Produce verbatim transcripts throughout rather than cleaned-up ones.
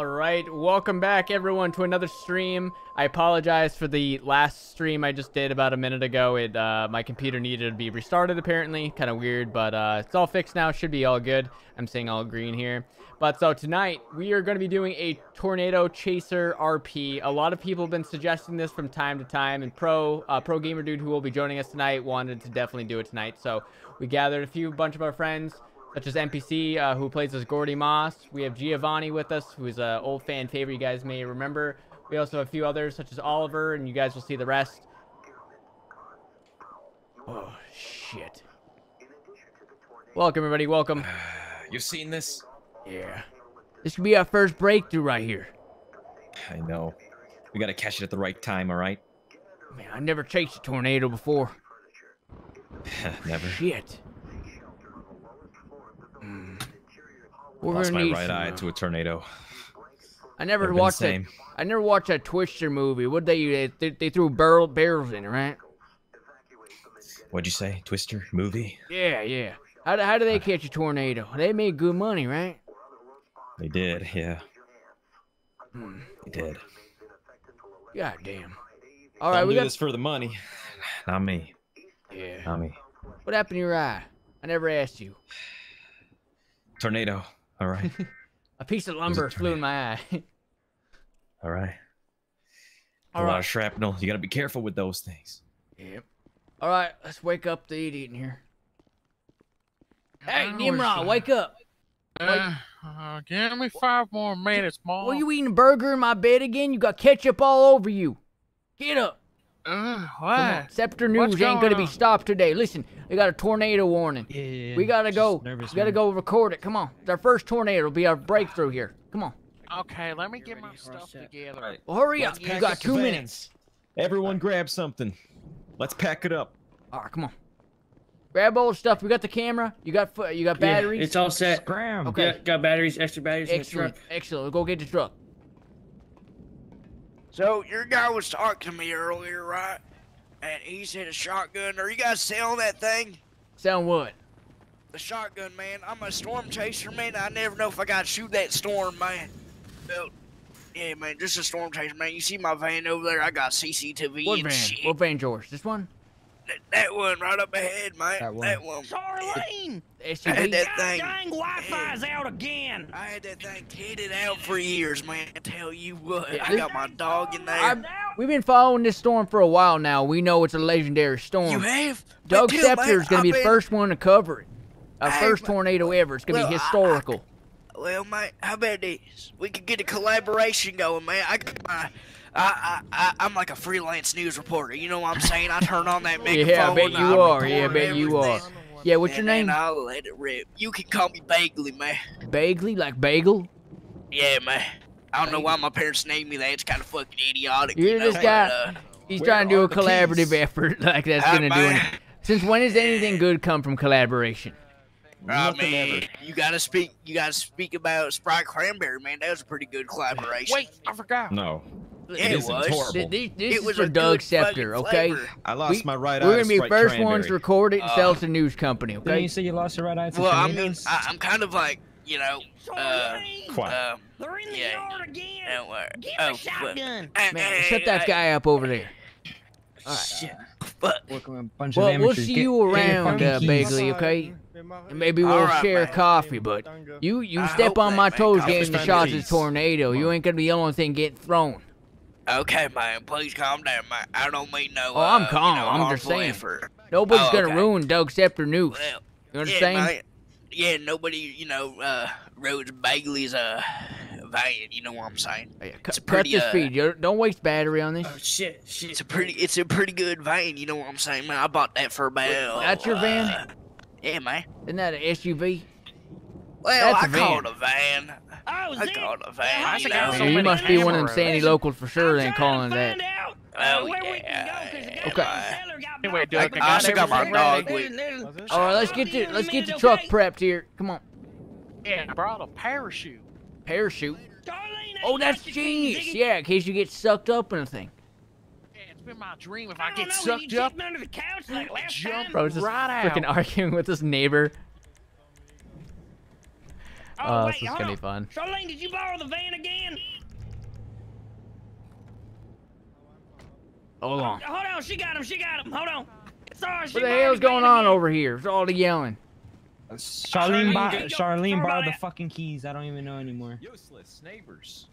All right, welcome back everyone to another stream. I apologize for the last stream I just did about a minute ago. It uh, my computer needed to be restarted apparently, kind of weird, but uh, it's all fixed now, should be all good. I'm seeing all green here. But so tonight we are going to be doing a tornado chaser R P. A lot of people have been suggesting this from time to time, and pro uh, pro gamer dude who will be joining us tonight wanted to definitely do it tonight. So we gathered a few bunch of our friends, such as N P C, uh, who plays as Gordy Moss. We have Giovanni with us, who's an old fan favorite you guys may remember. We also have a few others, such as Oliver, and you guys will see the rest. Oh, shit. Welcome, everybody. Welcome. You've seen this? Yeah. This could be our first breakthrough right here. I know. We got to catch it at the right time, all right? Man, I never chased a tornado before. Never. Shit. Mm. We're Lost my right some, eye uh, to a tornado. I never Would've watched that. I never watched that Twister movie. What they they, they threw barrel, barrels in it, right? What'd you say? Twister movie? Yeah, yeah. How do, how do they uh, catch a tornado? They made good money, right? They did, yeah. Mm. They did. God damn. All right, we got this for the money. Not me. Yeah. Not me. What happened to your eye? I never asked you. Tornado, all right. A piece of lumber flew in my eye. All right. All a right. lot of shrapnel. You gotta be careful with those things. Yep. All right, let's wake up the idiot in here. Hey, Nimrod, wake up. Uh, uh, give me five more minutes, Mom. Were you eating a burger in my bed again? You got ketchup all over you. Get up. Uh, what? Scepter News ain't gonna on? be stopped today. Listen, we got a tornado warning. Yeah, yeah, yeah. We gotta go. Nervous, we gotta man. go record it. Come on, it's our first tornado. It'll be our breakthrough here. Come on. Okay, let me You're get my stuff up. together. Right. Well, hurry Let's up. You got two minutes. Everyone, grab something. Let's pack it up. All right, come on. Grab all the stuff. We got the camera. You got you got batteries. Yeah, it's all set. Scram. Okay. Yeah, got batteries. Extra batteries. Excellent. In the truck. Excellent. We'll go get the truck. So, your guy was talking to me earlier, right? And he said a shotgun. Are you guys selling that thing? Selling what? The shotgun, man. I'm a storm chaser, man. I never know if I gotta shoot that storm, man. So, yeah, man, just a storm chaser, man. You see my van over there? I got C C T V what and van? shit. What van, George? This one? That, that one right up ahead, man. That one. That one. Charlene! I had that thing. Dang, Wi-Fi's out again. I had that thing kitted out for years, man. I tell you what, yeah, I got my dog in there. I'm, we've been following this storm for a while now. We know it's a legendary storm. You have? Doug Scepter is going to be been, the first one to cover it. Our I first have, tornado ever. It's going to well, be historical. I, I, well, mate, how about this? We could get a collaboration going, man. I got my... I, I, I, I'm like a freelance news reporter, you know what I'm saying? I turn on that microphone. Yeah, I bet you are. Yeah, I bet you are. Yeah, what's your name? I'll let it rip. You can call me Bagley, man. Bagley? Like bagel? Yeah, man. I don't know why my parents named me that. It's kind of fucking idiotic. You're this guy. He's trying to do a collaborative effort like that's going to do it. Since when does anything good come from collaboration? I mean, you gotta speak. You gotta speak about Sprite Cranberry, man. That was a pretty good collaboration. Wait, I forgot. No, it, it isn't was horrible. This, this it was for Doug Scepter, okay? I lost we, my right eye. We're gonna be Sprite first Cranberry. ones to record it and uh, sell it to news company, okay? Didn't you say you lost your right eye? To well, I mean, I, I'm kind of like, you know, uh, quiet. Um, They're in the yeah, yard again. Don't worry. Get oh, a shotgun. Man, hey, shut hey, that hey, guy up over there. All right. Shit. But, well, we'll see get, you around, uh, Bagley, okay? And maybe we'll right, share man. coffee, but you you I step on that, my man. toes Coffee's getting the shots of the tornado. You ain't gonna be the only thing getting thrown. Okay, man, please calm down, man. I don't mean no. Oh, I'm calm. Uh, you know, I'm just saying. Effort. Nobody's oh, okay. gonna ruin Doug Scepter News. Well, you understand? Yeah, man. yeah, nobody, you know, uh, roads Bagley's uh, van. You know what I'm saying? Yeah, it's a pretty, cut this uh, feed. Don't waste battery on this. Oh shit, shit! It's a pretty, it's a pretty good van. You know what I'm saying, man? I bought that for about. That's your van. Uh, Yeah, man. Isn't that an S U V? Well, That's I van. called a van. Oh, I called a van. You, know? so you must be one of them Sandy locals for sure. Then calling that. Out, uh, oh yeah. We go, okay. Uh, anyway, dude, I, I, I also got my dog with. All right, let's get the let's get the truck prepped here. Come on. Yeah, I brought a parachute. Parachute. Oh, that's genius. Yeah, in case you get sucked up in a thing. In my dream, if I, I get know, sucked up, under the couch like last jump time, bro, just right freaking out. Arguing with his neighbor. Oh, uh, wait, this is gonna on. be fun. Charlene, did you borrow the van again? Hold on. Oh, hold on, she got him, she got him. Hold on. Sorry, she what the hell's going on again. over here? It's all the yelling. Charlene, Charlene, bo Charlene borrowed the fucking keys. I don't even know anymore. Useless neighbors.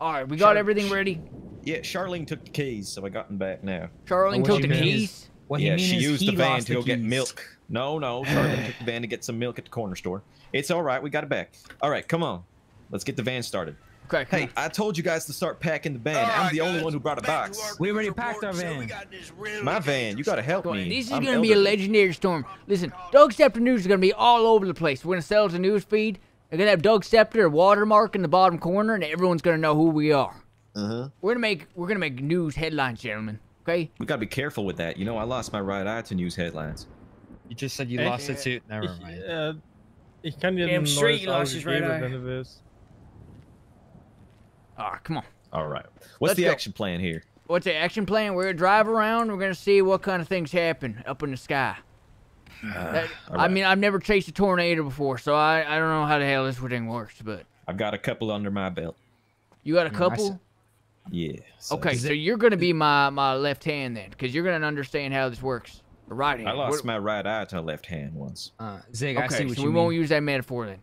All right, we got Char everything ready. Yeah, Charlene took the keys, so I got them back now. Charlene took the keys? What yeah, she used the van to go get milk. No, no, Charlene took the van to get some milk at the corner store. It's all right, we got it back. All right, come on. Let's get the van started. Okay. Hey, I told you guys to start packing the van. Right, I'm the guys. only one who brought a box. We already packed our van. So really My van, you gotta help going. me. This is I'm gonna elderly. be a legendary storm. Listen, Doug Scepter News is gonna be all over the place. We're gonna sell it to news feed. They're gonna have Doug Scepter watermark in the bottom corner, and everyone's gonna know who we are. Uh-huh. We're gonna make we're gonna make news headlines, gentlemen. Okay. We gotta be careful with that. You know, I lost my right eye to news headlines. You just said you hey, lost yeah. it too. Never mind. Uh, it kind of Damn straight, you lost his right eye. All right, come on. All right. What's Let's the go. action plan here? What's the action plan? We're going to drive around. We're going to see what kind of things happen up in the sky. Uh, that, right. I mean, I've never chased a tornado before, so I, I don't know how the hell this thing works, but... I've got a couple under my belt. You got a couple? No, yeah. So. Okay, so you're going to be my, my left hand then, because you're going to understand how this works. The right hand. I lost what? my right eye to the left hand once. Uh, Zig, okay, I see what so you we mean. won't use that metaphor then.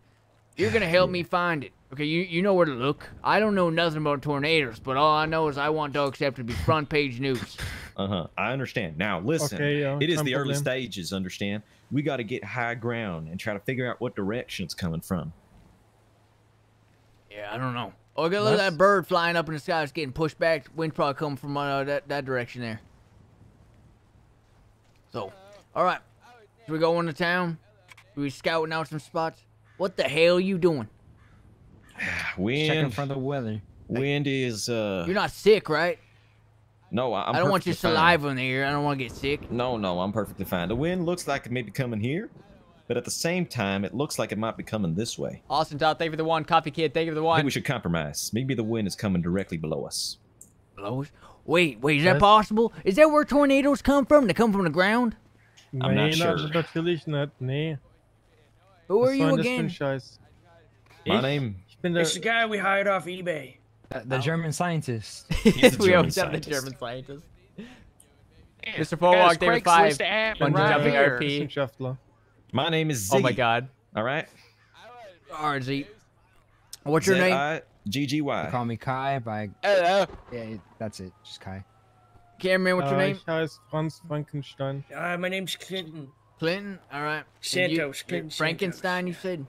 You're going to help yeah. me find it. Okay, you, you know where to look. I don't know nothing about tornadoes, but all I know is I want Doug Scepter to be front page news. Uh-huh. I understand. Now, listen, okay, uh, it is the early them. stages, understand? We got to get high ground and try to figure out what direction it's coming from. Yeah, I don't know. Oh, look at that bird flying up in the sky. It's getting pushed back. Wind's probably coming from uh, that, that direction there. So, all right. Should we go into town? Are we scouting out some spots? What the hell are you doing? Wind, checking for the weather. Wind is uh You're not sick, right? No, I'm I don't want your saliva fine. in the air. I don't want to get sick. No, no, I'm perfectly fine. The wind looks like it may be coming here, but at the same time, it looks like it might be coming this way. Austin Todd, thank you for the one. Coffee Kid, thank you for the one. I think we should compromise. Maybe the wind is coming directly below us. Below us? Wait, wait, is that possible? Is that where tornadoes come from? They come from the ground? I'm not sure. Who are you again? My name... The, it's the guy we hired off eBay. The, the oh. German scientist. He's we always have the German scientist. Mister Pollock, David Five, Bungee right Jumping R P. My name is Z. Oh my God. All right. All right, Z. What's your name? G G Y. Call me Kai by... Hello. Yeah, that's it. Just Kai. Cameron, what's your name? I heiße Franz Frankenstein. Uh, my name's Clinton. Clinton? All right. Santos. Clinton Frankenstein, you said?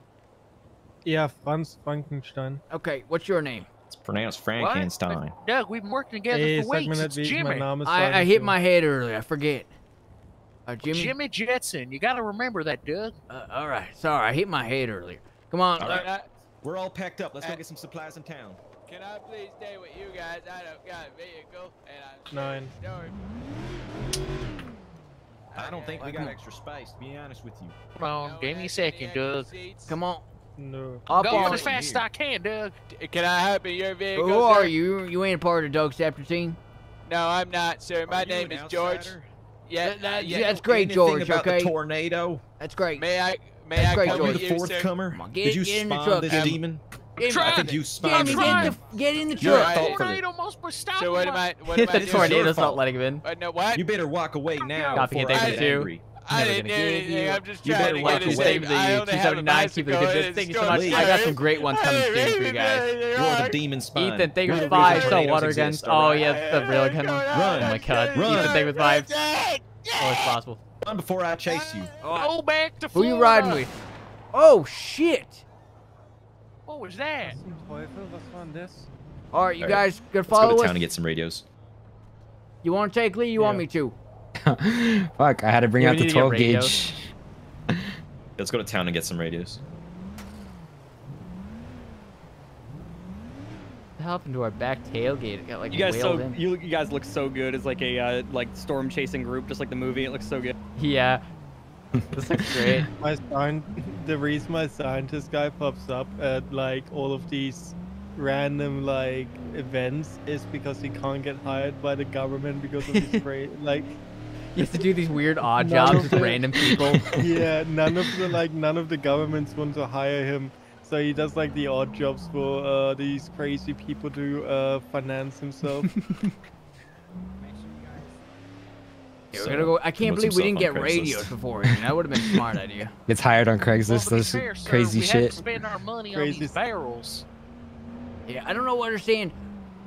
Yeah, Franz Frankenstein. Okay, what's your name? It's pronounced Frankenstein. What? Doug, we've been working together hey, for weeks. It's Jimmy. I, I hit my head earlier. I forget. Uh, Jimmy? Jimmy Jetson. You got to remember that, Doug. Uh, all right. Sorry, I hit my head earlier. Come on. All right. I, We're all packed up. Let's I, go get some supplies in town. Can I please stay with you guys? I don't got a vehicle. And I'm Nine. I don't think we got extra space, to be honest with you. Come on. Give me a second, Doug. Come on. No. Up Go on as fast as I can, Doug. Can I help you? Your vehicle. Who are sir? you? You ain't a part of Doug Scepter's team. No, I'm not, sir. My name is outsider? George. Yeah, that, that, yeah, that's great, George. About okay. The tornado. That's great. May I? May that's I great, George. The fourth comer. Did you get in the truck, this um, demon? I think you spawned this demon. Get in the truck. The tornado almost stopped. So what am I? What am I doing? The tornado's not letting him in. No, what? You better walk away now. Copy it, David. Too. I didn't hear anything. I'm just trying to get his name. I only have a bicycle. Thank you so much. I got some great ones coming soon for you guys. You're the demon spawn. Ethan, thank you for five. Still water guns. Oh, yeah, the real gun. Run. Oh, my God. Run. Ethan, thank you for five. Oh, it's possible. Run before I chase you. Go back to Florida. Who you riding with? Oh, shit. What was that? All right, you guys gonna follow us? Let's go to town and get some radios. You want to take Lee? You want me to? Fuck, I had to bring yeah, out the twelve gauge. Let's go to town and get some radios. What happened to our back tailgate? It got like you guys, so, in. You, you guys look so good as like a uh, like storm chasing group, just like the movie. It looks so good. Yeah. This looks great. My sign, the reason my scientist guy pops up at like all of these random like events is because he can't get hired by the government because of his grade. Like. He has to do these weird odd none jobs with the, random people. Yeah, none of the like, none of the governments want to hire him, So he does like the odd jobs for uh, these crazy people to uh, finance himself. Yeah, we're gonna go. I can't believe we didn't get radios beforehand. That would have been a smart idea. Gets hired on Craigslist. Well, those fair, crazy we shit. We had to spend our money crazy on these barrels. Yeah, I don't know what I understand.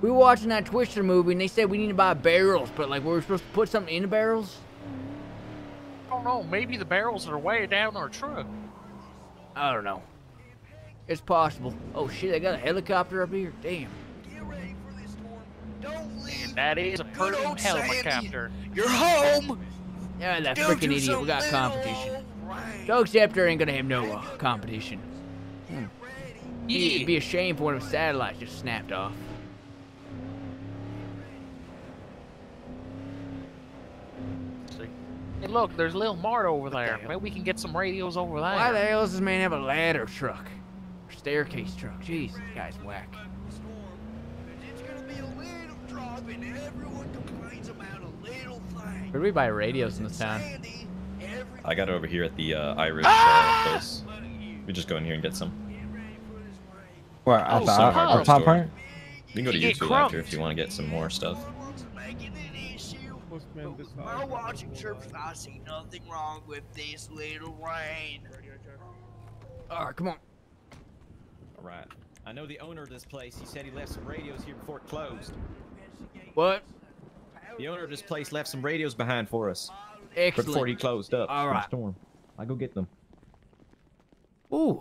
We were watching that Twister movie and they said we need to buy barrels, but like, were we supposed to put something in the barrels? I don't know. Maybe the barrels are way down our truck. I don't know. It's possible. Oh shit! They got a helicopter up here. Damn. Get ready for this storm. Don't leave. And that is a person helicopter. You're home. Yeah, that freaking idiot. So we got competition. Right. Doug Scepter ain't gonna have no uh, competition. Hmm. Yeah. It'd be a shame for one of his satellites just snapped off. Hey, look, there's Lil Mart over there. Maybe we can get some radios over there. Why the hell does this man have a ladder truck? Or staircase truck? Jeez, this guy's whack. Where do we buy radios in this town? I got it over here at the uh, Irish ah! uh, place. We just go in here and get some. Where? At oh, the uh, top part? You can go to you YouTube after if you want to get some more stuff. While watching chirps, I see nothing wrong with this little rain. Alright, come on. Alright. I know the owner of this place. He said he left some radios here before it closed. What? The owner of this place left some radios behind for us. Excellent. Before he closed up. Alright. Storm. I go get them. Ooh.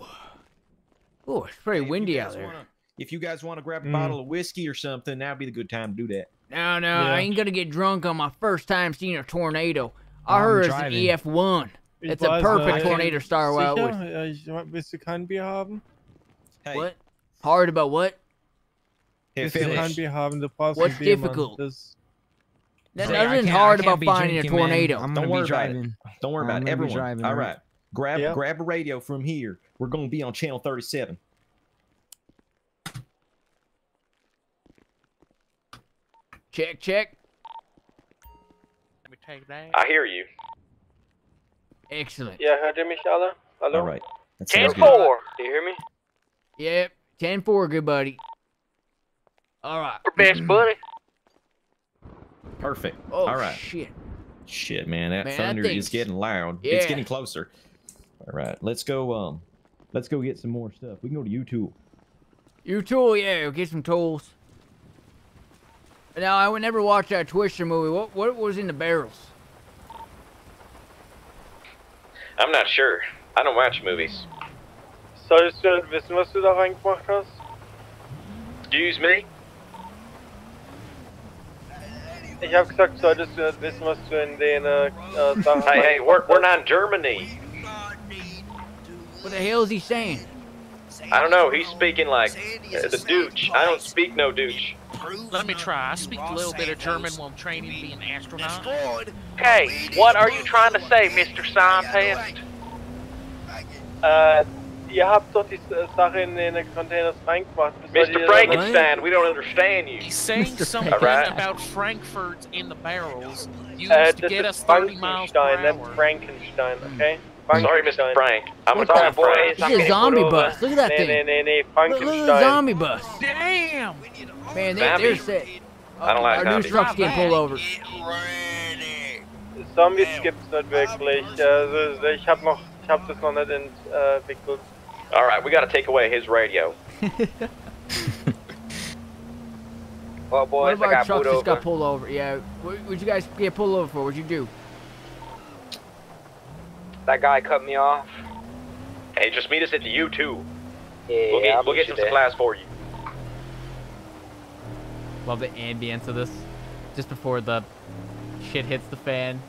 Ooh, it's pretty hey, windy out there. Wanna, if you guys want to grab a mm. bottle of whiskey or something, now would be the good time to do that. No, no, yeah. I ain't gonna get drunk on my first time seeing a tornado. I I'm heard it's an E F one. It's a perfect tornado star. Wild Mister Canby haben? What? Hard about what? Mister Canby haben the possible. What's difficult? Nothing's hard about finding a tornado. I'm gonna be driving. Don't worry about it. Everyone. All right, grab yep. grab a radio from here. We're gonna be on channel thirty-seven. Check, check. Let me take that. I hear you. Excellent. Yeah, hört ihr mich alle? Hello? All right. ten four. Do you hear me? Yep. ten four, good buddy. All right. Your best buddy. Perfect. Oh, all right. Shit. Shit, man. That man, thunder is getting loud. Yeah. It's getting closer. All right. Let's go, um, let's go get some more stuff. We can go to U-Tool. U-Tool, yeah. We'll get some tools. Now, I would never watch that Twister movie. What what was in the barrels? I'm not sure. I don't watch movies. Solltest du nicht wissen, was du da reingemacht hast? Excuse me? Ich hab gesagt, solltest du nicht wissen, was du in den äh, Sachen... Hey, hey, we're, we're not in Germany. What the hell is he saying? I don't know. He's speaking like uh, the douche. I don't speak no douche. Let me try. I speak a little bit of German while I'm training to be an astronaut. Okay, what are you trying to say, Mister Scientist? Uh, you have to die Sache in the containers reingemacht. Mister Frankenstein, we don't understand you. He's saying something right. about Frankfurts in the barrels. Used uh, to get us thirty miles per hour. That's Frankenstein, okay? Sorry, Mister Frank. I'm what gonna call him Frank. This is a zombie bus. Look at that thing. Look at the zombie bus. Damn! Man, they, they're sick. I don't like our zombies. Our new truck's getting pulled over. Zombies gibt's nicht wirklich. Also, ich hab noch, ich hab das noch nicht entwickelt. All right, we gotta take away his radio. Oh boy, I got pulled over. One of our trucks just got pulled over. Yeah, what would you guys get pulled over for? What'd you do? That guy cut me off. Hey, just meet us at the U two. Yeah, we'll get, we'll get some supplies for you. Love the ambience of this. Just before the shit hits the fan.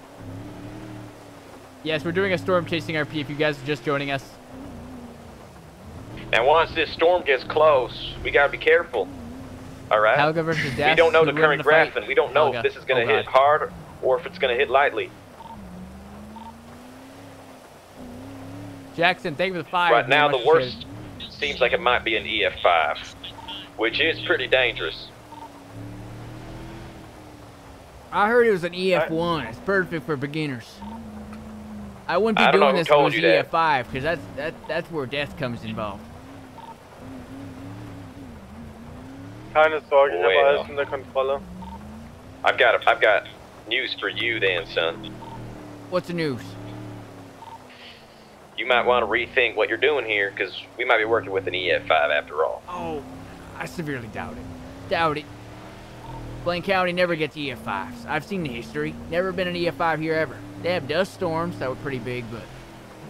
Yes, we're doing a storm chasing R P if you guys are just joining us. Now once this storm gets close, we gotta be careful. Alright? We don't know the current graph and we don't know if this is gonna hit hard or if it's gonna hit lightly. Jackson, thank you for the fire. Right now, the worst seems like it might be an E F five, which is pretty dangerous. I heard it was an E F one. It's perfect for beginners. I wouldn't be doing this if it was E F five, because that's that that's where death comes involved. Keine Sorge, ich habe alles unter Kontrolle. I've got, I've got news for you then, son. What's the news? You might want to rethink what you're doing here, because we might be working with an E F five after all. Oh, I severely doubt it. Doubt it. Blaine County never gets E F fives. I've seen the history. Never been an E F five here ever. They have dust storms that were pretty big, but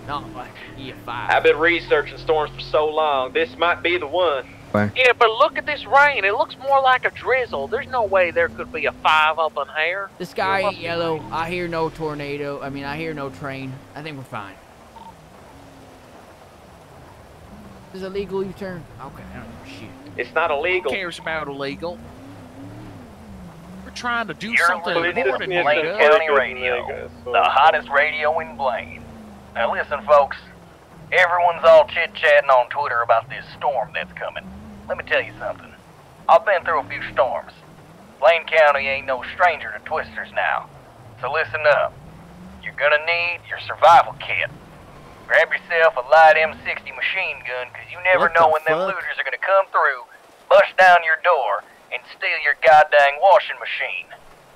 not like E F five. I've been researching storms for so long. This might be the one. Where? Yeah, but look at this rain. It looks more like a drizzle. There's no way there could be a five up in here. The sky ain't yellow. I hear no tornado. I mean, I hear no train. I think we're fine. Is it legal you turn? Okay, I don't give a shit. It's not illegal. Who cares about illegal? We're trying to do You're something important. Blaine County Radio, the hottest radio in Blaine. Now listen, folks. Everyone's all chit-chatting on Twitter about this storm that's coming. Let me tell you something. I've been through a few storms. Blaine County ain't no stranger to twisters now. So listen up. You're gonna need your survival kit. Grab yourself a light M sixty machine gun, because you never what know the when fuck? them looters are gonna come through, bust down your door, and steal your goddamn washing machine.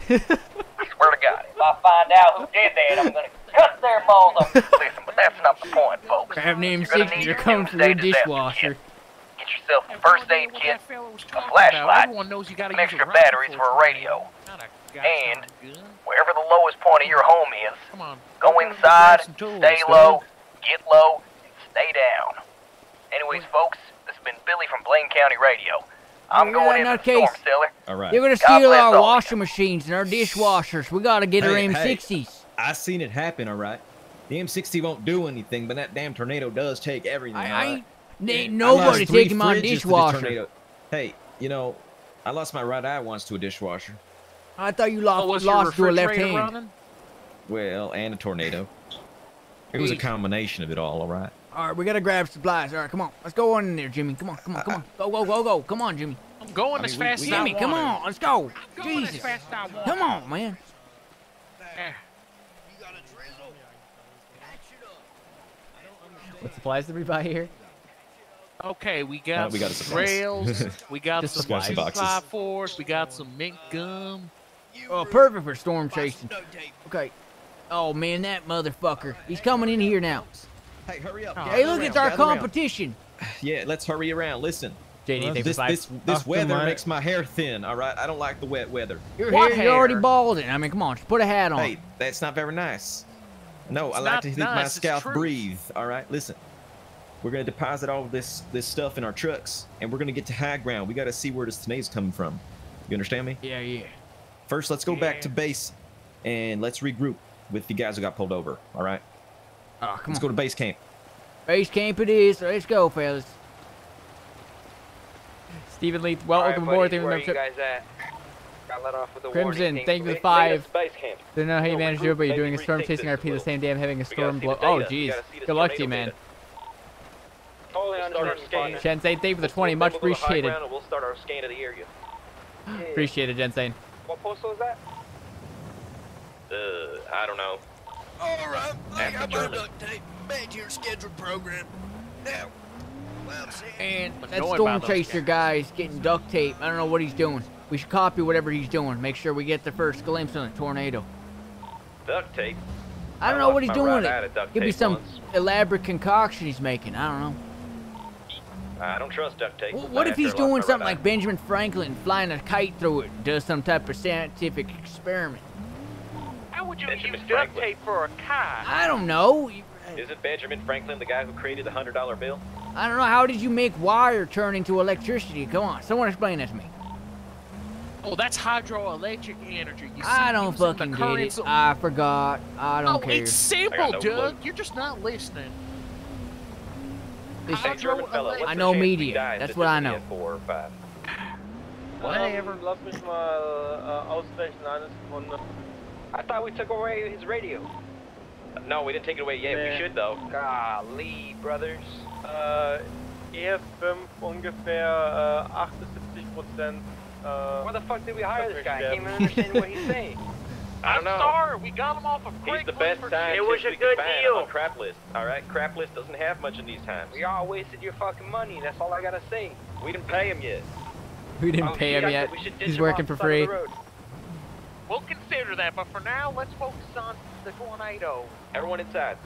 I swear to God, if I find out who did that, I'm gonna cut their balls off. Listen, but that's not the point, folks. Grab an M sixty, you're coming to the dishwasher. Get yourself a first aid kit, a flashlight, some extra batteries for a radio. And wherever the lowest point of your home is, go inside, stay low, get low, and stay down. Anyways, folks, this has been Billy from Blaine County Radio. I'm yeah, going in the case. storm cellar. All right. They're going to steal our washing machines and our dishwashers. We got to get hey, our M sixties. Hey, I seen it happen, all right? The M sixty won't do anything, but that damn tornado does take everything. I, I ain't, right? ain't nobody taking my dishwasher. Hey, you know, I lost my right eye once to a dishwasher. I thought you lost, oh, lost to a left hand. Running? Well, and a tornado. It was a combination of it all, all right? All right, we gotta grab supplies. All right, come on, let's go on in there, Jimmy. Come on, come on, come on. Go, go, go, go. Come on, Jimmy. I'm going I mean, as fast we, as Jimmy, I want. Jimmy, come on, let's go. I'm going Jesus, as fast as I want. Come on, man. What supplies did we buy here? Okay, we got, uh, we got some rails. We got some supply force. We got some mint gum. Oh, perfect for storm chasing. Okay. Oh man, that motherfucker. He's coming in here now. Hey, hurry up. Hey, look, it's our competition. Yeah, let's hurry around. Listen. J D, this, this, this weather makes my hair thin, all right? I don't like the wet weather. Your hair, you're already balding. I mean, come on. Just put a hat on. Hey, that's not very nice. No, I like to think my scalp breathe, all right? Listen, we're going to deposit all of this, this stuff in our trucks, and we're going to get to high ground. We got to see where this tornado's coming from. You understand me? Yeah, yeah. First, let's go back to base, and let's regroup with the guys who got pulled over, all right? Oh, come Let's on. go to base camp. Base camp it is. Let's go, fellas. Stephen Leith, well, welcome right, aboard. Buddy, where are you guys at? Got let off with a Crimson, warning. thank you for the five. Don't know how you managed to do it, but you're doing a storm chasing R P the same day I'm having a storm blow. Oh, jeez. Good luck to you, man. Gensane, thank you for the twenty. Much appreciated. Appreciate it, Gensane. What postal is that? Uh, I don't know. All right, like I burned duct tape, made to your scheduled program. Now, well, and that storm chaser guy's getting duct tape. I don't know what he's doing. We should copy whatever he's doing. Make sure we get the first glimpse on the tornado. Duct tape? I don't I know what he's doing. Right it could be some once. elaborate concoction he's making. I don't know. I don't trust duct tape. Well, what if he's doing something right like Benjamin Franklin, flying a kite through it, does some type of scientific experiment? How would you Benjamin use duct tape for a kite? I don't know. Isn't Benjamin Franklin the guy who created the hundred dollar bill? I don't know. How did you make wire turn into electricity? Come on, someone explain that to me. Oh, that's hydroelectric energy. You see, I don't fucking get it. Of... I forgot. I don't oh, care. It's simple, no Doug. Clue. You're just not listening. Hydroelectric. I know media. That's what I know. Four or five. Whatever. I thought we took away his radio. No, we didn't take it away yet. Man. We should, though. Golly, brothers. Uh, E F five, ungefähr uh, seventy-eight percent. Uh, Why the fuck did we hire this guy? I can't even understand what he's saying. I don't know. I'm sorry, we got him off of Craigslist. He's the best scientist. It was a good deal. On crap list, all right? Crap list doesn't have much in these times. We all wasted your fucking money. That's all I gotta say. We didn't pay him yet. We didn't oh, pay him yet. He's working for free. We'll consider that, but for now, let's focus on the tornado. Everyone inside.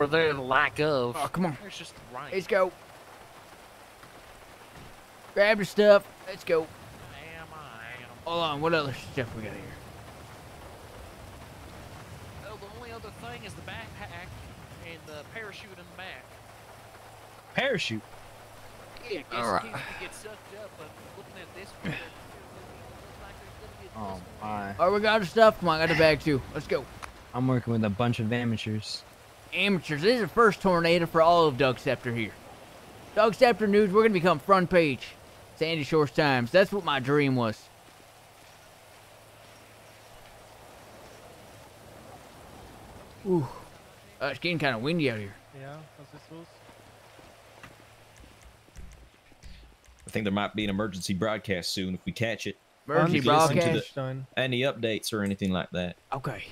Or there's lack of. Oh, come on. There's just right. Let's go. Grab your stuff. Let's go. Damn, I Hold on. What other stuff we got here? Well, the only other thing is the backpack and the parachute in the back. Parachute? Yeah, I guess all right. Get sucked up, but looking at this one, oh my. Oh, we got our stuff. Come on, I got the bag too. Let's go. I'm working with a bunch of amateurs. Amateurs. This is the first tornado for all of Doug Scepter here. Doug Scepter News, we're going to become front page. Sandy Shores Times. That's what my dream was. Ooh. Uh, it's getting kind of windy out here. Yeah, that's this was. I think there might be an emergency broadcast soon if we catch it. Emergency broadcast. The, any updates or anything like that. Okay.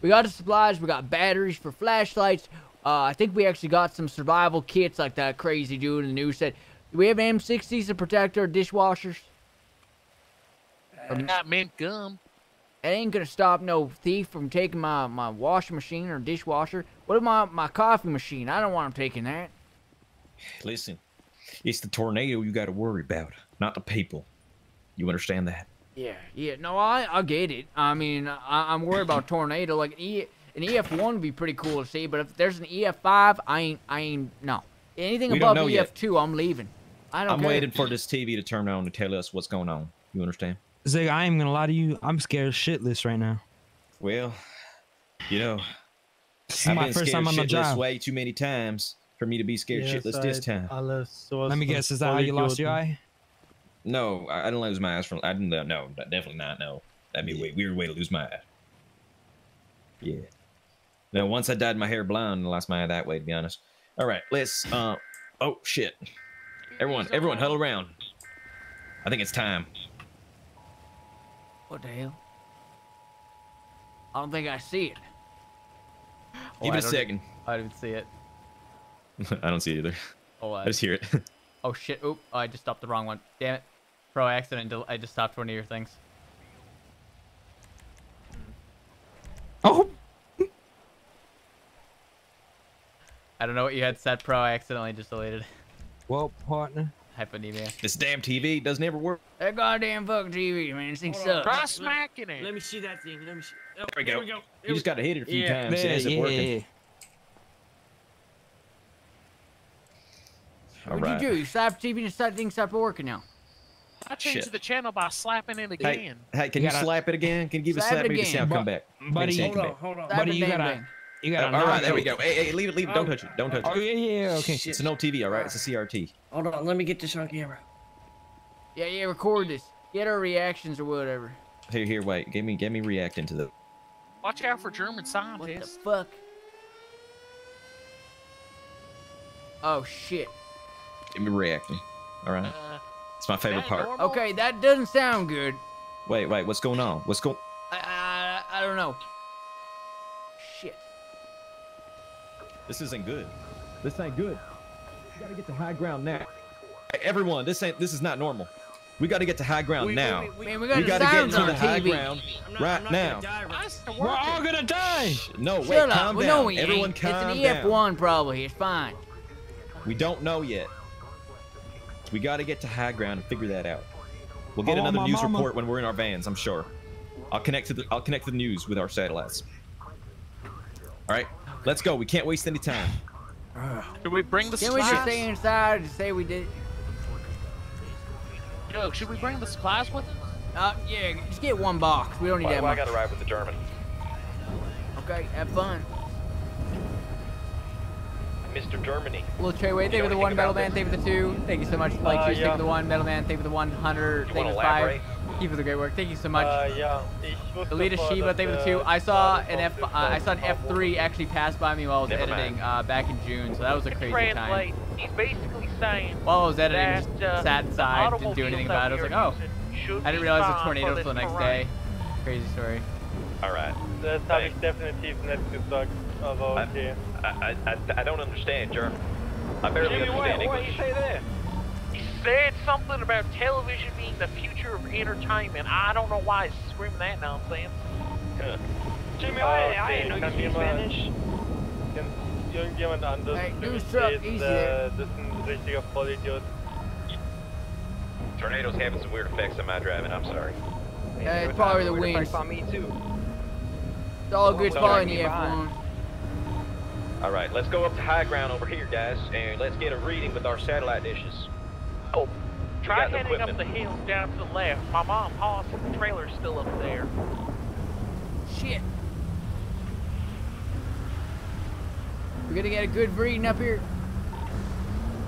We got the supplies. We got batteries for flashlights. Uh, I think we actually got some survival kits like that crazy dude in the news said. Do we have M sixties to protect our dishwashers? Uh, um, not mint gum. It ain't going to stop no thief from taking my, my washing machine or dishwasher. What about my, my coffee machine? I don't want them taking that. Listen, it's the tornado you got to worry about, not the people. You understand that? Yeah, yeah. No, I, I get it. I mean, I, I'm worried about tornado. Like, e, an E F one would be pretty cool to see, but if there's an E F five, I ain't, I ain't, no. Anything we above E F two, yet. I'm leaving. I don't I'm care. Waiting for this T V to turn on to tell us what's going on. You understand? Zig, I ain't going to lie to you. I'm scared shitless right now. Well, you know, this is I've my been first scared time on my job. Way too many times for me to be scared yes, shitless I, this time. I lost, so Let me guess, is that how you lost your eye? No, I didn't lose my eyes from. I didn't. No, definitely not. No, that'd be a way, weird way to lose my eye. Yeah. Now, once I dyed my hair blonde, I lost my eye that way. To be honest. All right, let's. Uh, oh shit! Everyone, everyone, huddle around. I think it's time. What the hell? I don't think I see it. Oh, Give I it a second. I didn't see it. I don't see it either. Oh, I, I just hear it. Oh shit, oop, oh, I just stopped the wrong one. Damn it. Pro accident, I just stopped one of your things. Oh! I don't know what you had set, pro, I accidentally just deleted. Well, partner. Hyponemia. This damn T V doesn't ever work. That goddamn fucking T V, man, this thing sucks. Try smacking it! Let me see that thing, let me see. Oh, there we go. There we go. You just gotta hit it a few yeah. times, yeah, it hasn't yeah, working. Yeah. What'd right. you do? You slapped T V and that thing stopped working now. I changed Shit. the channel by slapping it again. Hey, hey can you, you gotta, slap it again? Can you give slap a slap? It Maybe again. sound but, come back. Buddy, hold on, hold on. Buddy, you gotta, you gotta. Uh, all right, there we go. Hey, hey, leave it, leave it. Don't touch it. Don't touch oh, it. Oh yeah, yeah, okay. Shit. It's an old T V, all right? It's a C R T. Hold on, let me get this on camera. Yeah, yeah, record this. Get our reactions or whatever. Here, here, wait. Give me, give me reacting to the. Watch out for German scientists. What the fuck? Oh shit. Give me reacting. All right. Uh, it's my favorite part. Normal? Okay, that doesn't sound good. Wait, wait. What's going on? What's going? I, I I don't know. Shit. This isn't good. This ain't good. We gotta get to high ground now. Hey, everyone, this ain't. This is not normal. We gotta get to high ground we, now. We, we, we, we, we gotta get to the high ground not, right now. Right. We're all gonna die. No, Shut wait. Up. Calm well, down. No, everyone, ain't. calm down. It's an E F one probably. It's fine. We don't know yet. We got to get to high ground and figure that out. We'll get oh, another news mama. report when we're in our vans, I'm sure. I'll connect to the I'll connect the news with our satellites. All right, let's go. We can't waste any time. Should we bring the supplies? Can we just stay inside and say we did? Yo, should we bring the supplies with us? Uh, yeah, just get one box. We don't need well, that well, much. I got to ride with the German. Okay, have fun. Mister Germany. We'll trade away. Thank you for the one metal man. Thank you for the two. Thank you so much. Like, uh, yeah. Thank you for the one metal man. Thank you for the one hunter. Thank you for the five. Keep you for the great work. Thank you so much. Uh, yeah. Alita Shiba. Thank you for the two. I saw an F. Uh, I saw an F three actually pass by me while I was Never editing uh, back in June, so that was a crazy time. He's basically saying while I was editing, that, uh, sat inside, didn't do anything about it. I was like, oh, I didn't realize it was tornado until the next day. Crazy story. All right. That's not definitive. That's just sucks. I, I, I, I don't understand German. I barely understand English. What did he say there? He said something about television being the future of entertainment. I don't know why he's screaming that nonsense. Jimmy, uh, I didn't know you speak Spanish. Irgendjemand anders versteht äh, das ist ein richtiger Vollidiot. Tornadoes having some weird effects on my driving, I'm sorry. Yeah, it's probably the winds. On me too. It's all good fun here, everyone. Alright, let's go up to high ground over here, guys, and let's get a reading with our satellite dishes. Oh, try heading up the hills down to the left. My mom, Hoss, and the trailer's still up there. Shit. We're gonna get a good reading up here.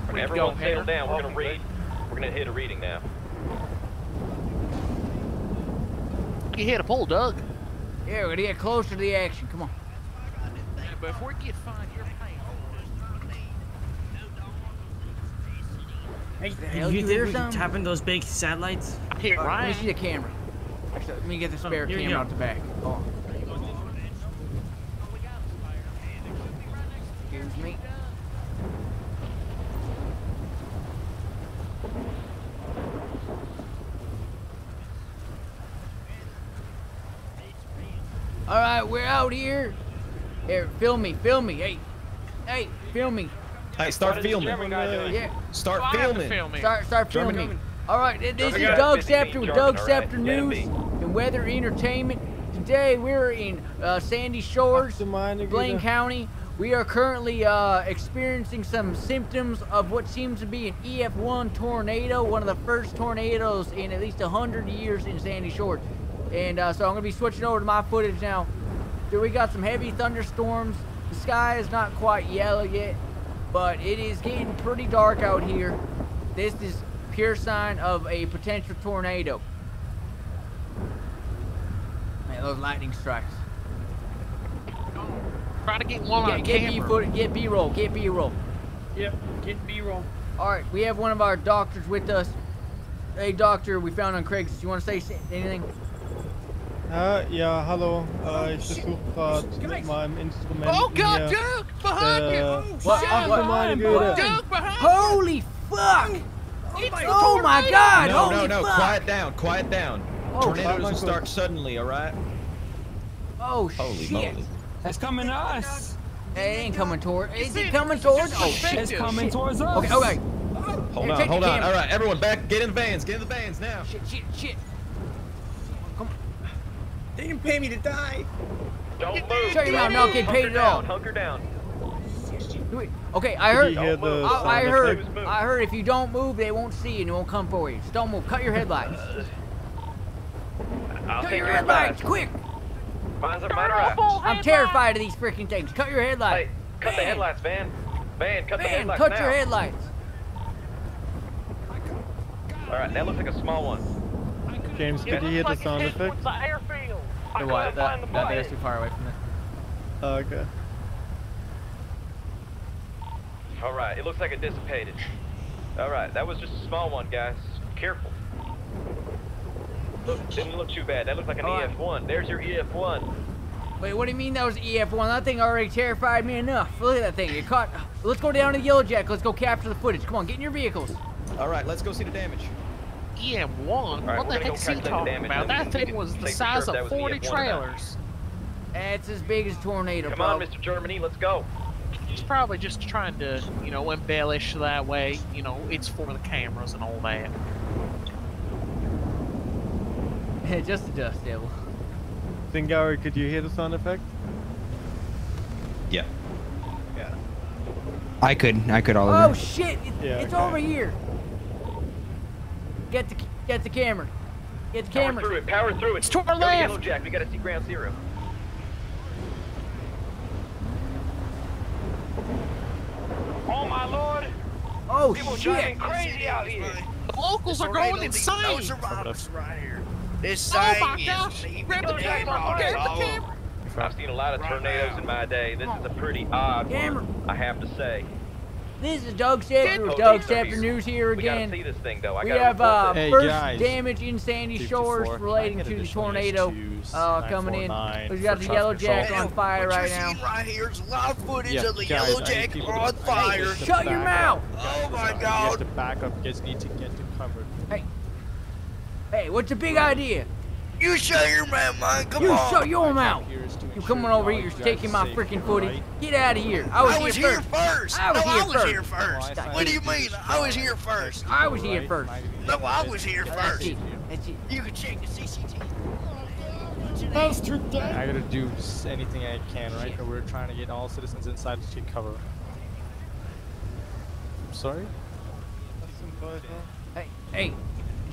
When everyone settle down, we're gonna read. We're gonna hit a reading now. You hit a pole, Doug. Yeah, we're gonna get closer to the action. Come on. Yeah, but if we get fine, you're paying. Hey, you did we can tap in those big satellites? Here, uh, Ryan. Let me see the camera. Actually, let me get the spare oh, camera out the back. Oh. Excuse me. All right, we're out here. Here, film me, film me. Hey, hey, film me. Hey, start filming. Yeah. Start oh, filming. Film start, start German filming. German. All right, this is Doug Scepter with Doug Scepter News and Weather Entertainment. Today we're in uh, Sandy Shores, Blaine County. We are currently uh, experiencing some symptoms of what seems to be an E F one tornado, one of the first tornadoes in at least one hundred years in Sandy Shores. And uh, so I'm gonna be switching over to my footage now. Dude, we got some heavy thunderstorms. The sky is not quite yellow yet, but it is getting pretty dark out here. This is pure sign of a potential tornado. Man, those lightning strikes. Try to get one on camera. Get B-roll, get B-roll. Yep, get B-roll. All right, we have one of our doctors with us. Hey, doctor, we found on Craigslist. You want to say anything? Uh, yeah, hello. Uh, ich versuche gerade mit meinem Instrument. Oh Gott, Duke! Behind you! Oh, what? What? Duke, behind you! Holy fuck! Oh my, oh my God! No, holy no, no! Fuck. Quiet down! Quiet down! Oh, tornadoes will start suddenly, all right? Oh holy shit! Moly. It's coming to us. It ain't coming towards. Is it coming towards? Oh shit! It's coming shit. towards us. Okay, okay. Hold Here, on, hold on. All right, everyone, back. Get in the vans. Get in the vans now. Shit! Shit! Shit! They didn't pay me to die. Don't move. Shut your mouth. No, get paid at all. Hunker down. Okay, I heard. Uh, I heard. I heard. If you don't move, they won't see you and they won't come for you. Just don't move. Cut your headlights. I'll Cut your headlights, quick! Mine's up, mine are up. I'm terrified of these freaking things. Cut your headlights. Hey, cut the headlights, Van. Van, cut the headlights now. Van, cut your headlights. All right, that looks like a small one. James, could you hear the sound effect? The what? That thing is too far away from it. Oh, okay. Alright, it looks like it dissipated. Alright, that was just a small one, guys. Careful. Look, didn't look too bad. That looked like an right. E F one. There's your E F one. Wait, what do you mean that was E F one? That thing already terrified me enough. Look at that thing. It caught. Let's go down to the yellow jack. Let's go capture the footage. Come on, get in your vehicles. Alright, let's go see the damage. E M one? Right, what the heck's he talking about? That thing was the size of forty trailers. That's as big as a tornado, Come bro. on, Mister Germany, let's go. He's probably just trying to, you know, embellish that way. You know, it's for the cameras and all that. Just a dust devil. Singari, could you hear the sound effect? Yeah. Yeah. I could. I could all oh, of it. Oh, shit! It, yeah, it's okay. over here. Get the get the camera. Get the camera. Power through it. Power through it. It's to our left. Go to Jack. We gotta see ground zero. Oh my lord! Oh People shit! People driving crazy out here. The locals are going insane. Those are rocks right here. This side oh my gosh! Grab the camera. Get the camera. I've seen a lot of tornadoes in my day. This is a pretty odd one, I have to say. This is Doug Scepter with Doug Scepter News here again. We, this thing, I we have uh, hey, first guys. damage in Sandy Shores relating to the tornado uh, coming in. We've got the Yellow Jack on fire right now. What you see right here is live footage yeah, of the guys, Yellow Jack on fire. Shut your mouth! Oh my God! You have to back up. You guys need to get to cover. Hey, hey, what's the big idea? You shut your mouth, man. Come you on. You shut your mouth. You coming over here, you're taking my freaking footage. Get out of here. I was, I was here, here first. first. I was, no, here, I was first. here first. No, what do you mean? I was here first. I was here first. No, I was here first. That's it. That's it. You can check the C C T V. I gotta do anything I can, right? Shit. We're trying to get all citizens inside to take cover. I'm sorry? Hey, hey,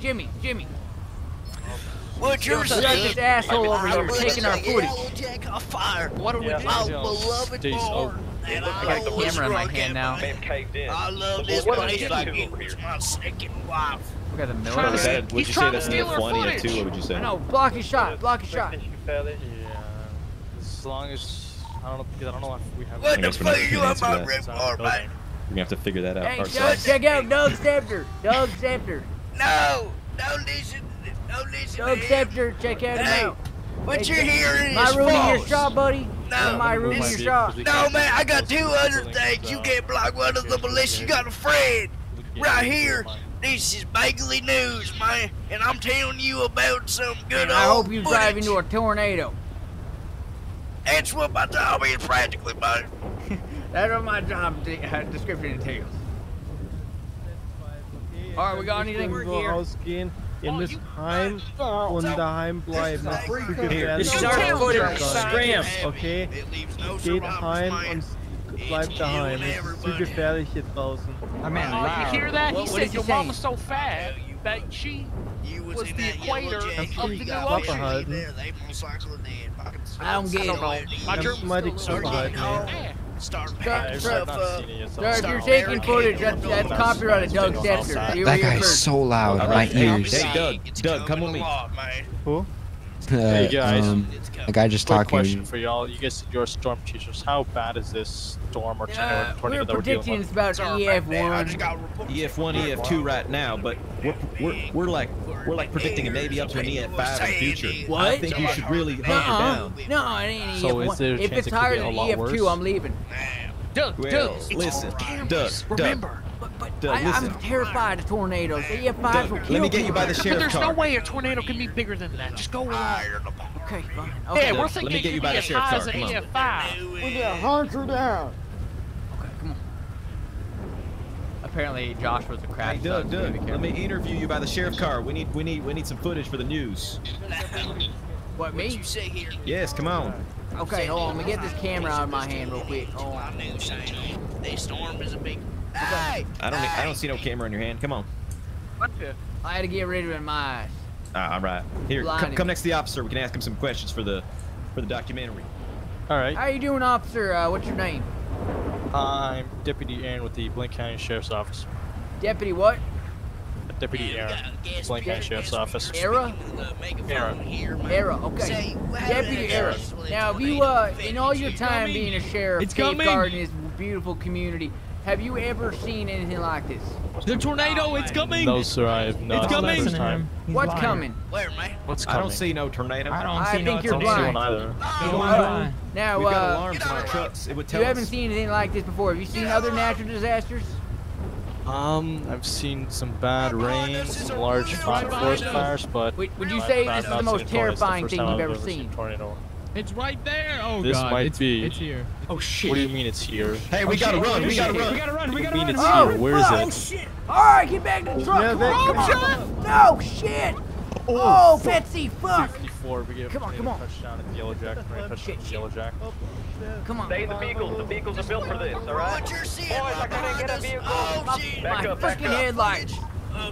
Jimmy, Jimmy. What you're saying? Got this asshole over here taking our footage. Fire. What are we doing? My beloved barn. And I got the camera in my hand now. I love this place like it was my second wife. Look at the military. Would you say that's number one and two? What would you say? I know. Block his shot. Block his shot. Yeah. As long as I don't know, I don't know if we have. What the fuck you on my red bar, man? We're gonna have to figure that out ourselves. Check out Doug Scepter. Doug Scepter. No, don't listen. No, listen, Doug Scepter, check out no. What hey, you're hearing my is My room in your shop, buddy. No, my room in your shop. No, man, I got two other things. You can't block one of them unless you got a friend. Right here, this is Bagley News, man, and I'm telling you about some good old I hope you footage. drive into a tornado. That's what my job is practically, buddy. That's what my job de uh, description entails. All right, we got anything here? In oh, this time, on the time, bleiben. This is our footage. Scram. Okay. Geht heim und bleibt daheim. Es ist zu gefährlich hier draußen. I mean, oh, wow. You hear that? He said your mom was so fat that she was the equator of the new ocean. I don't get it. My jerk was still loaded. Start Start Start up. Start if you're taking footage, that's, that's copyrighted, Doug Scepter. That guy is so loud, right. my ears. Hey, Doug, Doug, come with me. Who? Uh, hey guys, um, the guy just talking. Question for y'all. You guys, your storm chasers. How bad is this storm or tornado? Uh, we're predicting it's about E F one, E F two right now, but we're we're, we're like we're like predicting it maybe up to an E F five in the future. What? I think you should really hunker down. No, it ain't E F one. If it's higher than E F two, I'm leaving. Doug, Doug, listen, Doug, remember. But Doug, I, I'm terrified of tornadoes. E F five will kill Let me get you by the sheriff's car. But there's no way a tornado can be bigger than that. Just go away. Okay, fine. Okay. Yeah, Doug, we're thinking let me get you by the sheriff's car. Come on. We're gonna hunt her down. Okay, come on. Apparently, Josh was a crash. Hey, Doug, Doug, let me interview you by the sheriff's car. We need, we need, we need some footage for the news. What me? What you say here? Yes, come on. Okay, hold on. Let me get this camera out of my hand real quick. Hold on. This storm is a big. I don't I don't see no camera in your hand. Come on. What the? I had to get rid of it in my eyes. Ah, all right. Here, come, come next to the officer. We can ask him some questions for the for the documentary. All right. How you doing, officer? Uh, what's your name? I'm Deputy Aaron with the Blaine County Sheriff's Office. Deputy what? Deputy Aaron, Blaine County Sheriff's Office. Era? Era. Era, okay. Deputy Era. Now, if you, uh, in all your time being a sheriff, safeguarding this beautiful community, have you ever seen anything like this? The tornado, it's coming! No, sir, I have not. It's coming! It's coming. What's lying. coming? Where, man? What's coming? I don't see no tornado. I don't I see think no you're blind. Either. Oh, uh, now, We've got alarms on our trucks. It would tell you us. haven't seen anything like this before. Have you seen other natural disasters? Um, I've seen some bad rain, some large forest fires, but... Would, would you say this is the most terrifying the thing you've ever seen? Tornado. It's right there. Oh this god. Might it's, be. It's here. Oh shit. What do you mean it's here? Hey, we oh, gotta shit. run. We gotta run. We gotta run. We gotta run. It's oh, here. Where is oh, it? Oh shit. All right, get back to the truck. Yeah, come on, John. No shit. Oh, oh Betsy, fuck. fifty-four. We get come on, come on. Touchdown at the Yellow Jack. Touchdown at Yellow Jack. Come on. Stay in the vehicles. The vehicles are built for this. All right. What you're seeing? Boys, I gotta get a vehicle. Oh shit. Back up. Back up. Headlights.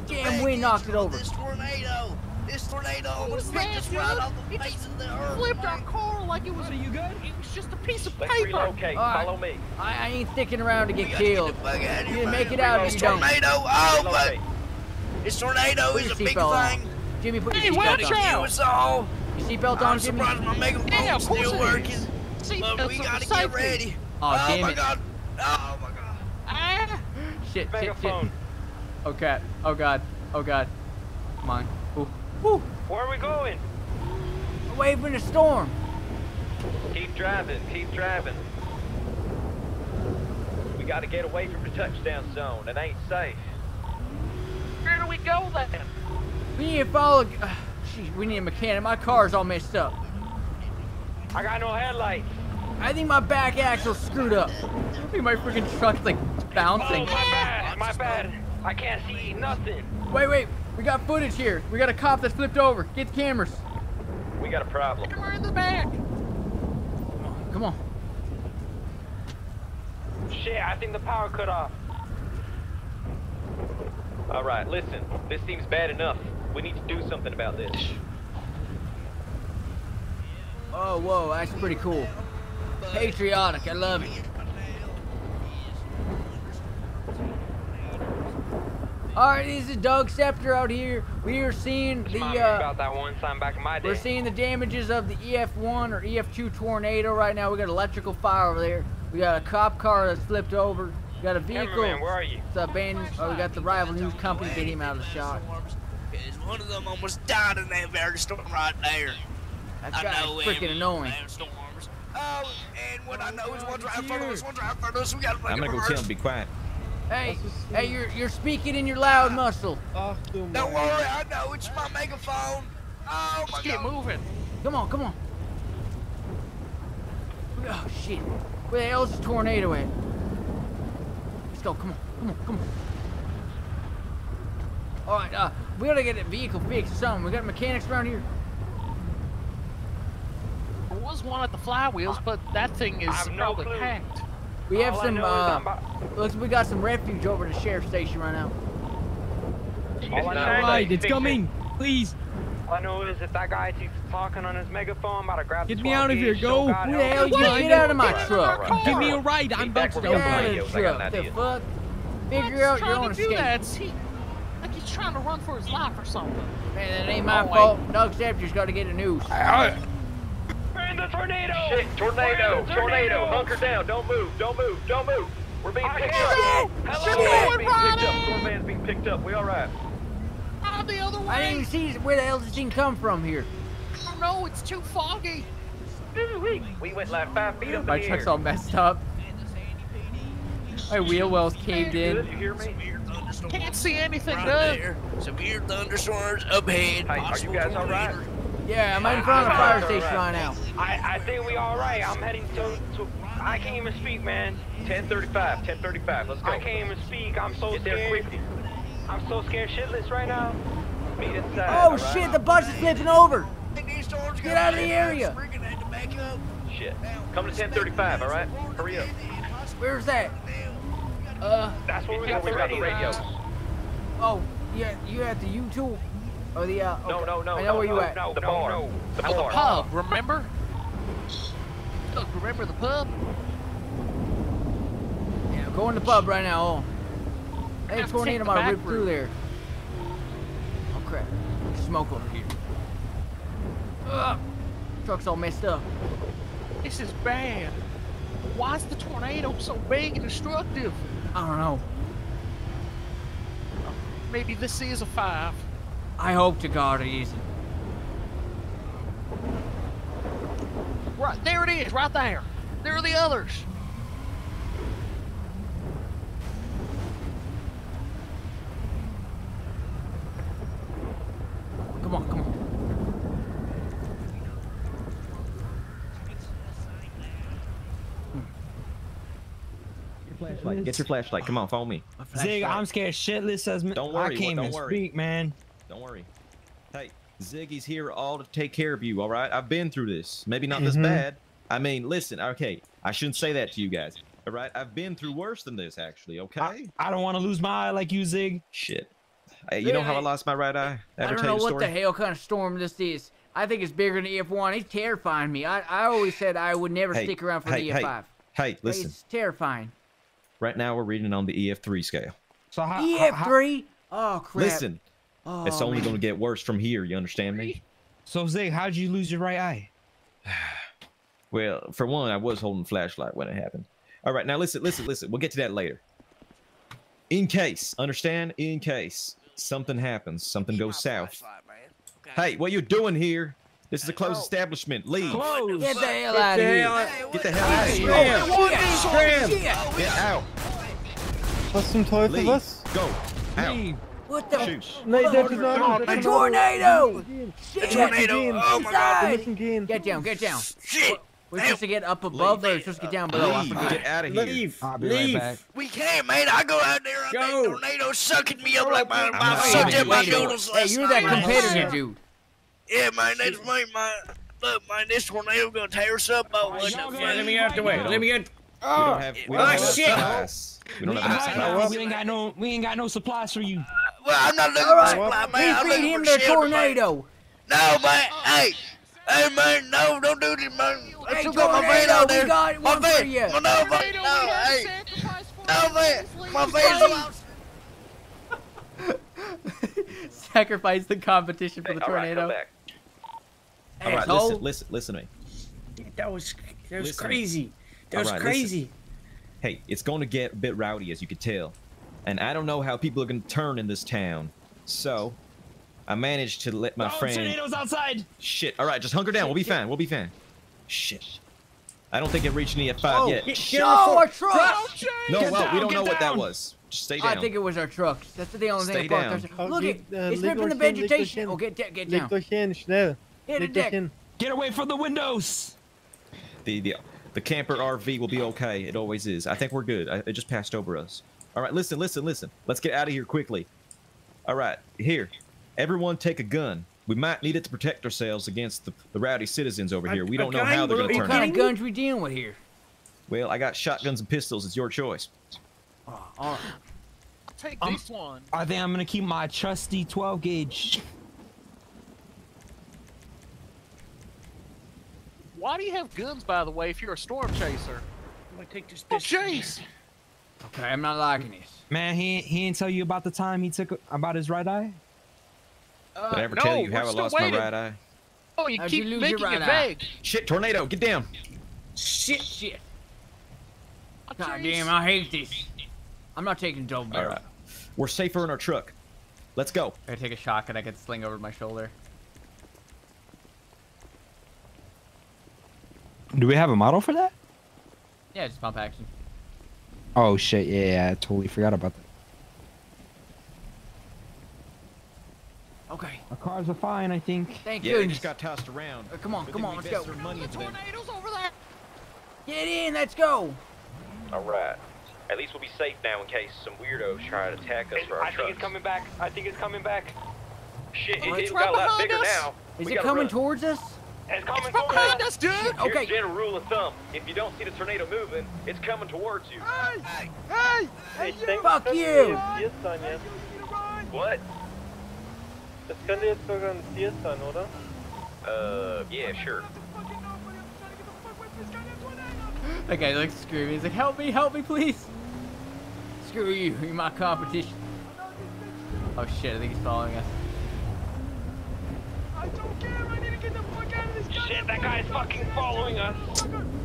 Damn, we knocked it over. This tornado. This tornado almost picked us right off the face of the earth. It flipped our car like it was a you good. It was just a piece of paper. Okay, follow me. I ain't sticking around to get killed. You make it out if you don't. This tornado, oh fuck! This tornado is a big thing. Jimmy, put your seatbelt on. Your seatbelt on, Jimmy. I'm surprised my megaphone still working. But we gotta get ready. Oh my god! Oh my god! Shit, shit, shit. Oh, God. Oh, God. Oh, God. Come on. Ooh. Ooh. Where are we going? Away from the storm. Keep driving. Keep driving. We got to get away from the touchdown zone. It ain't safe. Where do we go, then? We need to follow... Uh, geez, we need a mechanic. My car's all messed up. I got no headlights. I think my back axle's screwed up. I think my freaking truck's, like, bouncing. Oh, my bad. My bad. I can't see nothing. Wait, wait. We got footage here. We got a cop that's flipped over. Get the cameras. We got a problem. We're in the back. Come on. Come on. Shit, I think the power cut off. All right, listen. This seems bad enough. We need to do something about this. Oh, whoa, that's pretty cool. Patriotic, I love it. All right, this is Doug Scepter out here. We are seeing the uh, about that one time back in my day. We're seeing the damages of the E F one or E F two tornado right now. We got electrical fire over there. We got a cop car that's flipped over. We got a vehicle. Cameraman, where are you? It's abandoned. Oh, we got the rival news company get him out of the shot. One of them almost died in that very storm right there. That's freaking annoying. Oh, and what I know is one's right in front of us, one's right in front of us. We gotta I'm gonna go tell him to be quiet. Hey, hey, you're you're speaking in your loud muscle. Oh, don't worry, I know it's my megaphone. Oh my God. Keep moving. Come on, come on. Oh shit. Where the hell's the tornado at? Let's go. Come on, come on, come on. All right, uh, we gotta get that vehicle fixed. Something. We got mechanics around here. There was one at the flywheels, but that thing is probably no packed. We have All some, uh, about... looks like we got some refuge over at the sheriff's station right now. All I know is it's coming, please. All I know is if that guy keeps talking on his megaphone, I'm about to grab Get me out of here, go. Who the hell you get out of my truck? Give me a ride, I'm back to go. Get out of the truck, the fuck? Figure out your own escape. Like he's trying to run for his life or something. Man, that ain't my fault. Doug Scepter's got to get a noose. The tornado! Shit, tornado, tornado, tornado! Hunker down! Don't move! Don't move! Don't move! We're being picked up! Hello! Being picked up! Poor man's being picked up. We all right? I'm the other way. I didn't see where the hell this thing come from here. I don't know. It's too foggy. We went like five feet up in the air. My truck's all messed up. My wheel well's caved in. Did you hear me? Can't see anything, Doug. Severe thunderstorms up ahead. Hey, are you guys all right? Yeah, I'm in front of the fire station right now. I, I think we all right. I'm heading to, to... I can't even speak, man. ten thirty-five, ten thirty-five, let's go. I can't even speak. I'm so Get scared. Quickly. I'm so scared shitless right now. Meet inside. Oh, right? Shit, the bus is flipping over. Get out of the area. Shit. Come to ten thirty-five, all right? Hurry up. Where's that? Uh, That's where we got the radio. Oh, yeah, you had the U two. Oh, the, uh, okay. No, no, no, I know no, where you no, at. No, the no, bar. No, the, oh, bar. The pub, remember? Look, remember the pub? Yeah, I'm going to the pub right now. Oh. Hey, tornado might rip through there. Oh, crap. Smoke over here. Ugh. Truck's all messed up. This is bad. Why is the tornado so big and destructive? I don't know. Maybe this is a five. I hope to God it isn't. Right, there it is, right there. There are the others. Come on, come on. Your flashlight. Get your flashlight. Come on, follow me. Zig, I'm scared shitless as me. Don't worry, I can't even speak, man. Don't worry. Hey, Ziggy's here all to take care of you, all right? I've been through this. Maybe not mm-hmm. this bad. I mean, listen, okay, I shouldn't say that to you guys, all right? I've been through worse than this, actually, okay? I, I don't want to lose my eye like you, Zig. Shit. Hey, you yeah, know how I lost my right eye? I don't know what story? the hell kind of storm this is. I think it's bigger than E F one. It's terrifying me. I, I always said I would never hey, stick around for hey, the E F five. Hey, hey, listen. It's terrifying. Right now, we're reading on the E F three scale. So how, E F three? How, how, oh, crap. Listen. Oh, it's only going to get worse from here, you understand me? So, Zig, how did you lose your right eye? Well, for one, I was holding a flashlight when it happened. All right, now listen, listen, listen. We'll get to that later. In case, understand? In case something happens, something goes south. Hey, what you doing here? This is a closed establishment. Leave. Close. Get the hell out of here. Get the hell out of here. Get out. What's some toys of us? Go. Out. What the? A tornado! A tornado! Oh my God! Get down! Get down! Shit! We're supposed to get up above there. We're supposed to get down below. Get out of here. Leave. I'll be right back. We can't, man. I go out there. I make tornadoes sucking me up like my my subject my noodles. Hey, you're that competitor dude. Yeah, man. That's me, man. Look, man. This tornado gonna tear us up. Oh, what the fuck? Let me out the way. Let me out. Oh shit! We don't have no supplies. We ain't got no. We ain't got no supplies for you. Well, I'm not looking right. for supply, man. I'm looking him for shelter, tornado. Man. No, man. Hey, hey, man. No, don't do this, man. Hey, you got my van out there. My van. My van. No, man. No, hey. No, man. My van's out. Sacrifice the competition for the tornado. All right, listen, listen, listen to me. That was, that was crazy. That was crazy. Hey, it's going to get a bit rowdy, as you could tell. And I don't know how people are going to turn in this town. So, I managed to let my oh, friend... tornadoes outside! Shit, alright, just hunker down, we'll be fine, we'll be fine. Shit. I don't think it reached any at five oh, yet. Get, get oh, our trucks! No, well, down, we don't know down. what that was. Just stay down. I think it was our trucks. That's the only stay thing I thought. Oh, Look, it, uh, it's ripping the vegetation. Oh, get, get down. Hit the deck. Get away from the windows! The... the The camper R V will be okay. It always is. I think we're good. I, it just passed over us. All right, listen, listen, listen. Let's get out of here quickly. All right, here. Everyone take a gun. We might need it to protect ourselves against the, the rowdy citizens over here. We don't know how they're going to turn out. What kind of guns we dealing with here? Well, I got shotguns and pistols. It's your choice. Oh, all right. Take um, this one. I think I'm going to keep my trusty twelve gauge. Why do you have guns, by the way, if you're a storm chaser? I'm gonna take this chase. Okay, I'm not liking this. Man, he he ain't tell you about the time he took about his right eye? Uh, Did I ever no, tell you how I lost waiting. my right eye? Oh, you How'd keep you making right it vague. Shit, tornado, get down. Shit, shit. God damn, I hate this. I'm not taking double barrel. All right. We're safer in our truck. Let's go. I take a shotgun I can sling over my shoulder. Do we have a model for that? Yeah, just pump action. Oh shit, yeah, yeah, I totally forgot about that. Okay. Our cars are fine, I think. Thank yeah, you. They just got tossed around. Uh, come on, but come on, let's go. Money the tornado's over there. Get in, let's go. Alright. At least we'll be safe now in case some weirdos try to attack us it, for our I trucks. think it's coming back. I think it's coming back. Shit, oh, it, it's it right got a lot bigger us. now. Is we it coming run. towards us? It's coming it's behind us, dude! Here's okay. general rule of thumb. If you don't see the tornado moving, it's coming towards you. Hey! Hey! Hey! hey, hey you. Fuck you! Yes, son, yes. What? Das könnte jetzt sogar ein Ziel sein, oder? Uh, yeah, sure. That guy looks screaming. He's like, help me, help me, please! Screw you, you're my competition. Oh shit, I think he's following us. I don't care, I need to get the fuck out of this guy. Shit, that guy's fucking following us.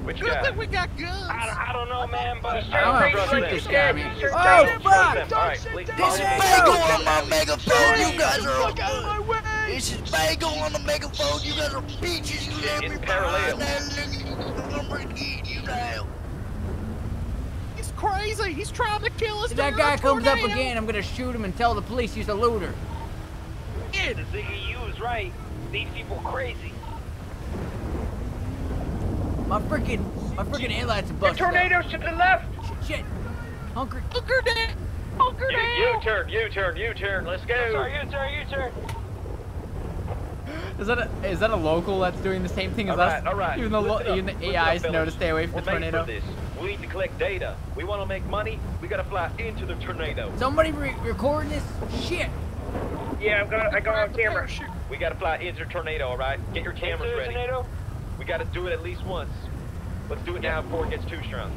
Which guy? Looks like we got guns. I, I don't know, man, but... I don't know, this guy, man. Oh, fuck! This is Bagel on my megaphone, you guys are good. This is Bagel on the megaphone, you guys are bitches, you damn parallel. He's crazy, he's trying to kill us. If that guy comes up again, I'm gonna shoot him and tell the police he's a looter. Yeah, the ziggy you was right. These people crazy. My freaking, my freaking headlights are busted. The tornado's to the left. Shit, shit. Hunker, hunker down, hunker down. You, you turn, you turn, you turn. Let's go. I'm sorry, you turn, you turn. Is that a, is that a local that's doing the same thing as all us? All right, even the lo even the A Is know to stay away from we're the tornado. For this. We need to collect data. We want to make money. We gotta fly into the tornado. Somebody re recording this shit. Yeah, I'm gonna, I got on camera. We gotta fly into tornado, all right? Get your cameras ready. Tornado? We gotta do it at least once. Let's do it now before it gets too strong.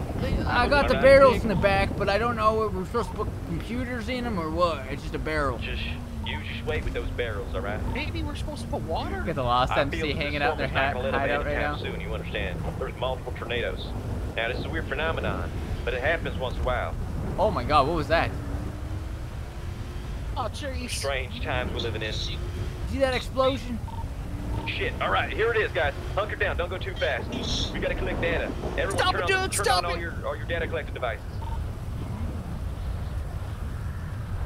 I got the barrels in the back, but I don't know if we're supposed to put computers in them or what. It's just a barrel. Just, you just wait with those barrels, all right? Maybe we're supposed to put water? Look at the lost M C hanging out their hat hideout right now. Soon, you understand? There's multiple tornadoes. Now, this is a weird phenomenon, but it happens once in a while. Oh my God, what was that? Oh, jeez. Strange times we're living in. See that explosion? Shit. All right, here it is, guys. Hunker down. Don't go too fast. We gotta collect data. Everyone stop turn it, on, dude. Turn stop on it. All your, all your data collecting devices.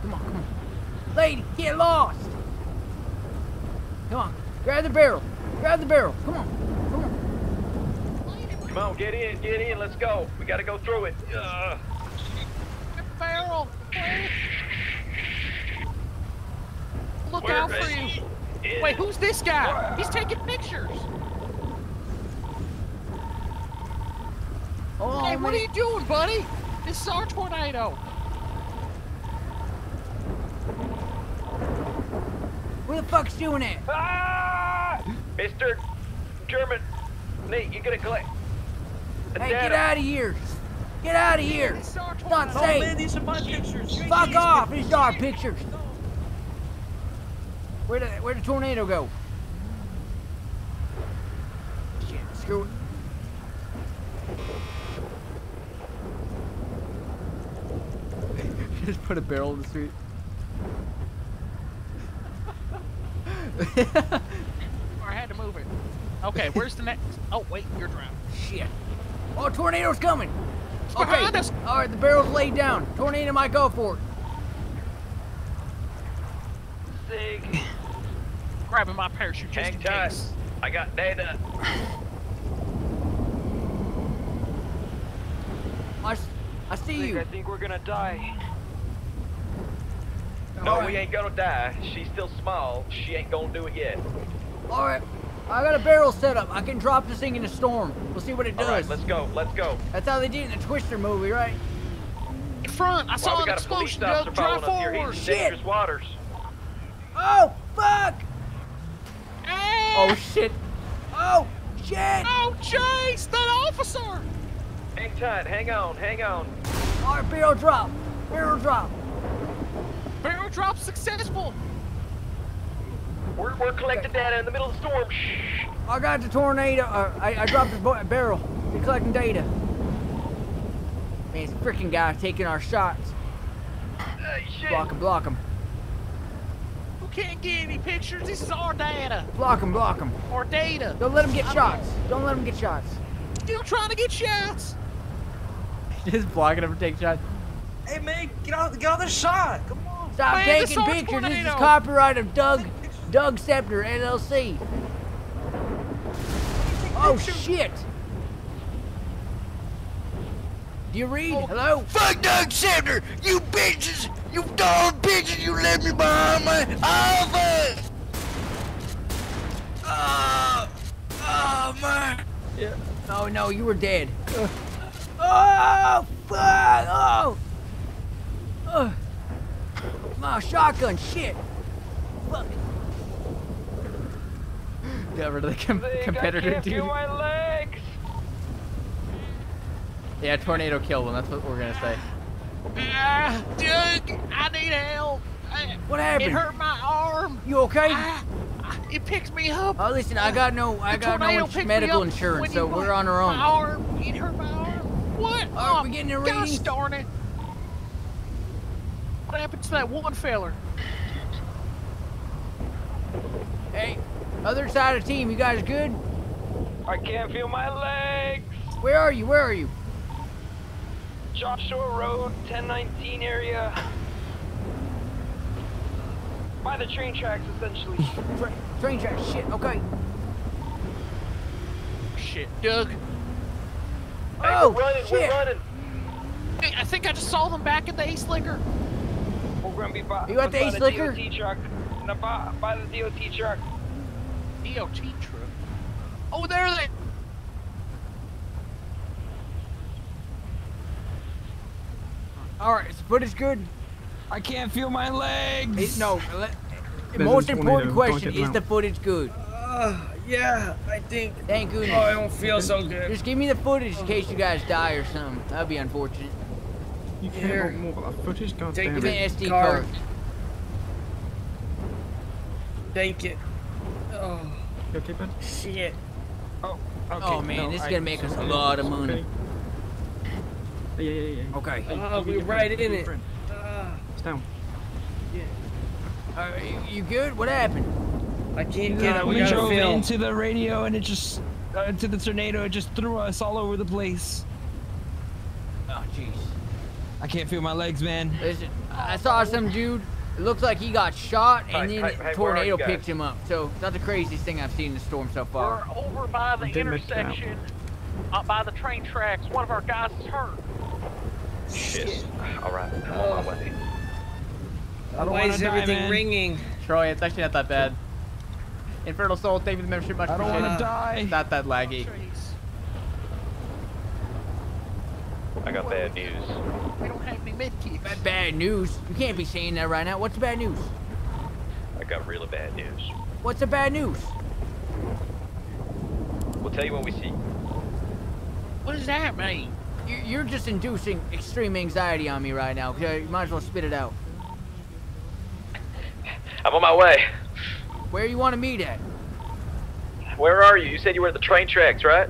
Come on, come on. Lady, get lost. Come on. Grab the barrel. Grab the barrel. Come on. Come on. Come on, get in. Get in. Let's go. We gotta go through it. Ugh. Barrel. Barrel. Look We're out for you. In. Wait, who's this guy? He's taking pictures. Oh, hey, man. What are you doing, buddy? This is our tornado. Where the fuck's doing it? Ah! Mister German, Nate, you gonna collect. Hey, data. Get out of here. Get out of here. It's not safe. Oh, man, these are my pictures. Fuck off. These are our pictures. Where'd the, where'd the tornado go? Shit, screw it. Just put a barrel in the street. I had to move it. Okay, where's the next? Oh, wait, you're drowned. Shit. Oh, tornado's coming. Okay. Alright, the barrel's laid down. Tornado might go for it. Zig. Grabbing my parachute just in case. I got data. I, I see Zig, you. I think we're gonna die. No, right. We ain't gonna die. She's still small. She ain't gonna do it yet. Alright. I got a barrel set up. I can drop this thing in a storm. We'll see what it does. All right, let's go. Let's go. That's how they did in the Twister movie, right? In front. I saw well, an explosion. Doug, drive forward. Shit. Dangerous waters. Oh, fuck! Ah. Oh, shit. Oh, shit! Oh, chase! That officer! Hang tight. Hang on. Hang on. All right, barrel drop. Barrel drop. Barrel drop successful. We're, we're collecting okay. data in the middle of the storm. Shh. I got the tornado. Uh, I, I dropped the barrel. We're collecting data. Man, it's a freaking guy taking our shots. Uh, shit. Block him, block him. Who can't get any pictures? This is our data. Block him, block him. Our data. Don't let him get shots. Don't let him get shots. Still trying to get shots. Just blocking him to take shots. Hey, man, get out, get out of the shot. Come on. Stop man, taking pictures. Tornado. This is copyright of Doug. Doug Scepter, L L C. Oh, shit. Do you read? Oh. Hello? Fuck Doug Scepter, you bitches, you dog bitches, you left me behind my office. Oh, oh, man. Yeah. Oh, no, you were dead. Uh. Oh, fuck. Oh. Uh. My shotgun, shit. Fuck. Over to the com competitor dude. Yeah, tornado killed him. That's what we're gonna say. Uh, dude, I need help. What happened? It hurt my arm. You okay? I, I, it picks me up. Oh, listen, I got no, I the got no medical insurance, so we're on our own. My arm. It hurt my arm. What? Are we getting a reading? Gosh darn it! What happened to that one feller? Hey. Other side of the team, you guys good? I can't feel my legs. Where are you? Where are you? Joshua Road, ten nineteen area. By the train tracks, essentially. Tra train tracks, shit, okay. Shit, Doug. Hey, oh, we're running, shit. We're running. Hey, I think I just saw them back at the Ace Liquor. We're gonna be by, you at the Ace Liquor? D O T truck. No, by, by the D O T truck. D O T truck. Oh, there they. All right, is footage good? I can't feel my legs. It, no. Let, the most important question is the footage good? Uh, yeah, I think. Thank goodness. Oh, I don't feel so good. Just give me the footage in case you guys die or something. That'd be unfortunate. You can't Here. More about the footage. God Take damn it. Take the S D card. Take it. Oh. You okay, Ben? Shit. Oh, okay. Oh, man, no, this is I, gonna make us a lot of money. Yeah, yeah, yeah. Okay. Oh, we're right in it. It's down. Yeah. Are you good? What happened? I can't get uh, we, we drove film. into the radio and it just uh, into the tornado. It just threw us all over the place. Oh jeez. I can't feel my legs, man. Listen, I saw some dude. It looks like he got shot, and then hey, hey, tornado picked him up. So that's the craziest thing I've seen in the storm so far. We're over by the intersection, up by the train tracks. One of our guys is hurt. Shit. Shit. All right, I'm uh, on my way. Why is everything die, ringing? Troy, it's actually not that bad. Infernal Soul, thank you for the membership. Much I don't want to die. It's not that laggy. I got bad news. We don't have any medkits. Bad, bad news? You can't be saying that right now. What's the bad news? I got really bad news. What's the bad news? We'll tell you when we see. What does that mean? You're just inducing extreme anxiety on me right now. You might as well spit it out. I'm on my way. Where you want to meet at? Where are you? You said you were at the train tracks, right?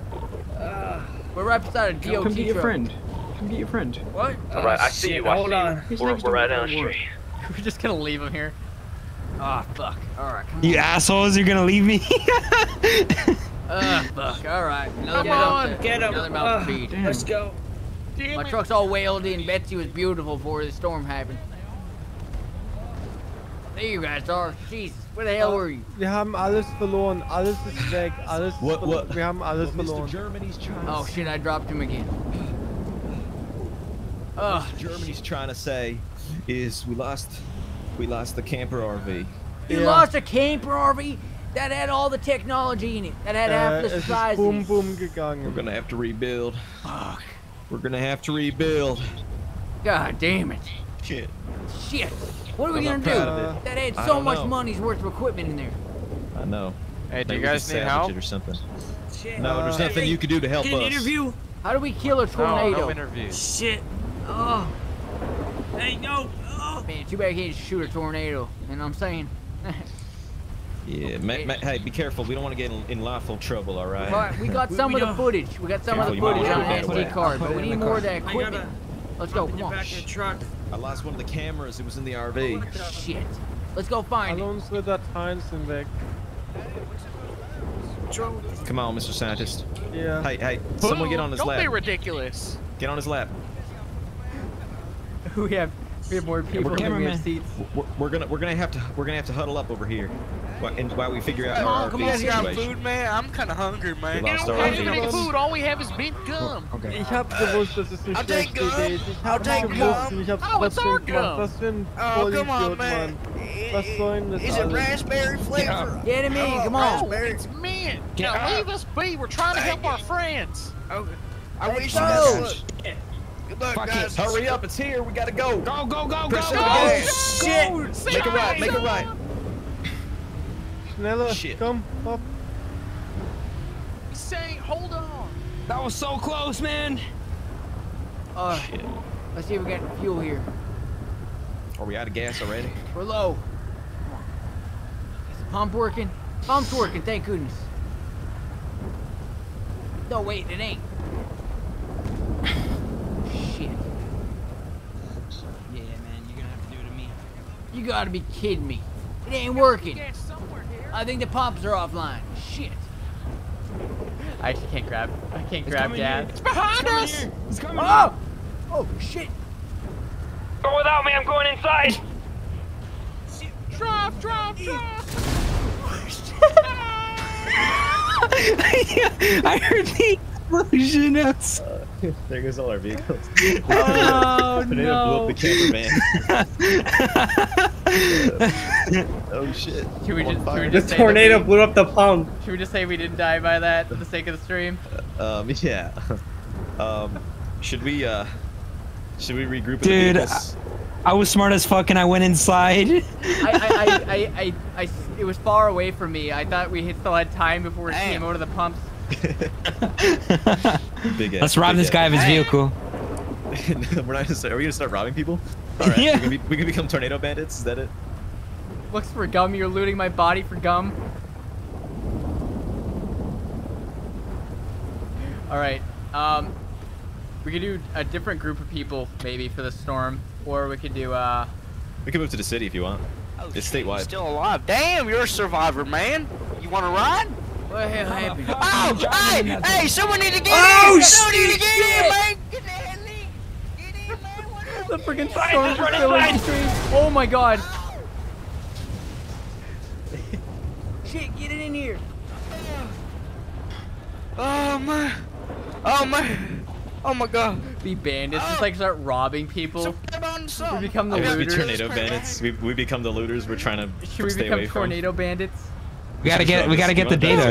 Uh, we're right beside a D O T truck. Come get your friend. Come get your friend. What? All right, oh, I see shit. you. I Hold see on. You. We're, we're right down the street. We're just gonna leave him here. Ah, oh, fuck. All right. Come you on. assholes, you're gonna leave me. Ah, oh, fuck. All right. Another come on, to, get him. Another mouth to feed. Let's go. Damn my it. truck's all wailed in. Betsy was beautiful before the storm happened. There you guys are. Jesus, where the hell were you? Wir haben alles verloren. Alles ist weg. Alles what, what? Wir haben alles well, verloren. Oh shit, I dropped him again. What Mister Germany's trying to say is we lost we lost the camper R V. You yeah. lost a camper R V that had all the technology in it. That had uh, half the sizes. Boom boom gegangen. We're gonna have to rebuild. Fuck. We're gonna have to rebuild. God damn it. Shit. Shit. What are we I'm gonna do? That had so much know. money's worth of equipment in there. I know. Hey, do Maybe you guys need help? Or something. Shit. No, there's uh, nothing hey, you could do to help us. An interview? How do we kill a tornado? No, no interview. Shit. Oh. Hey, no. Oh. Man, too bad he didn't shoot a tornado. You know what I'm saying? Yeah, ma ma hey, be careful. We don't want to get in, in lawful trouble, all right? All right, we got some we, we of the footage. We got some careful, of the footage on an S D card, but we need more of that equipment. Let's go, come on. Back in the truck. I lost one of the cameras. It was in the R V. Shit. Let's go find it. Come on, Mister Scientist. Yeah. Hey, hey, someone get on his lap. Don't be ridiculous. Get on his lap. We have, we have more people than we have seats. We're, we're gonna, we're gonna have to, we're gonna have to huddle up over here, and while we figure out our R V situation. Come on, come on, you got food, man. I'm kind of hungry, man. We don't have any food. All we have is mint gum. Okay. Ich hab gewusst, dass es nicht schlecht ist. I'll take gum. Oh, it's our gum. Oh, come on, man. Is it raspberry flavor? Get him in. Come on. It's mint. Now leave us be. We're trying to help our friends. Okay. I wish you guys. Good luck, guys. Hurry up, it's here. We gotta go. Go, go, go, go, go. Shit. Make it right. Make it right. Schneller. Shit. Come up. Say, hold on. That was so close, man. Uh, Shit. Let's see if we got fuel here. Are we out of gas already? We're low. Come on. Is the pump working? Pump's working. Thank goodness. No, wait, it ain't. You gotta be kidding me. It ain't working. I think the pumps are offline. Shit. I actually can't grab I can't it's grab gas. Here. It's behind it's us! Here. It's coming oh! Here. Oh shit! Go without me, I'm going inside! Shit. Drive, drive, drive! I heard the explosion outside. There goes all our vehicles. Oh, no. Blew up the cameraman. uh, oh, shit. Should we just, should we just the tornado we, blew up the pump. Should we just say we didn't die by that for the sake of the stream? Uh, um, yeah. Um, should we, uh, should we regroup? Dude, the vehicles? I, I was smart as fuck and I went inside. I, I, I, I, I, I, it was far away from me. I thought we still had time before it came over to the pumps. Big Let's rob Big this guy of his vehicle. We're not gonna, are we gonna start robbing people? All right, yeah. we, can be, we can become tornado bandits. Is that it? Looks for gum. You're looting my body for gum. All right. Um, we could do a different group of people maybe for the storm, or we could do. Uh, we can move to the city if you want. Oh, it's statewide. Still alive. Damn, you're a survivor, man. You want to ride? What the hell happened? Oh, oh hey, hey, someone need to get oh, in. Someone need to get shit. in, man. Get the hell in. Get in, man. What the freaking storm's running street. Oh my God. Shit, get it in here. Oh my. Oh my. Oh my God. Be bandits. Oh. Just like start robbing people. So we become the I mean, looters. We tornado bandits. We, we become the looters. We're trying to Should we stay become away tornado from. bandits? We gotta get. We gotta get the data.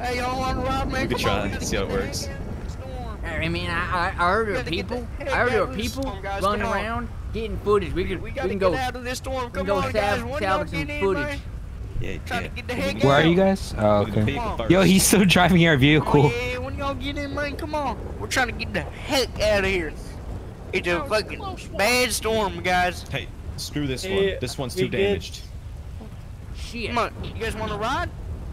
Hey, y'all want to rob me? We could try and see how it works. I mean, I I heard of people. I heard of people running around getting footage. We could. We can go. We can go salvage some footage. Yeah, yeah. Where are you guys? Oh, okay. Yo, he's still driving our vehicle. Yeah, when y'all get in, man, come on. We're trying to get the heck out of here. It's a fucking bad storm, guys. Hey, screw this one. This one's too damaged. Shit. Come on, you guys want to ride?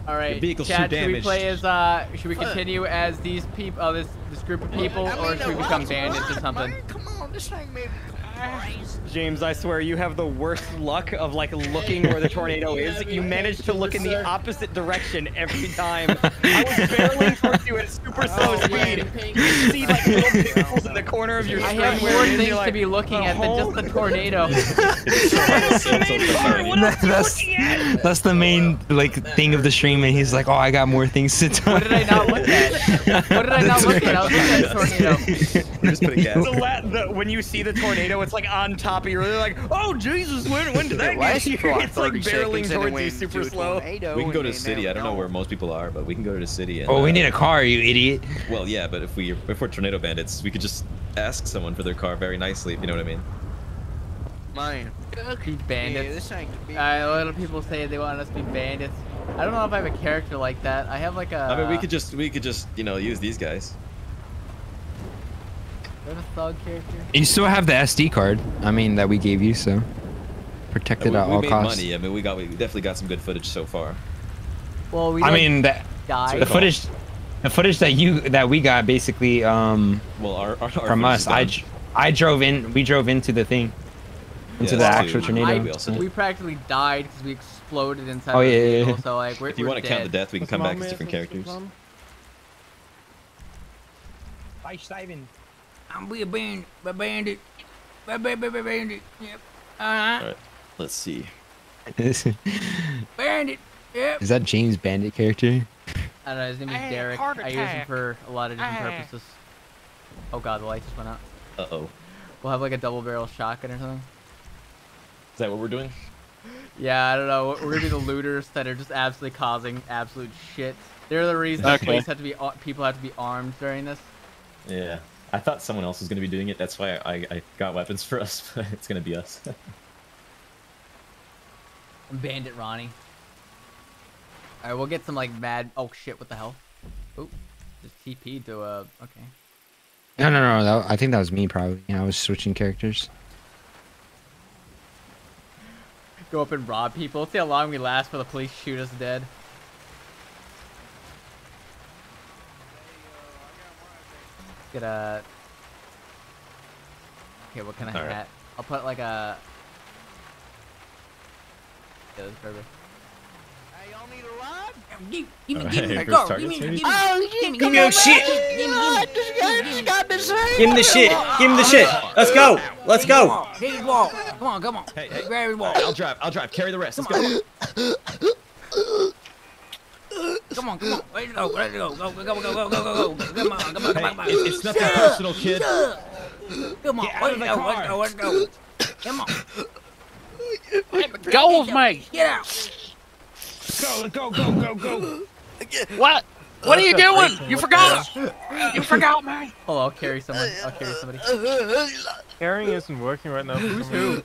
All right. Vehicle's Chad, too damaged. Should we play as uh? Should we continue as these people, oh, this this group of people, I mean, or should we become bandits ride, or something? Man. Come on, this thing may be crazy. James, I swear you have the worst luck of like looking where the tornado is. You managed to look in the opposite direction every time. I was barreling towards you at super slow speed. You see like little pimples in the corner of your screen. I have more things like, to be looking at than just the tornado. That's the main part. What else are you looking at? That's the main like thing of the stream, and he's like, oh, I got more things to do. What did I not look at? What did I not look at? I was looking at the tornado. Just put a gas. The, the, when you see the tornado, it's like on top. You're really like, oh Jesus, when, when did that get here? It's like barreling towards you super slow. We can go to the city. I don't know where most people are, but we can go to the city. And, oh, uh, we need a car, you idiot. Well, yeah, but if, we, if we're tornado bandits, we could just ask someone for their car very nicely, if you know what I mean. Mine. Be bandits. Uh, a lot of people say they want us to be bandits. I don't know if I have a character like that. I have like a... I mean, we could just, we could just, you know, use these guys. Thug character. You still have the S D card. I mean that we gave you, so protected we, at we all made costs. Money. I mean, we got we definitely got some good footage so far. Well, we. I mean that die. the footage, the footage that you that we got basically um well, our, our, from our us. I I drove in. We drove into the thing, into yeah, the actual too. tornado. I, we, we practically died because we exploded inside. Oh yeah, yeah, yeah. So like, we're, if you want to count the death, we can What's come back as different characters. Bye, Steven. I'm be a bandit, a bandit, a bandit, yep. Uh -huh. All right, let's see. Bandit, yep. Is that James Bandit character? I don't know, his name is I Derek. I use him for a lot of different I purposes. Oh God, the light just went out. Uh-oh. We'll have like a double barrel shotgun or something. Is that what we're doing? Yeah, I don't know. We're gonna be the looters that are just absolutely causing absolute shit. They're the reason okay. police have to be, people have to be armed during this. Yeah. I thought someone else was going to be doing it, that's why I, I got weapons for us, but it's going to be us. Bandit Ronnie. Alright, we'll get some like mad... Oh shit, what the hell? Oh, just T P'd to uh... okay. No, no, no, no, I think that was me probably. You know, I was switching characters. Go up and rob people. Let's see how long we last before the police shoot us dead. Get a. Okay, what kind of hat? Right. I'll put like a. Yeah, that's perfect. Hey, y'all need a rod? Give, give me, right, give me, go. Give me, give me. Oh, give me, give me your shit. Give me, give me the shit. Give me the shit. Let's go. Let's go. Hey, come on, come on. Hey, hey, hey, I'll drive. I'll drive. Carry the rest. Let's go. Come on, come on, ready to go, ready to go, go, go, go, go, go, go, go, come on, come on, come on. Hey, it's nothing personal, kid. Come on, let's go, let's go, let's go. Come on. Let go of me. Get out. Go, go, go, go, go. What? What are you doing? You forgot. You forgot me. Oh, I'll carry someone. I'll carry somebody. Carrying isn't working right now. Who's who?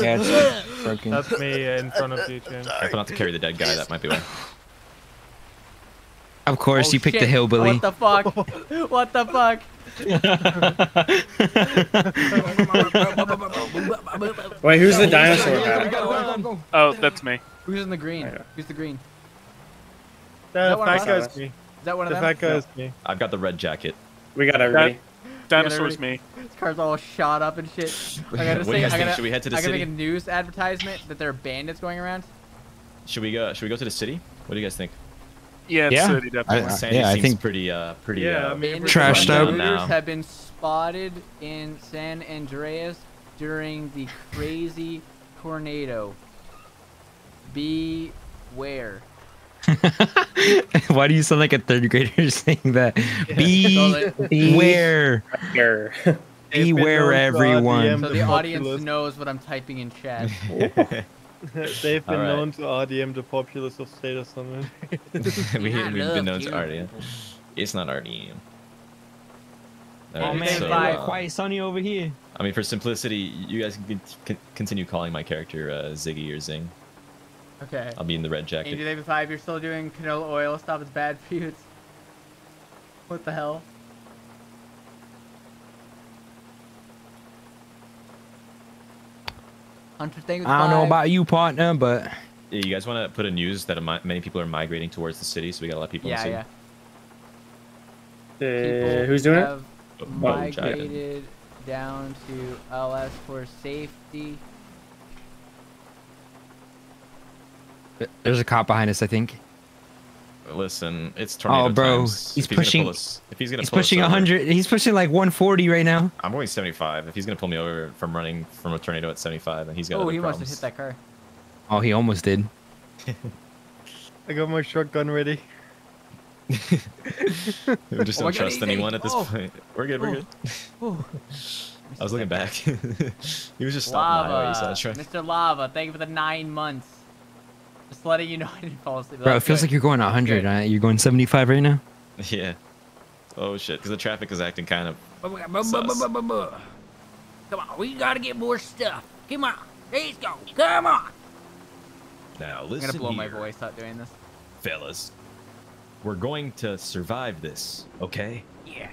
Yeah, it's broken. That's me in front of you, Jim. I'm about to carry the dead guy. That might be one. Of course, oh, you picked shit. the hillbilly. What the fuck? What the fuck? Wait, who's the dinosaur guy? Oh, that's me. Who's in the green? Who's the green? That fat guy's me. Is that one of them? The fat guy's me. I've got the red jacket. We got everybody. That dinosaur's me. car's all shot up and shit. Like, I just what think, do you guys I think? Gotta, should we head to the I city? I gotta make a news advertisement that there are bandits going around. Should we go? Should we go to the city? What do you guys think? Yeah, it's yeah. City, definitely. I, I, Sandy yeah, seems I think pretty, uh, pretty. Yeah, uh, I mean, trashed out now. Have been spotted in San Andreas during the crazy tornado. Beware. Why do you sound like a third grader saying that? Yeah. Be beware. Beware, everyone. So the audience knows what I'm typing in chat. They've been right. known to R D M the populace of state or something. we, yeah, we've look, been known to R D M. It's not R D M. All right, oh man, so, bye. Uh, Quiet Sonny over here. I mean, for simplicity, you guys can continue calling my character uh, Ziggy or Zing. Okay. I'll be in the red jacket. David Five, you're still doing canola oil stuff. It's bad for you. It's... What the hell? I don't know about you, partner, but... Yeah, you guys want to put a news that many people are migrating towards the city, so we got a lot of people yeah, in the city. Yeah, yeah. Uh, who's doing it? Oh, migrated oh, down to L S for safety. There's a cop behind us, I think. Listen, it's tornado times. Oh, bro, times. he's if pushing. He's, if he's gonna he's pull pushing one hundred. Over, he's pushing like one forty right now. I'm going seventy-five. If he's gonna pull me over from running from a tornado at seventy-five, then he's got. Oh, he problems. Must have hit that car. Oh, he almost did. I got my shotgun ready. we just don't oh, trust God, anyone at this oh. point. We're good. We're oh. good. I was looking back. He was just stopping by. Mister Lava, thank you for the nine months. Just letting you know I didn't fall asleep. That's Bro, it feels good. like you're going one hundred. Uh, you're going seventy-five right now? Yeah. Oh, shit. Because the traffic is acting kind of sus. Come on. We got to get more stuff. Come on. Let's go. Come on. Now, listen I'm going to blow here, my voice out doing this. Fellas, we're going to survive this, okay? Yeah.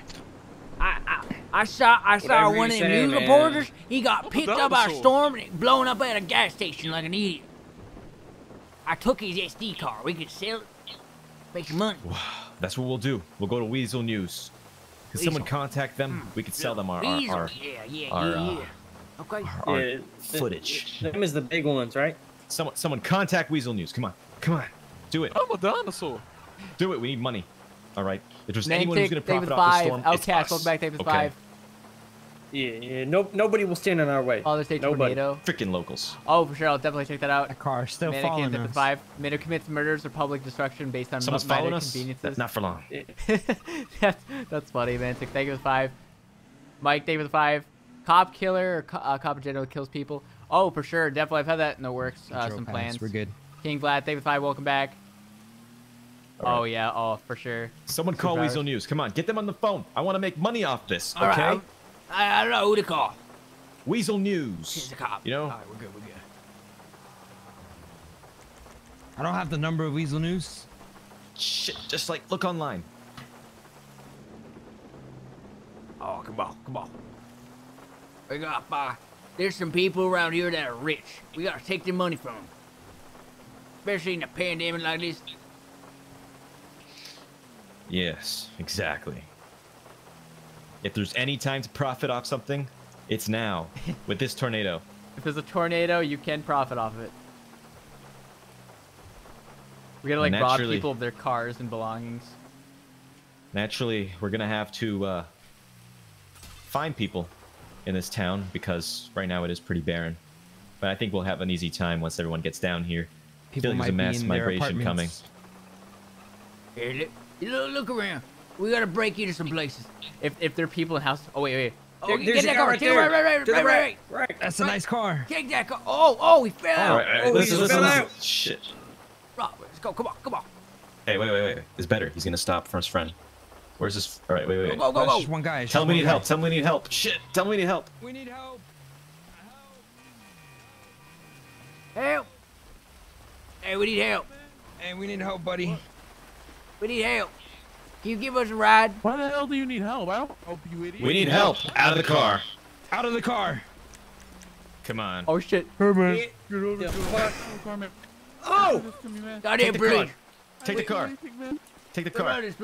I I, I saw I saw one of the news reporters. He got picked up by a storm and blown up at a gas station like an idiot. I took his S D card. We could sell it, make some money. That's what we'll do. We'll go to Weasel News. Can someone contact them? Mm. We could sell them our Weasel. our our, yeah, yeah, our, yeah, yeah. Uh, okay. our, yeah, our footage. Them is the big ones, right? Someone, someone contact Weasel News. Come on, come on, do it. I'm a dinosaur. Do it. We need money. All right. If there's Nantic, anyone who's gonna profit off the storm, it's us. Welcome back, David okay. Five. Yeah, yeah. No, nobody will stand in our way. Oh, there's a tornado. Freaking locals. Oh, for sure. I'll definitely check that out. That car still Manic following us. Five. Manic commits murders or public destruction based on minor conveniences. That's not for long. that's, that's funny, man. Thank you for the five. Mike, thank you for the five. Cop killer or co uh, cop in general kills people. Oh, for sure. Definitely. I've had that in the works. Uh, some plans. We're good. King Vlad, thank you for the five. Welcome back. Right. Oh, yeah. Oh, for sure. Someone call powers. Weasel News. Come on. Get them on the phone. I want to make money off this. All okay. Right. I, I don't know who to call. Weasel News. He's a cop. You know? All right, we're good, we're good. I don't have the number of Weasel News. Shit, just like, look online. Oh, come on, come on. We got, uh, there's some people around here that are rich. We gotta take their money from them. Especially in a pandemic like this. Yes, exactly. If there's any time to profit off something, it's now, with this tornado. If there's a tornado, you can profit off of it. We're gonna, like, naturally, rob people of their cars and belongings. Naturally, we're gonna have to, uh, find people in this town, because right now it is pretty barren. But I think we'll have an easy time once everyone gets down here. People might be in their apartments. Coming. Here, look, look around. We gotta break into some places. If if there are people in houses, oh wait, wait. Oh, there, get that car, car right, there. Right, right, right, right, right, right, right, right. That's right. A nice car. Take that car. Oh, oh, he fell out. All right, all right. Oh, listen, he listen, fell listen. Out. Shit. Right, let's go. Come on, come on. Hey, wait, wait, wait, wait. It's better. He's gonna stop for his friend. Where's this? All right, wait, wait, wait. Go, go, go, go. One guy. Tell him we need help. Tell him we need help. Shit. Tell him we need help. We need help. Help. Hey, we need help. Hey, we need help, buddy. What? We need help. Can you give us a ride? Why the hell do you need help? I don't help you, idiot. We need help. Out of the car. Out of the car. Come on. Oh, shit. Herman. Get over the car, man. Oh! Goddamn bridge. Take the car. Take the car. Take the car. I didn't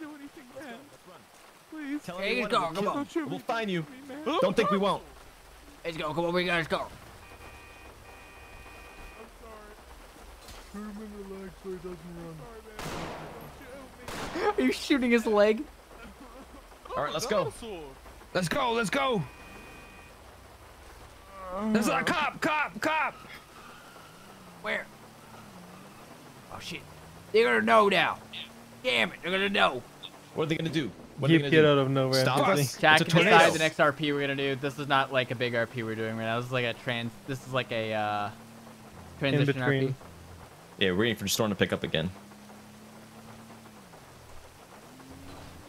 do anything, man. Please. Tell him hey, you go, come on. We'll find you. Me, Don't think we won't. Let's go. Come on, we guys go. I'm sorry. Herman Relaxer doesn't run. Are you shooting his leg? All right, let's go. Let's go. Let's go. There's a cop, cop, cop. Where? Oh shit! They're gonna know now. Damn it! They're gonna know. What are they gonna do? What are you they gonna get do? out of nowhere. Stop us! Jack, decide the next R P we're gonna do. This is not like a big R P we're doing right now. This is like a trans. This is like a uh, transition R P. Yeah, we're waiting for the storm to pick up again.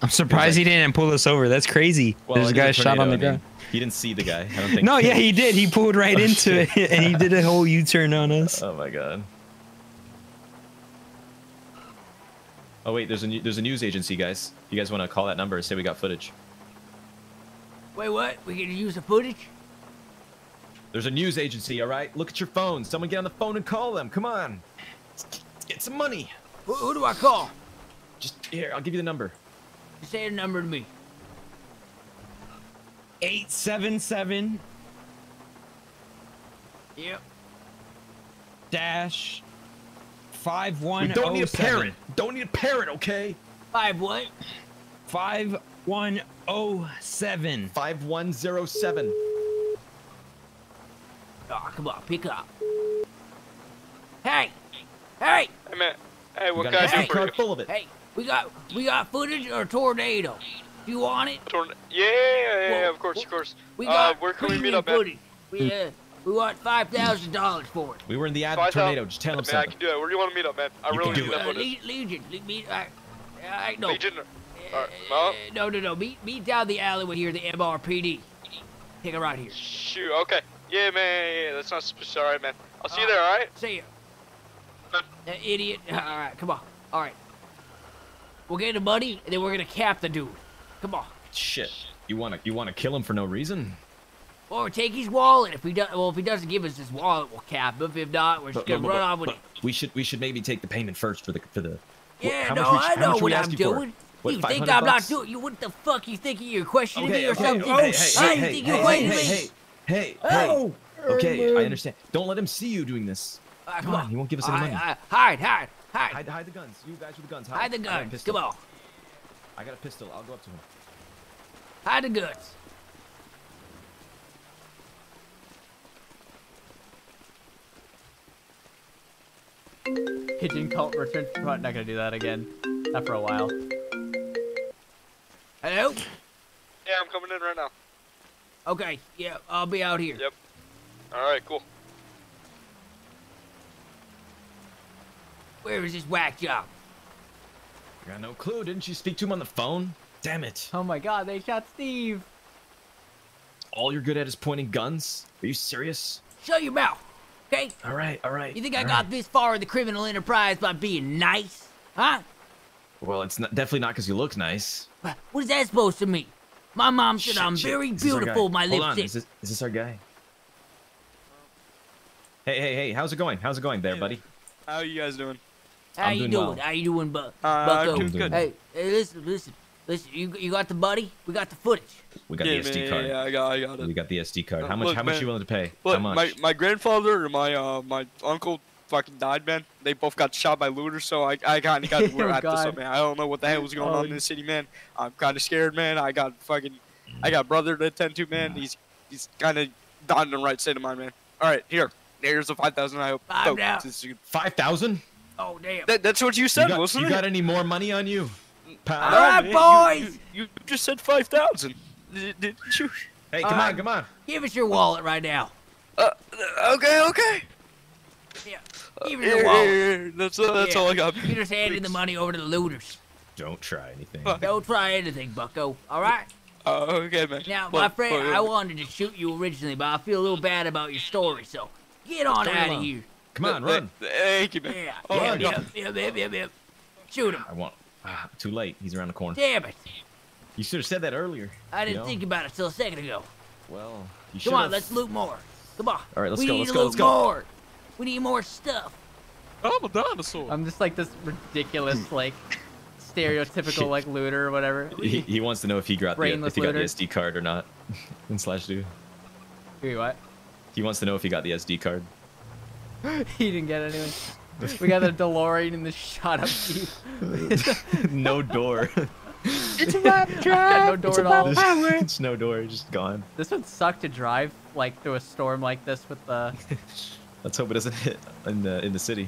I'm surprised he didn't pull us over. That's crazy. Well, There's a guy a tornado, shot on the ground. He didn't see the guy. I don't think. No, yeah, he did. He pulled right oh, into shit. it, and he did a whole U-turn on us. Oh my god. Oh wait, there's a there's a news agency, guys. You guys want to call that number and say we got footage? Wait, what? We gonna use the footage? There's a news agency. All right, look at your phone. Someone get on the phone and call them. Come on, let's get some money. Who, who do I call? Just here, I'll give you the number. Say a number to me. eight seven seven. Yep. Dash. five one oh seven. We don't need a parent. Don't need a parent, okay? Five what? five one oh seven. five one oh seven. Oh, come on, pick up. Hey, hey. Hey, man. Hey, what guys do for you? Full of it. Hey. We got we got footage or a tornado. Do you want it? Tornado. Yeah, yeah, yeah, well, of course, of course. We got uh, where can we meet up, footage. Man? We uh, we want five thousand dollars for it. We were in the eye of the tornado. Just tell them something. I can do it. Where do you want to meet up, man? I you really need that uh, footage. Le Legion, Le meet. I, I know. Legion. Uh, right. no? no, no, no. Meet meet down the alleyway here, the M R P D. Take it right here. Shoot. Okay. Yeah, man. Yeah, that's not supposed. All right, man. I'll see all you there. All right. See you. That idiot. All right. Come on. All right. We'll get the money, and then we're gonna cap the dude. Come on. Shit. You wanna you wanna kill him for no reason? Or take his wallet. If he does, well, if he doesn't give us his wallet, we'll cap him. If not, we're just but, gonna but, run but, on with it. We should we should maybe take the payment first for the for the. Yeah, how no, much, I know what I'm doing. What, you think I'm bucks? not doing? You what the fuck? You think you're questioning okay, me or okay, something? Oh, shit! Hey, hey, hey, hey, hey, hey, hey, hey, hey, oh, hey. Okay, I understand. Don't let him see you doing this. Uh, come, come on, he won't give us any money. Hide, hide. Hide. hide. Hide the guns. You guys with the guns. Hide, hide the guns. Come on. I got a pistol. I'll go up to him. Hide the guns. Kitchen cult return. Not gonna do that again. Not for a while. Hello? Yeah, I'm coming in right now. Okay. Yeah, I'll be out here. Yep. All right. Cool. Where is this whack job? I got no clue. Didn't you speak to him on the phone? Damn it. Oh my god, they shot Steve. All you're good at is pointing guns? Are you serious? Shut your mouth, okay? All right, all right. You think I got this far in the criminal enterprise by being nice? Huh? Well, it's not, definitely not because you look nice. What is that supposed to mean? My mom said I'm very beautiful, my lipstick. Hold on, is this, is this our guy? Hey, hey, hey, how's it going? How's it going there, buddy? How are you guys doing? How I'm you doing? doing? Well. How you doing, bu uh, Bucko? I'm good. Hey, hey, listen, listen, listen. You you got the buddy? We got the footage. We got yeah, the S D man, card. Yeah, I got, I got it. We got the S D card. Uh, how much? Look, how much man, you willing to pay? Look, how much? My my grandfather or my uh my uncle fucking died, man. They both got shot by looters, so I I kind of got to wrap this up, man. I don't know what the hell was going on in the city, man. I'm kind of scared, man. I got fucking, I got brother to attend to, man. He's he's kind of not in the right state of mind, man. All right, here. Here's the five thousand. I hope. five thousand? Oh, damn. That, that's what you said, you wasn't you it? You got any more money on you? Pal. All right, man, boys. You, you, you just said five thousand. Didn't you? Hey, come uh, on, come on. Give us your wallet right now. Uh, okay, okay. Yeah. Give us uh, your here, wallet. Here, here. That's, uh, that's yeah. all I got. You just handed the money over to the looters. Don't try anything. Fuck. Don't try anything, Bucko. All right? Uh, okay, man. Now, but, my friend, but, yeah. I wanted to shoot you originally, but I feel a little bad about your story, so... Get on out of here! Come on, run! Thank you, man. Yeah, oh, yeah, yeah, yeah, yeah, yeah, yeah. Shoot him! I won't. Ah, too late. He's around the corner. Damn it! You should have said that earlier. I didn't you know? think about it till a second ago. Well, you should. Come on, let's loot more. Come on. All right, let's we go. Let's go. Let's go. More. We need more stuff. I'm a dinosaur. I'm just like this ridiculous, like stereotypical like looter or whatever. He, he wants to know if he got the, if he got the S D card or not. In slash do. Wait, what? He wants to know if he got the S D card. He didn't get anyone. We got the DeLorean in the shut-up Jeep. No door. It's a wrap drive. No door it's at all. This, it's no door. Just gone. This would suck to drive like through a storm like this with the. Let's hope it doesn't hit in the in the city.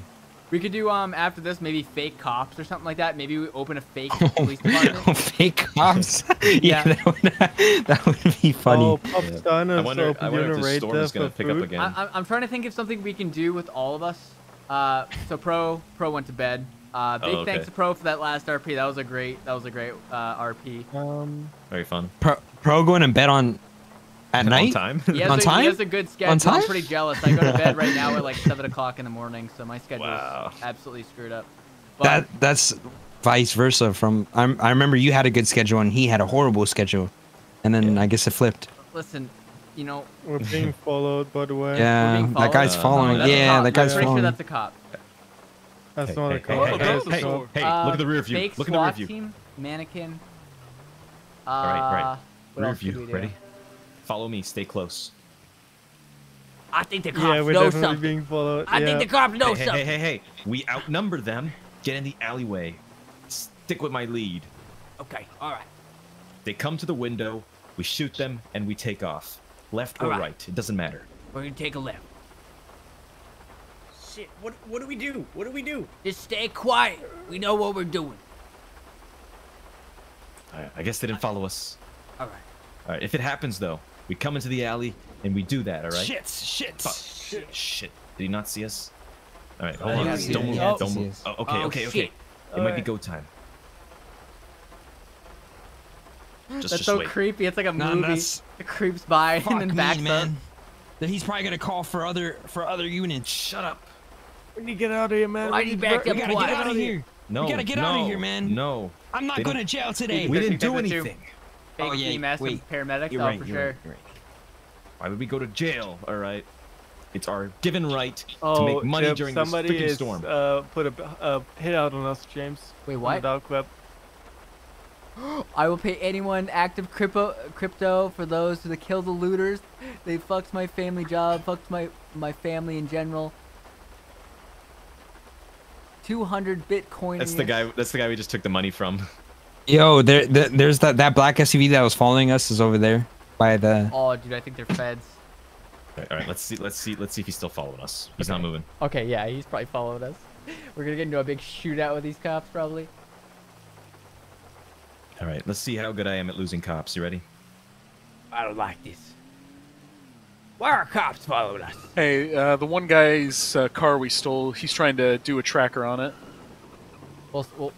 We could do um after this maybe fake cops or something like that. Maybe we open a fake oh, police department. Oh, fake cops. yeah, yeah. That, would, that would be funny. Oh, yeah. I wonder, I wonder if the storm is gonna pick food? up again. I, I'm trying to think of something we can do with all of us. Uh, so Pro Pro went to bed. Uh, big oh, okay. thanks to Pro for that last R P. That was a great. That was a great uh, R P. Um, very fun. Pro, Pro going to bed on at night. On time. He has on a, time. He has a good schedule. On time? I'm pretty jealous. I go to bed right now at like seven o'clock in the morning, so my schedule wow. is absolutely screwed up. But, that that's vice versa. From I'm, I remember you had a good schedule and he had a horrible schedule, and then yeah. I guess it flipped. Listen. You know, we're being followed, by the way. Yeah, that guy's following. Uh, yeah, that guy's following. That's a cop. That's hey, not hey, a cop. Hey, hey, hey, hey, hey uh, look at the rear view. Look at the rear view. Team, mannequin. Uh, all right, right. Rear view. Ready? Follow me. Stay close. I think the cops yeah, we're know definitely something. Being followed. I yeah. think the cops know hey, hey, something. Hey, hey, hey, hey. We outnumber them. Get in the alleyway. Stick with my lead. Okay, all right. They come to the window. We shoot them, and we take off. Left or right. right, it doesn't matter. We're gonna take a left. Shit, what what do we do? What do we do? Just stay quiet. We know what we're doing. Alright, I guess they didn't follow us. Alright. Alright, if it happens though, we come into the alley and we do that, alright? Shit, shit, Fuck. shit, shit. Did he not see us? Alright, hold on. Don't move, don't, don't move. Oh, okay, oh, okay, shit. okay. It All might right. be go time. Just, that's just so wait. creepy. It's like a nah, movie. It creeps by Fuck and then me, backs man. up. Then he's probably gonna call for other for other units. Shut up. We need to get out of here, man. Why you back up? We gotta get out of here. No, we gotta get no, out of here, man. No. I'm not going to jail today. We, we didn't do anything. Oh yeah, wait. Paramedics, you're right, for you're sure. Right, you're right. Why would we go to jail? All right. It's our given right oh, to make money Jeb, during this freaking is, storm. Uh, put a uh, hit out on us, James. Wait, what? I will pay anyone active crypto crypto for those who kill the looters. They fucked my family job, fucked my my family in general. two hundred bitcoin. That's the guy. That's the guy we just took the money from. Yo, there, there there's that that black S U V that was following us is over there by the. Oh, dude, I think they're feds. All right, all right let's see, let's see, let's see if he's still following us. He's okay. not moving. Okay, yeah, he's probably following us. We're gonna get into a big shootout with these cops probably. All right, let's see how good I am at losing cops. You ready? I don't like this. Why are cops following us? Hey, uh, the one guy's uh, car we stole, he's trying to do a tracker on it. We'll, we'll,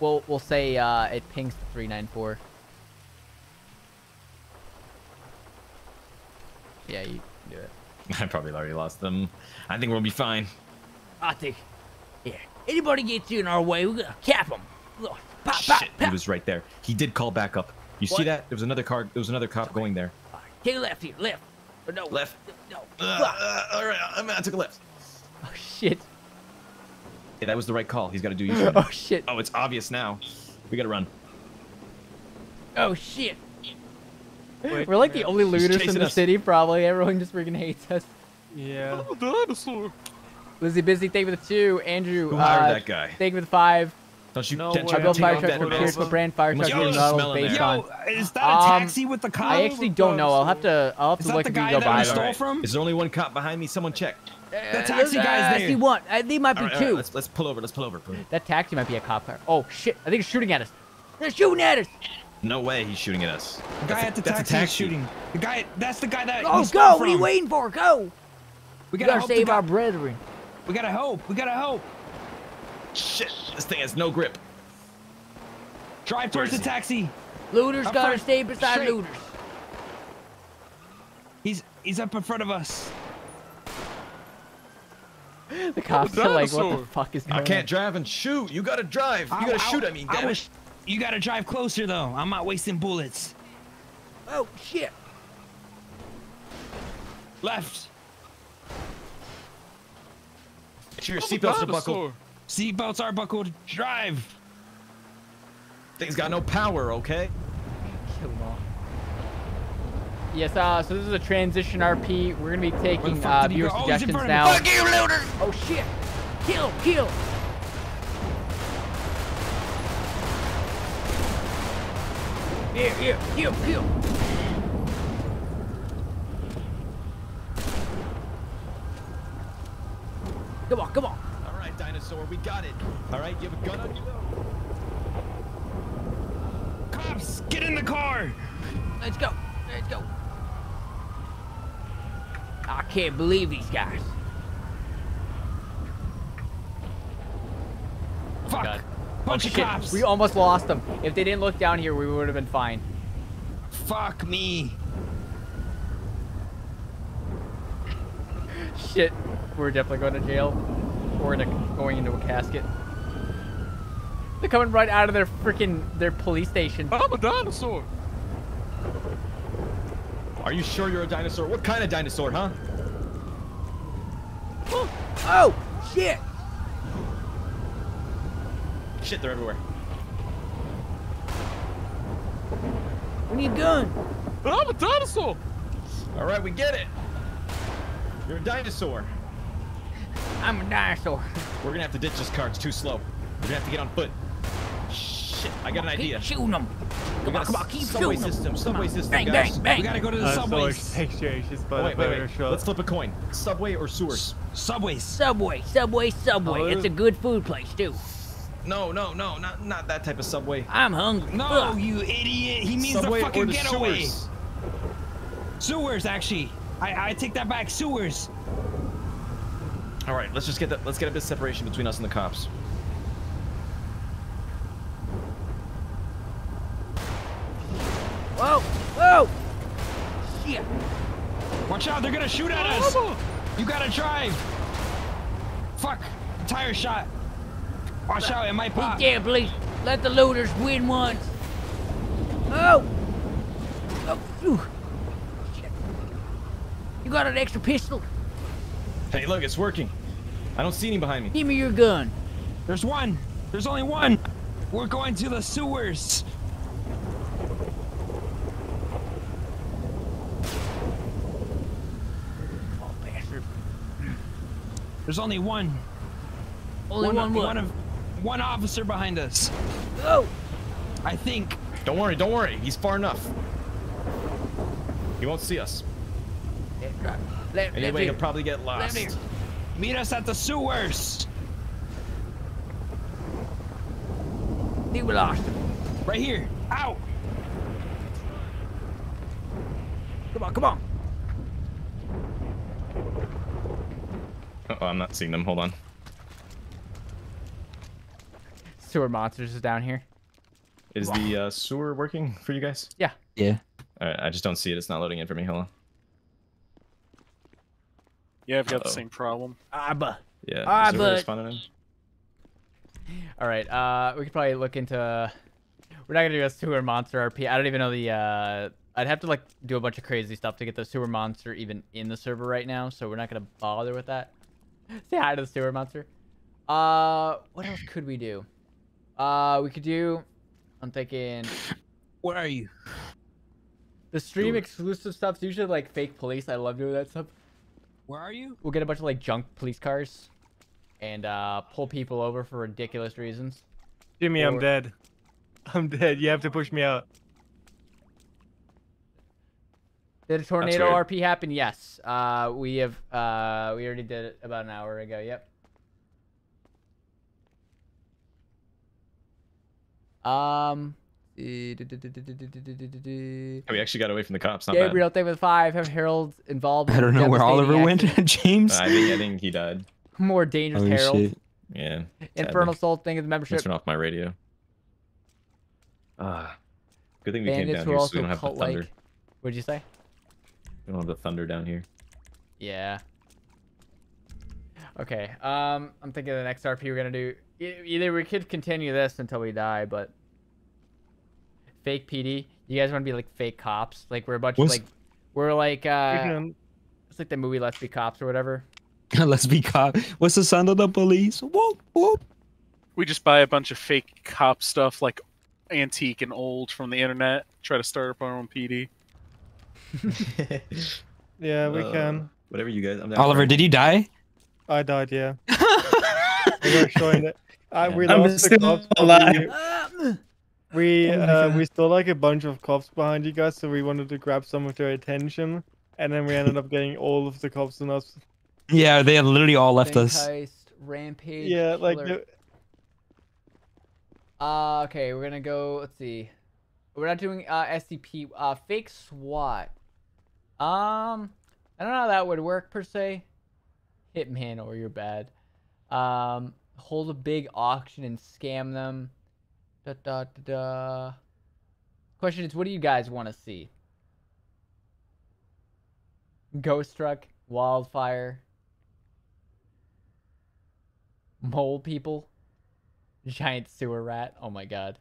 we'll, we'll say uh, it pings three nine four. Yeah, you can do it. I probably already lost them. I think we'll be fine. I think, yeah. Anybody gets in our way, we're going to cap them. Look. Pop, Shit, pop, pop. He was right there. He did call back up. You what? see that? There was another car. There was another cop okay. going there. All right. Take a left here. Left. Or no. Left. No. Uh, uh, all right. I, mean, I took a left. Oh, shit. Yeah, that was the right call. He's got to do U-turn. Oh, shit. Oh, it's obvious now. We got to run. Oh, shit. Wait, We're like man. the only looters in the us. city, probably. Everyone just freaking hates us. Yeah. I'm a dinosaur. Lizzie Busy, thank you for the two. Andrew, Who hired uh, that guy? thank you for the five. Don't you no, I built fire truck with Pierce, but brand fire truck with model based Yo, on. Is that a taxi um, with the cop? I actually don't know. I'll have to. I'll have is to look at the go by. Right. From? Is there only one cop behind me? Someone check. Uh, the taxi uh, guy's there. I see one. I think it might be right, two. Right, let's, let's pull over. Let's pull over. Pull over. That taxi might be a cop car. Oh shit! I think it's shooting at us. They're shooting at us. No way. He's shooting at us. The guy at the taxi is shooting. The guy. That's the guy that. Oh go! What are you waiting for? Go! We gotta save our brethren. We gotta hope. We gotta hope. Shit, this thing has no grip. Drive towards the taxi. Looters gotta stay beside looters. He's he's up in front of us. The cops are like, what the fuck is going on? I can't drive and shoot. You gotta drive. You gotta shoot at me, damn it. You gotta drive closer though. I'm not wasting bullets. Oh shit. Left. Make sure your seatbelts are buckled. Seatbelts are buckled. Drive. Thing's got no power, okay? Kill them all. Yes, uh, so this is a transition R P. We're gonna be taking uh, viewer go? suggestions oh, now. Fuck you, loader! Oh shit! Kill! Kill! Here, here, kill, kill! Come on, come on! All right, dinosaur, we got it. All right, you have a gun on you. Cops, get in the car. Let's go. Let's go. I can't believe these guys. Fuck! God. Bunch oh, of shit. cops. We almost lost them. If they didn't look down here, we would have been fine. Fuck me. Shit. We're definitely going to jail. We're in a, going into a casket. They're coming right out of their freaking their police station. I'm a dinosaur. Are you sure you're a dinosaur? What kind of dinosaur, huh? Oh, oh shit! Shit, they're everywhere. What are you doing? I'm a dinosaur. All right, we get it. You're a dinosaur. I'm a dinosaur. We're gonna have to ditch this car. It's too slow. We're gonna have to get on foot. Shit, I got an idea. Keep shooting them. Come on, come on, keep shooting them. Subway system, subway system, bang, guys. Bang, bang. We gotta go to the uh, subways. So exchanges by oh, wait, the wait, wait. Shop. Let's flip a coin. Subway or sewers? Subways. Subway, subway, subway. Hello? It's a good food place too. No, no, no, not not that type of subway. I'm hungry. No, Ugh. you idiot. He means subway the fucking or the getaway. Sewers. sewers, actually. I I take that back. Sewers. All right, let's just get that. Let's get a bit of separation between us and the cops. Whoa! Whoa! Shit! Watch out! They're gonna shoot at us! You gotta drive! Fuck! Tire shot! Watch out! It might pop! Yeah, please! Let the looters win once! Oh! Oh! Whew. Shit! You got an extra pistol? Hey, look, it's working. I don't see any behind me. Give me your gun. There's one. There's only one. We're going to the sewers. Oh, bastard. There's only one. Only one. One, one, one, of, one officer behind us. Oh. I think. Don't worry. Don't worry. He's far enough. He won't see us. Yeah, Left, anyway, you'll probably get lost. Meet us at the sewers. I think we lost him. Right here. Ow! Come on, come on. Uh oh, I'm not seeing them. Hold on. Sewer monsters is down here. Is wow. the uh, sewer working for you guys? Yeah. Yeah. All right, I just don't see it. It's not loading in for me. Hold on. Yeah, I've got Uh-oh. the same problem. Abba. Yeah. Abba. All right. Uh, we could probably look into. We're not gonna do a sewer monster R P. I don't even know the. Uh, I'd have to like do a bunch of crazy stuff to get the sewer monster even in the server right now. So we're not gonna bother with that. Say hi to the sewer monster. Uh, what else could we do? Uh, we could do. I'm thinking. Where are you? The stream exclusive stuff's usually like fake police. I love doing that stuff. Where are you? We'll get a bunch of like junk police cars and uh, pull people over for ridiculous reasons. Jimmy, or... I'm dead. I'm dead. You have to push me out. Did a tornado R P happen? Yes. Uh, we have, uh, we already did it about an hour ago. Yep. Um, we actually got away from the cops. Not Gabriel, bad. Thing with five. Have Harold involved. I don't know where Oliver accident. went. James. Uh, I think I think he died. More dangerous oh, Harold. Shit. Yeah. Infernal Soul thing of the membership. Turn off my radio. Ah. Uh, good thing we Bandits came down here, so we don't have the thunder. What'd you say? We don't have the thunder down here. Yeah. Okay. Um, I'm thinking the next R P we're gonna do. Either we could continue this until we die, but. Fake P D. You guys want to be like fake cops? Like we're a bunch What's... of like, we're like, uh, it's like the movie Let's Be Cops or whatever. Let's Be Cops. What's the sound of the police? Whoop, whoop. We just buy a bunch of fake cop stuff like antique and old from the internet. Try to start up our own P D. Yeah, we uh, can. Whatever you guys. I'm Oliver, did you die? I died. Yeah. We were showing it. I we I'm lost the cops. Alive. We uh, we saw like a bunch of cops behind you guys, so we wanted to grab some of their attention, and then we ended up getting all of the cops on us. Yeah, they literally all left us. Rampage. Yeah, like. The... Uh, okay, we're gonna go. Let's see. We're not doing uh, S C P. Uh, fake SWAT. Um, I don't know how that would work per se. Hitman or you're bad. Um, hold a big auction and scam them. Da da da da. Question is, what do you guys want to see? Ghost truck, wildfire, mole people, giant sewer rat. Oh my god.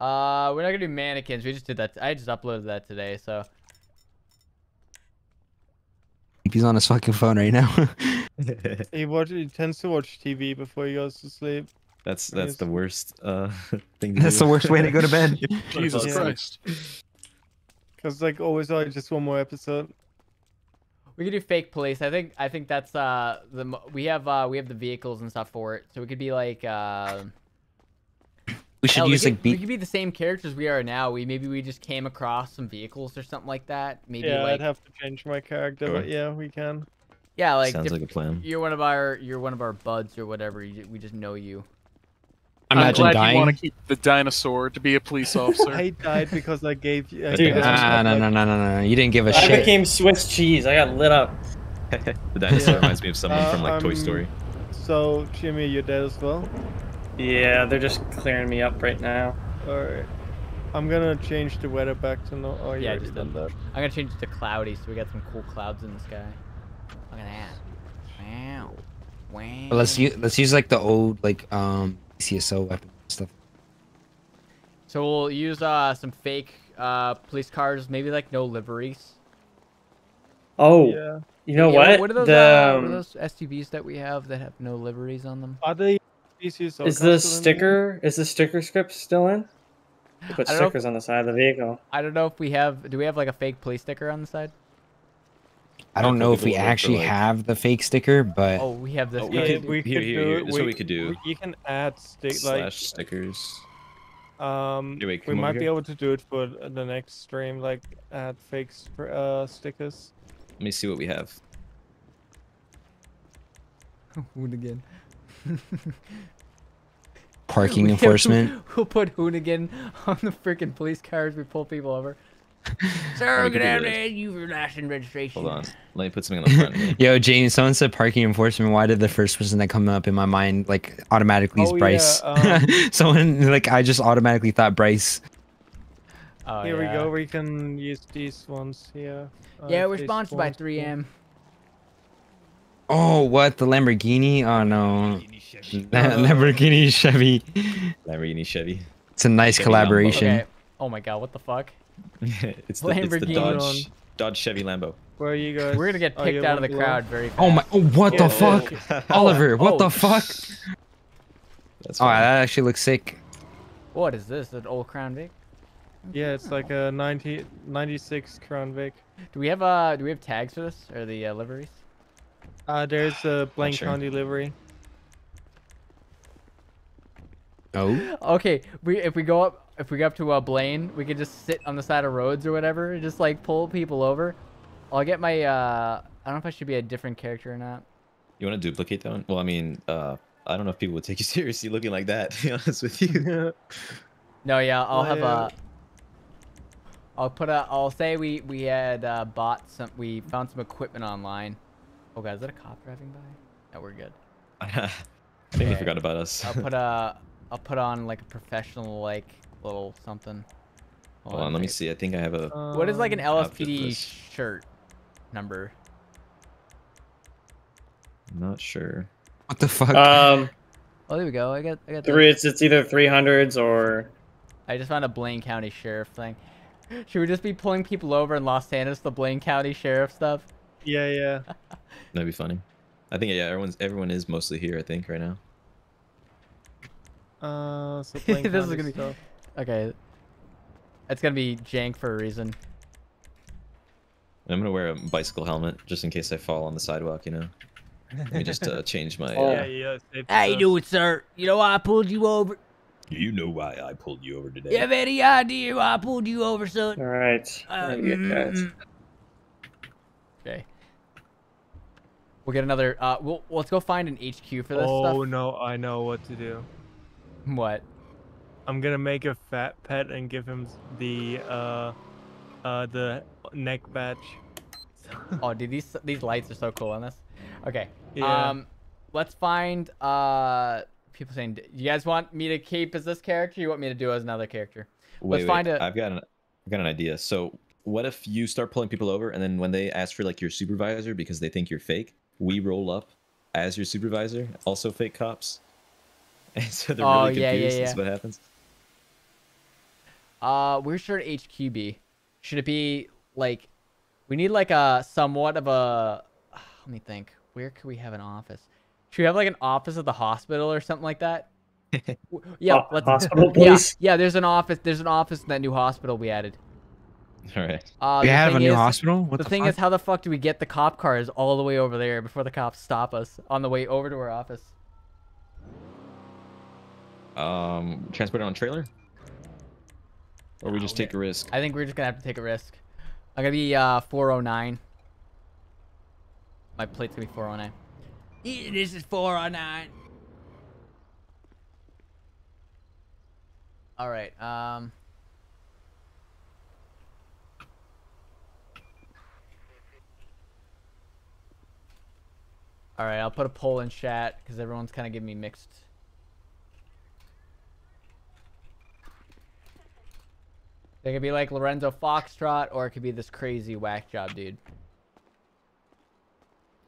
Uh, we're not gonna do mannequins. We just did that. I just uploaded that today, so. He's on his fucking phone right now. he, watch, he tends to watch T V before he goes to sleep. That's that's the worst uh thing. To that's do. The worst way to go to bed. Jesus yeah. Christ. Because like always, I just one more episode. We could do fake police. I think I think that's uh the we have uh we have the vehicles and stuff for it, so we could be like uh. We should Hell, use we could, like be we could be the same characters we are now. We maybe we just came across some vehicles or something like that. Maybe yeah, like... I'd have to change my character, sure. But yeah, we can. Yeah, like sounds like a plan. You're one of our you're one of our buds or whatever. You, we just know you. I'm I'm glad dying. You want to keep the dinosaur to be a police officer. I died because I gave you. I Dude, gave nah, no, no, no, no, no, you didn't give a I shit. I became Swiss cheese. I got lit up. The dinosaur reminds me of someone uh, from like um, Toy Story. So Jimmy, you're dead as well. Yeah, they're just clearing me up right now. Alright. I'm gonna change the weather back to no. Oh, yeah, I just done that. I'm gonna change it to cloudy so we got some cool clouds in the sky. Look at that. Wow. Wow. Let's use, let's use like the old, like, um, C S O weapon stuff. So we'll use, uh, some fake, uh, police cars, maybe like no liveries. Oh. Yeah. You know yeah, what? What are, those, the, uh, what are those S U Vs that we have that have no liveries on them? Are they? So is the sticker is the sticker script still in? They put stickers if, on the side of the vehicle. I don't know if we have. Do we have like a fake police sticker on the side? I don't I know if we actually like... have the fake sticker, but oh, we have this. Oh, we could, we here, could here, do, here. This we, is what we could do. We, you can add stick slash like, stickers. Um, Wait, we might here? be able to do it for the next stream. Like add fake uh, stickers. Let me see what we have. Wood again. Parking we enforcement. To, we'll put Hoonigan on the freaking police cars. We pull people over. Sir, good afternoon. You for national registration. Hold on. Let me put something on the front. Here. Yo, James. Someone said parking enforcement. Why did the first person that come up in my mind like automatically is oh, Bryce? Yeah, um... someone like I just automatically thought Bryce. Oh, here yeah. we go. We can use these ones here. Uh, yeah, we're sponsored by three M. Oh, what? The Lamborghini? Oh, no. Lamborghini Chevy. Lamborghini Chevy. Lamborghini Chevy. It's a nice Chevy collaboration. Okay. Oh, my God. What the fuck? it's, the, it's the Dodge, Dodge Chevy Lambo. Where are you guys? We're going to get picked oh, out of the crowd very fast. Oh, my. Oh, what yeah, the fuck? Yeah. Oliver, what oh. the fuck? That's oh, funny. That actually looks sick. What is this? An old Crown Vic? Yeah, it's like a ninety, ninety-six Crown Vic. Do we have uh, do we have tags for this? Or the uh, liveries? Uh, there's a Blaine County livery. Oh. Okay, we if we go up if we go up to uh, Blaine, we can just sit on the side of roads or whatever, and just like pull people over. I'll get my uh, I don't know if I should be a different character or not. You want to duplicate that one? Well, I mean, uh, I don't know if people would take you seriously looking like that. To be honest with you. No, yeah, I'll have a. I'll put a. I'll say we we had uh, bought some. We found some equipment online. Oh god, is that a cop driving by? No, we're good. I think right. they forgot about us. I'll put a, I'll put on like a professional like little something. Hold, Hold on, on, let me see. I think I have a. Um, what is like an L S P D shirt number? I'm not sure. What the fuck? Um. Oh, there we go. I got. I got. Three. It's, it's either three hundreds or. I just found a Blaine County Sheriff thing. Should we just be pulling people over in Los Santos, the Blaine County Sheriff stuff? Yeah, yeah. That'd be funny. I think yeah, everyone's everyone is mostly here. I think right now. Uh, so Blaine County this is gonna stuff. Be okay. It's gonna be jank for a reason. I'm gonna wear a bicycle helmet just in case I fall on the sidewalk, you know. Let me just uh, change my. Oh. Uh... Yeah, yeah. How you doing, sir? You know why I pulled you over? You know why I pulled you over today. You have any idea why I pulled you over, son? All right. Uh, mm-hmm. Okay. We'll get another. Uh, we'll let's go find an H Q for this oh, stuff. Oh no, I know what to do. What? I'm gonna make a fat pet and give him the uh, uh, the neck patch. Oh, dude, these these lights are so cool on this. Okay. Yeah. Um, let's find uh. People saying, you guys want me to keep as this character? Or you want me to do as another character? Wait, Let's wait. find a. I've got an, I've got an idea. So, what if you start pulling people over, and then when they ask for like your supervisor because they think you're fake, we roll up as your supervisor, also fake cops, and so they're oh, really yeah, confused. Yeah, yeah. That's what happens. Uh, where should H Q be? Should it be like, we need like a somewhat of a. Let me think. Where could we have an office? Should we have like an office at the hospital or something like that? Yeah, let's, hospital, please. Yeah, yeah, there's an office. There's an office in that new hospital we added. All right. Uh, we have a new is, hospital? What the, the thing fuck? is, how the fuck do we get the cop cars all the way over there before the cops stop us on the way over to our office? Um, transport it on a trailer? Or we oh, just okay. take a risk? I think we're just going to have to take a risk. I'm going to be uh, four oh nine. My plate's going to be four oh nine. This is four oh nine. All right. Um. All right. I'll put a poll in chat because everyone's kind of giving me mixed. They could be like Lorenzo Foxtrot, or it could be this crazy whack job dude.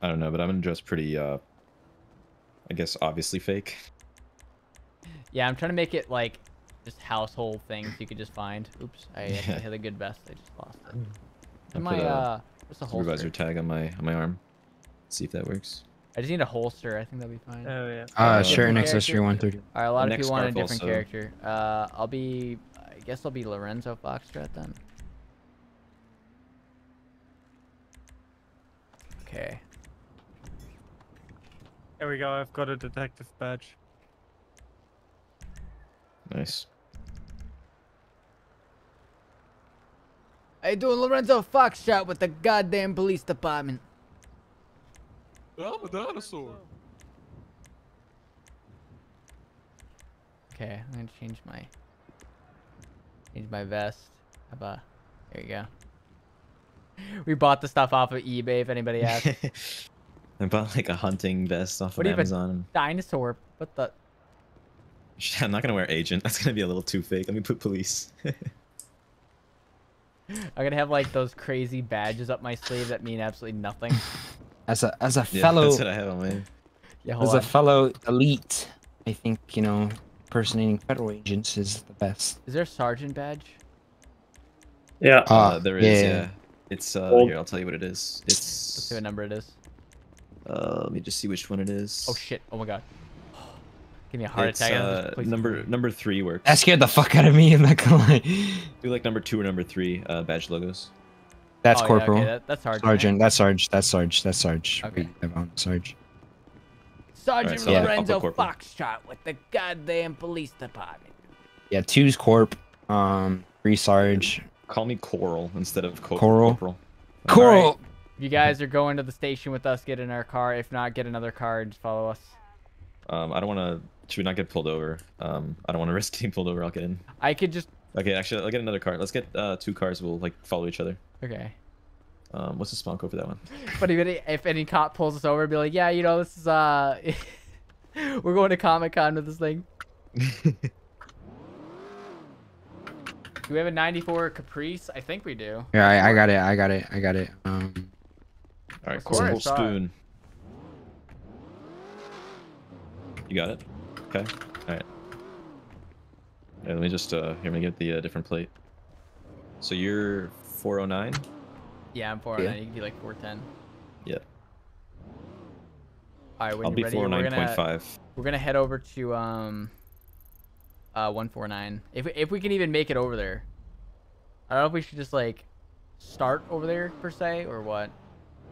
I don't know, but I'm gonna dress pretty. Uh, I guess obviously fake. Yeah, I'm trying to make it like just household things you could just find. Oops, I yeah. actually had a good vest. I just lost it. And my a, uh, what's the holster? Supervisor tag on my on my arm. Let's see if that works. I just need a holster. I think that'll be fine. Oh yeah. Uh, uh sure, an accessory one thirty. All right, a lot the of people want a different also. character. Uh, I'll be. I guess I'll be Lorenzo Foxtrot then. Okay. There we go, I've got a detective badge. Nice. Hey, doing Lorenzo Foxtrot with the goddamn police department. I'm a dinosaur. Okay, I'm gonna change my change my vest. How about there you go. We bought the stuff off of eBay if anybody asks. I bought like a hunting vest off what of Amazon. A dinosaur? What the? I'm not gonna wear agent. That's gonna be a little too fake. Let me put police. I'm gonna have like those crazy badges up my sleeve that mean absolutely nothing. As a as a fellow, yeah, that's what I have on my... yeah, hold as on. a fellow elite, I think you know impersonating federal agents is the best. Is there a sergeant badge? Yeah. Uh, uh, there is. Yeah. yeah. It's uh. Old. Here, I'll tell you what it is. It's. Let's see what number it is. Uh, let me just see which one it is. Oh shit! Oh my god! Give me a heart it's, attack. Uh, on number number three works. That scared the fuck out of me in that guy. Do like number two or number three uh, badge logos. That's oh, corporal. Yeah, okay. that, that's Sergeant. Sergeant. That's Sarge. That's Sarge. That's Sarge. Okay. Sarge. Sergeant right, so Lorenzo yeah, Foxtrot with the goddamn police department. Yeah, two's Corp. Um, three Sarge. Call me Coral instead of Corporal. Coral. Corporal. Coral. If you guys are going to the station with us, get in our car. If not, get another car and just follow us. Um, I don't want to... Should we not get pulled over? Um, I don't want to risk getting pulled over. I'll get in. I could just... Okay, actually, I'll get another car. Let's get uh, two cars. We'll, like, follow each other. Okay. Um, what's the spawn code for that one? But even if any cop pulls us over, be like, yeah, you know, this is, uh... We're going to Comic-Con with this thing. Do we have a ninety-four Caprice? I think we do. Yeah, I, I got it. I got it. I got it. Um... All right, cool. Spoon. You got it? Okay. All right. Yeah, let me just, uh, here, let me get the uh, different plate. So you're four oh nine? Yeah, I'm four oh nine. Yeah. You can be like four ten. Yeah. All right, when I'll you're be ready, four oh nine point five. We're going to head over to, um, uh, one forty-nine. If if we can even make it over there. I don't know if we should just like start over there per se or what,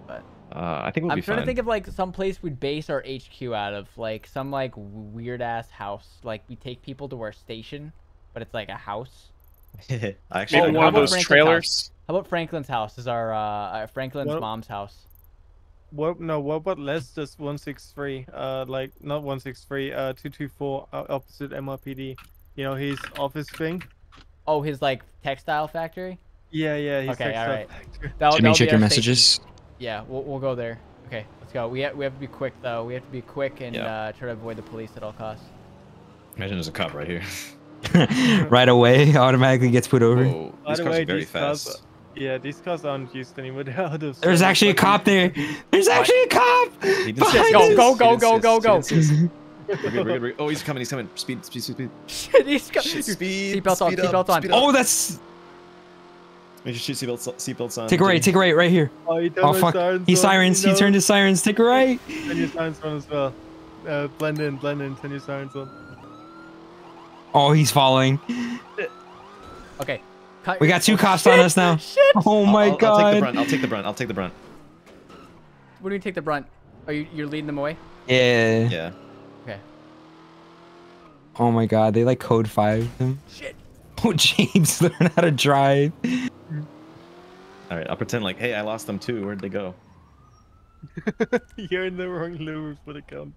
but uh, I think we'll I'm be trying fine. to think of like some place we'd base our H Q out of, like some like weird ass house. Like we take people to our station, but it's like a house. I actually oh, one of those Franklin's trailers. House? How about Franklin's house? Is our uh, Franklin's what? mom's house? What? No. What about let's just one six three? Uh, like not one six three. Uh, two two four. Uh, opposite M R P D. You know his office thing. Oh, his like textile factory. Yeah, yeah. His okay, textile all right. Factory. That'll, Jimmy, that'll check your messages. Station. Yeah, we'll we'll go there. Okay, let's go. We ha we have to be quick though. We have to be quick and yeah. uh, try to avoid the police at all costs. Imagine there's a cop right here. Right away, automatically gets put over. Whoa, these cars are very fast. Yeah, these cars aren't used anymore. There's actually a cop there. There's actually a cop. Go, go, go, go, go, go. We're good, we're good, we're good. Oh, he's coming, he's coming. Speed, speed, speed, speed. He's coming. Speed, seatbelts on, seatbelts on. Oh, that's. Make sure you shoot seatbelts on. Take a right, take a right, right here. Oh, he turned his sirens. He sirens, he turned his sirens. Take a right. Turn your sirens on as well. Uh, blend in, blend in, turn your sirens on. Oh, he's following. Okay. Cut. We got two cops shit, on us now. Shit. Oh my I'll, I'll, god. I'll take the brunt. I'll take the brunt. I'll take the brunt. What do you take the brunt? Are you you're leading them away? Yeah. Yeah. Okay. Oh my god, they like code five them. Shit. Oh, James, learn how to drive. All right, I'll pretend like, hey, I lost them too. Where'd they go? You're in the wrong lure for the gun.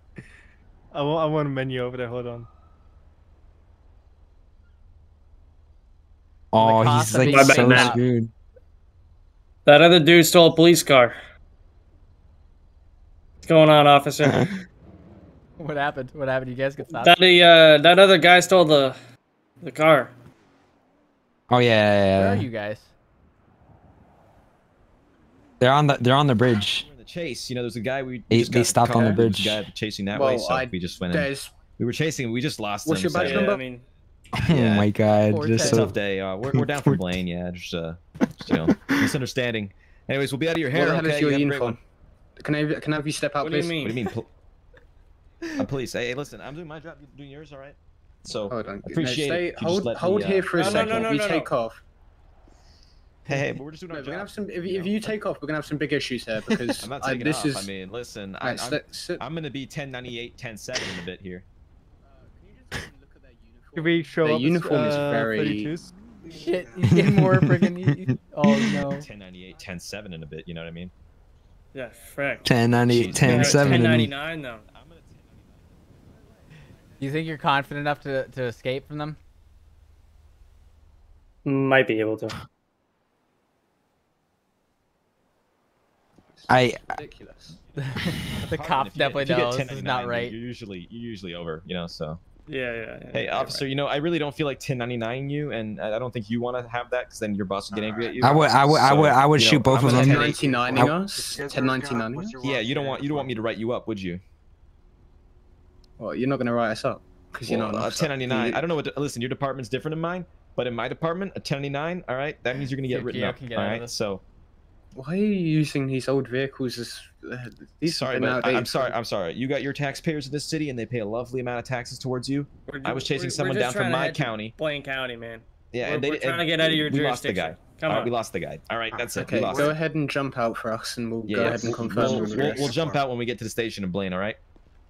I want I want a menu over there. Hold on. Oh, he's like so that. screwed. That other dude stole a police car. What's going on, officer? What happened? What happened? You guys get stopped? That, uh, that other guy stole the the car. Oh yeah, yeah, yeah. Where are you guys? They're on the they're on the bridge. We're in the chase. You know, there's a guy we they, just they stopped on the bridge. Guy chasing that well, way, so I, we just went in. We were chasing. We just lost What's him. What's your budget number? I mean, Oh yeah. my god, Four just ten. a tough day. Uh, we're, we're down for Blaine, yeah. Just, uh, just, you know, misunderstanding. Anyways, we'll be out of your hair. What the hell is your uniform? Can I, can I have you step out, what please? Do you mean? What do you mean? Uh, police, hey, listen, I'm doing my job, you're doing yours, alright? So, oh, I appreciate no, stay, it. Hold, hold me, uh, here for a no, second. No, no, no, you no, take no. off. Hey, hey, but we're just doing no, our job. Have some, if you, if you take off, we're going to have some big issues here because I'm not taking I, this off. Is... I mean, listen, right, I, I'm, I'm going to be ten ninety-eight, ten seven in a bit here. We show the up uniform as, uh, is very thirty-twos. Shit. You get more freaking. Oh no. ten ninety-eight, ten seven in a bit. You know what I mean? Yeah, frick. ten ninety-eight, ten seven. ten ninety-nine though. You think you're confident enough to to escape from them? Might be able to. I. Ridiculous. The cop definitely knows this is not right. You're usually you're usually over. You know so. Yeah, yeah, yeah. Hey, officer, right. you know, I really don't feel like ten ninety-nine you, and I don't think you want to have that because then your boss would get angry right. at you. I would, I would, so, I would, I would shoot know, both of them. ten ninety-nine us? ten ninety-nine? Yeah, you don't want, you don't want me to write you up, would you? Well, you're not gonna write us up because well, you're not. Uh, ten ninety-nine. I don't know what. To, listen, your department's different than mine, but in my department, a ten ninety-nine. All right, that means you're gonna get written yeah, up. All right, so. Why are you using these old vehicles as uh, these sorry, but I'm sorry, I'm sorry. You got your taxpayers in this city and they pay a lovely amount of taxes towards you. We're, I was chasing someone down from my county. Blaine County, man. Yeah, we're, and they we're trying and to get out of your we jurisdiction. We lost the guy. Come All on. Right, we lost the guy. All right, that's okay, it. We lost go it. ahead and jump out for us and we'll yeah, go yeah, ahead and confirm. We'll, we'll, we'll jump out when we get to the station in Blaine, all right?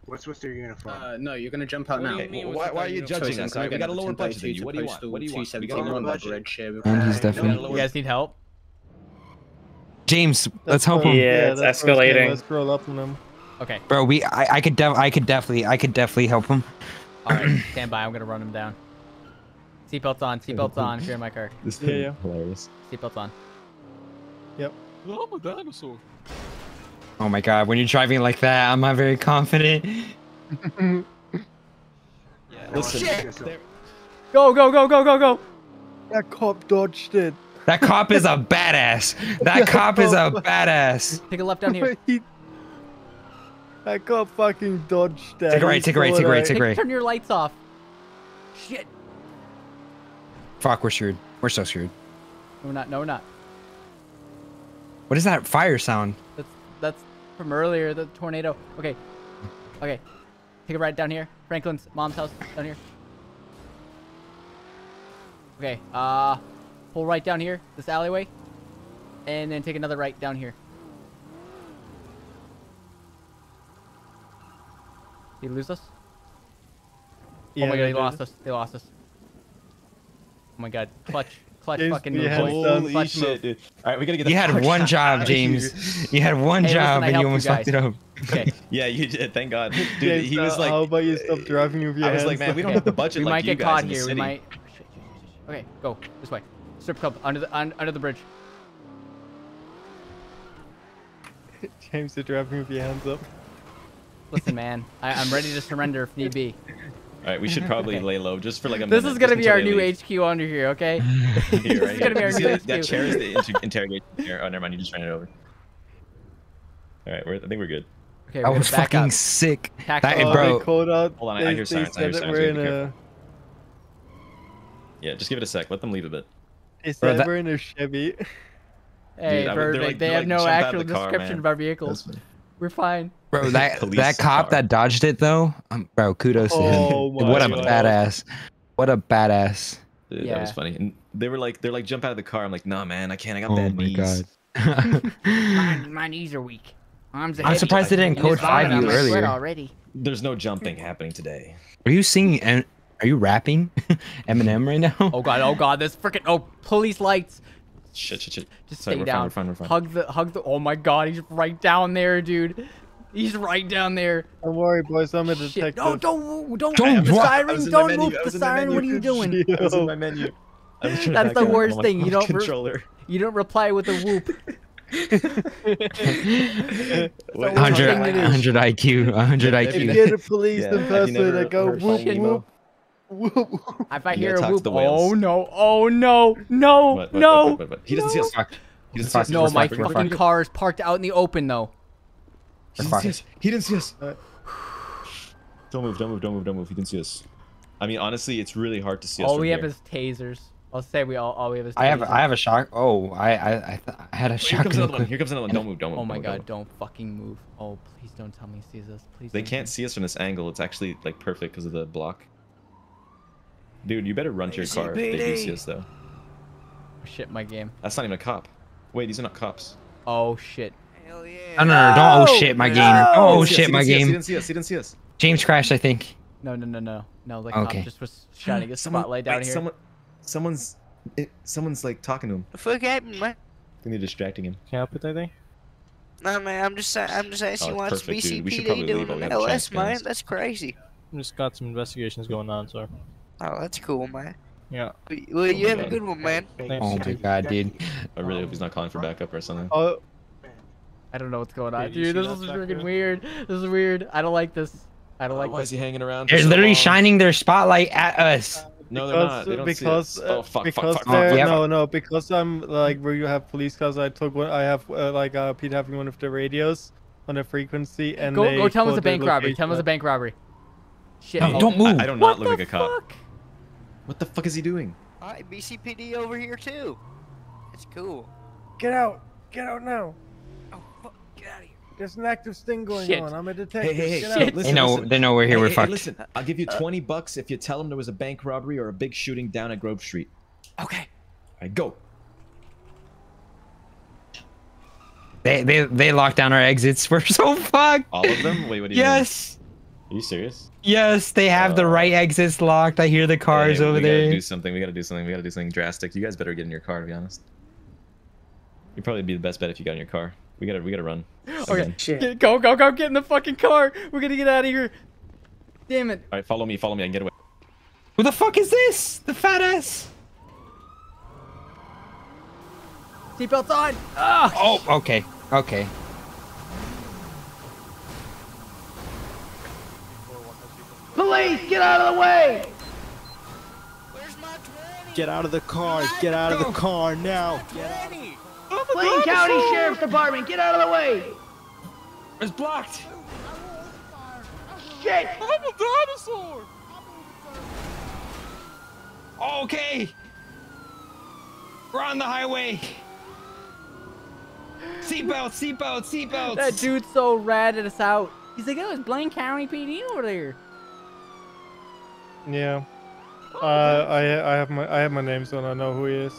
What's with their uniform? Uh, no, you're gonna jump out what now. Mean, well, why, why are you judging us? We got a lower budget than you. What do you want? What do you want? We got a lower budget. You guys need help? James, let's help him. Yeah, it's escalating. Let's roll up on him. Okay. Bro, we I, I could def I could definitely I could definitely help him. Alright, stand by, I'm gonna run him down. Seatbelts on, seatbelts on, if you're in my car. This is yeah, yeah. hilarious. Seatbelts on. Yep. Oh, I'm a dinosaur. Oh my god, when you're driving like that, I'm not very confident. Yeah, listen. Shit. Go, go, go, go, go, go! That cop dodged it. That cop is a badass. That cop is a badass. Take a left down here. He, that cop fucking dodged that. Take a right, take a right, take a right, take a right. Turn your lights off. Shit. Fuck, we're screwed. We're so screwed. No, we're not. No, we're not. What is that fire sound? That's that's from earlier, the tornado. Okay. Okay. Take a right down here. Franklin's mom's house down here. Okay, uh, pull right down here, this alleyway, and then take another right down here. Did he lose us? Yeah, oh my god, he lost us. They lost us. Oh my god, clutch. Clutch James, fucking move. Holy clutch shit, move. Dude. Alright, we gotta get the You had one job, James. You had one hey, job listen, and you almost you fucked it up. Okay. Yeah, you did. Thank God. Dude, James, he was uh, like... How about you stop driving over your I was like, man, we don't have the budget we like you guys in the city. We might get caught here. We might... Okay, go. This way. Strip club. Under the, un, under the bridge. James, you're driving with your hands up. Listen, man, I, I'm ready to surrender if need be. All right, we should probably okay. lay low just for like a minute. This is going to be our new leave. H Q under here, okay? Here, this right is going to be our new H Q. That chair is the inter interrogation chair. Oh, never mind. You just ran it over. All right, we're, I think we're good. Okay, we're I was fucking up. sick. That, oh, bro. Hold on, I, they, I hear sirens. I hear sirens. We're in a... Yeah, just give it a sec. Let them leave a bit. They said bro, that... we're in a Chevy. Hey, Dude, perfect. Like, they have like, no actual car, description man. of our vehicles. We're fine. Bro, that that cop car. that dodged it though, um, bro, kudos oh to him. Dude, what a God. badass! What a badass! Dude, yeah. That was funny. And they were like, they're like, jump out of the car. I'm like, nah, man, I can't. I got oh bad my knees. God. my, my knees are weak. Arms are I'm heavy. surprised they didn't code five you earlier. Already. There's no jumping happening today. Are you singing? And are you rapping Eminem right now? Oh God! Oh God! This freaking oh police lights. Shit! Shit! Shit! Just Sorry, stay we're down. Fine, we're fine, we're fine. Hug the hug the. Oh my God! He's right down there, dude. He's right down there. Don't worry, boys. I'm a detective. No, don't, don't, don't move the siren. Don't move the siren. What are you doing? I was in my menu. That's the worst thing. You don't. Controller. You don't reply with a whoop. one hundred I Q. one hundred I Q. If you're the police, the first way they go whoop whoop. If I hear a whoop, oh no, oh no, no, no. He doesn't see us. He doesn't see us. No, my fucking car is parked out in the open though. He didn't see us. He didn't see us. Right. Don't move, don't move, don't move, don't move. He didn't see us. I mean, honestly, it's really hard to see us. All we have is tasers. I'll say we all, all we have is tasers. I have, I have a shock. Oh, I, I, I, I had a shock. Here comes another one. Here comes another one. Don't move, don't move. Oh my God, don't fucking move. Oh, please don't tell me he sees us. Please. They can't see us from this angle. It's actually like perfect because of the block. Dude, you better run to your car if they do see us though. Oh shit, my game. That's not even a cop. Wait, these are not cops. Oh shit. Hell yeah. No, no, no, don't oh shit my no. game. Oh shit my game. He didn't see us, he didn't see us. James crashed, I think. No, no, no, no. No, like okay. I just was shining a spotlight down wait, here. Someone, someone's, it, someone's like talking to him. The fuck happened, man? I think they're distracting him. Can I help with that thing? Nah, man, I'm just, I'm just asking oh, what's B C P D doing in L S, man. That's crazy. I just got some investigations going on, sir. Oh, that's cool, man. Yeah. Well, oh you have God. a good one, man. Thanks. Oh my God, dude. I really hope he's not calling for backup or something. Oh. I don't know what's going on, dude. This is freaking weird. This is weird. I don't like this. I don't like this. Why is he hanging around? They're literally shining their spotlight at us. No, they're not. They don't see us. Oh, fuck, fuck, fuck. No, no, because I'm like where you have police cars. I took one. I have uh, like uh, Pete having one of the radios on a frequency, and go, go tell him it's a bank robbery. Tell him it's a bank robbery. Shit. No, don't move. I don't not look like a cop. What the fuck is he doing? All right, B C P D over here too. It's cool. Get out. Get out now. There's an active sting going shit. on. I'm a detective. Hey, hey, hey. Shit. Listen, they know. Listen. They know we're here. Hey, we're hey, fucked. Hey, listen, I'll give you twenty uh, bucks if you tell them there was a bank robbery or a big shooting down at Grove Street. Okay. All right, go. They they they locked down our exits. We're so fucked. All of them? Wait, what do you yes. mean? Yes. Are you serious? Yes, they have uh, the right exits locked. I hear the cars hey, over we there. We gotta do something. We gotta do something. We gotta do something drastic. You guys better get in your car. To be honest, you'd probably be the best bet if you got in your car. We gotta, we gotta run. Okay, shit. Go, go, go, get in the fucking car. We're gonna get out of here. Damn it. All right, follow me, follow me, I can get away. Who the fuck is this? The fat ass. Seatbelts on. Ugh. Oh, okay, okay. Police, get out of the way. Where's my twenty? Get out of the car, get out of the car now. Get out. Oh Blaine County God. Sheriff's Department, get out of the way! It's blocked! Shit! I'm a dinosaur! Okay! We're on the highway! Seatbelts, seatbelts, seatbelts! That dude's so ratted us out. He's like, oh, it's Blaine County P D over there. Yeah. Uh, I I have my I have my name, so I know who he is.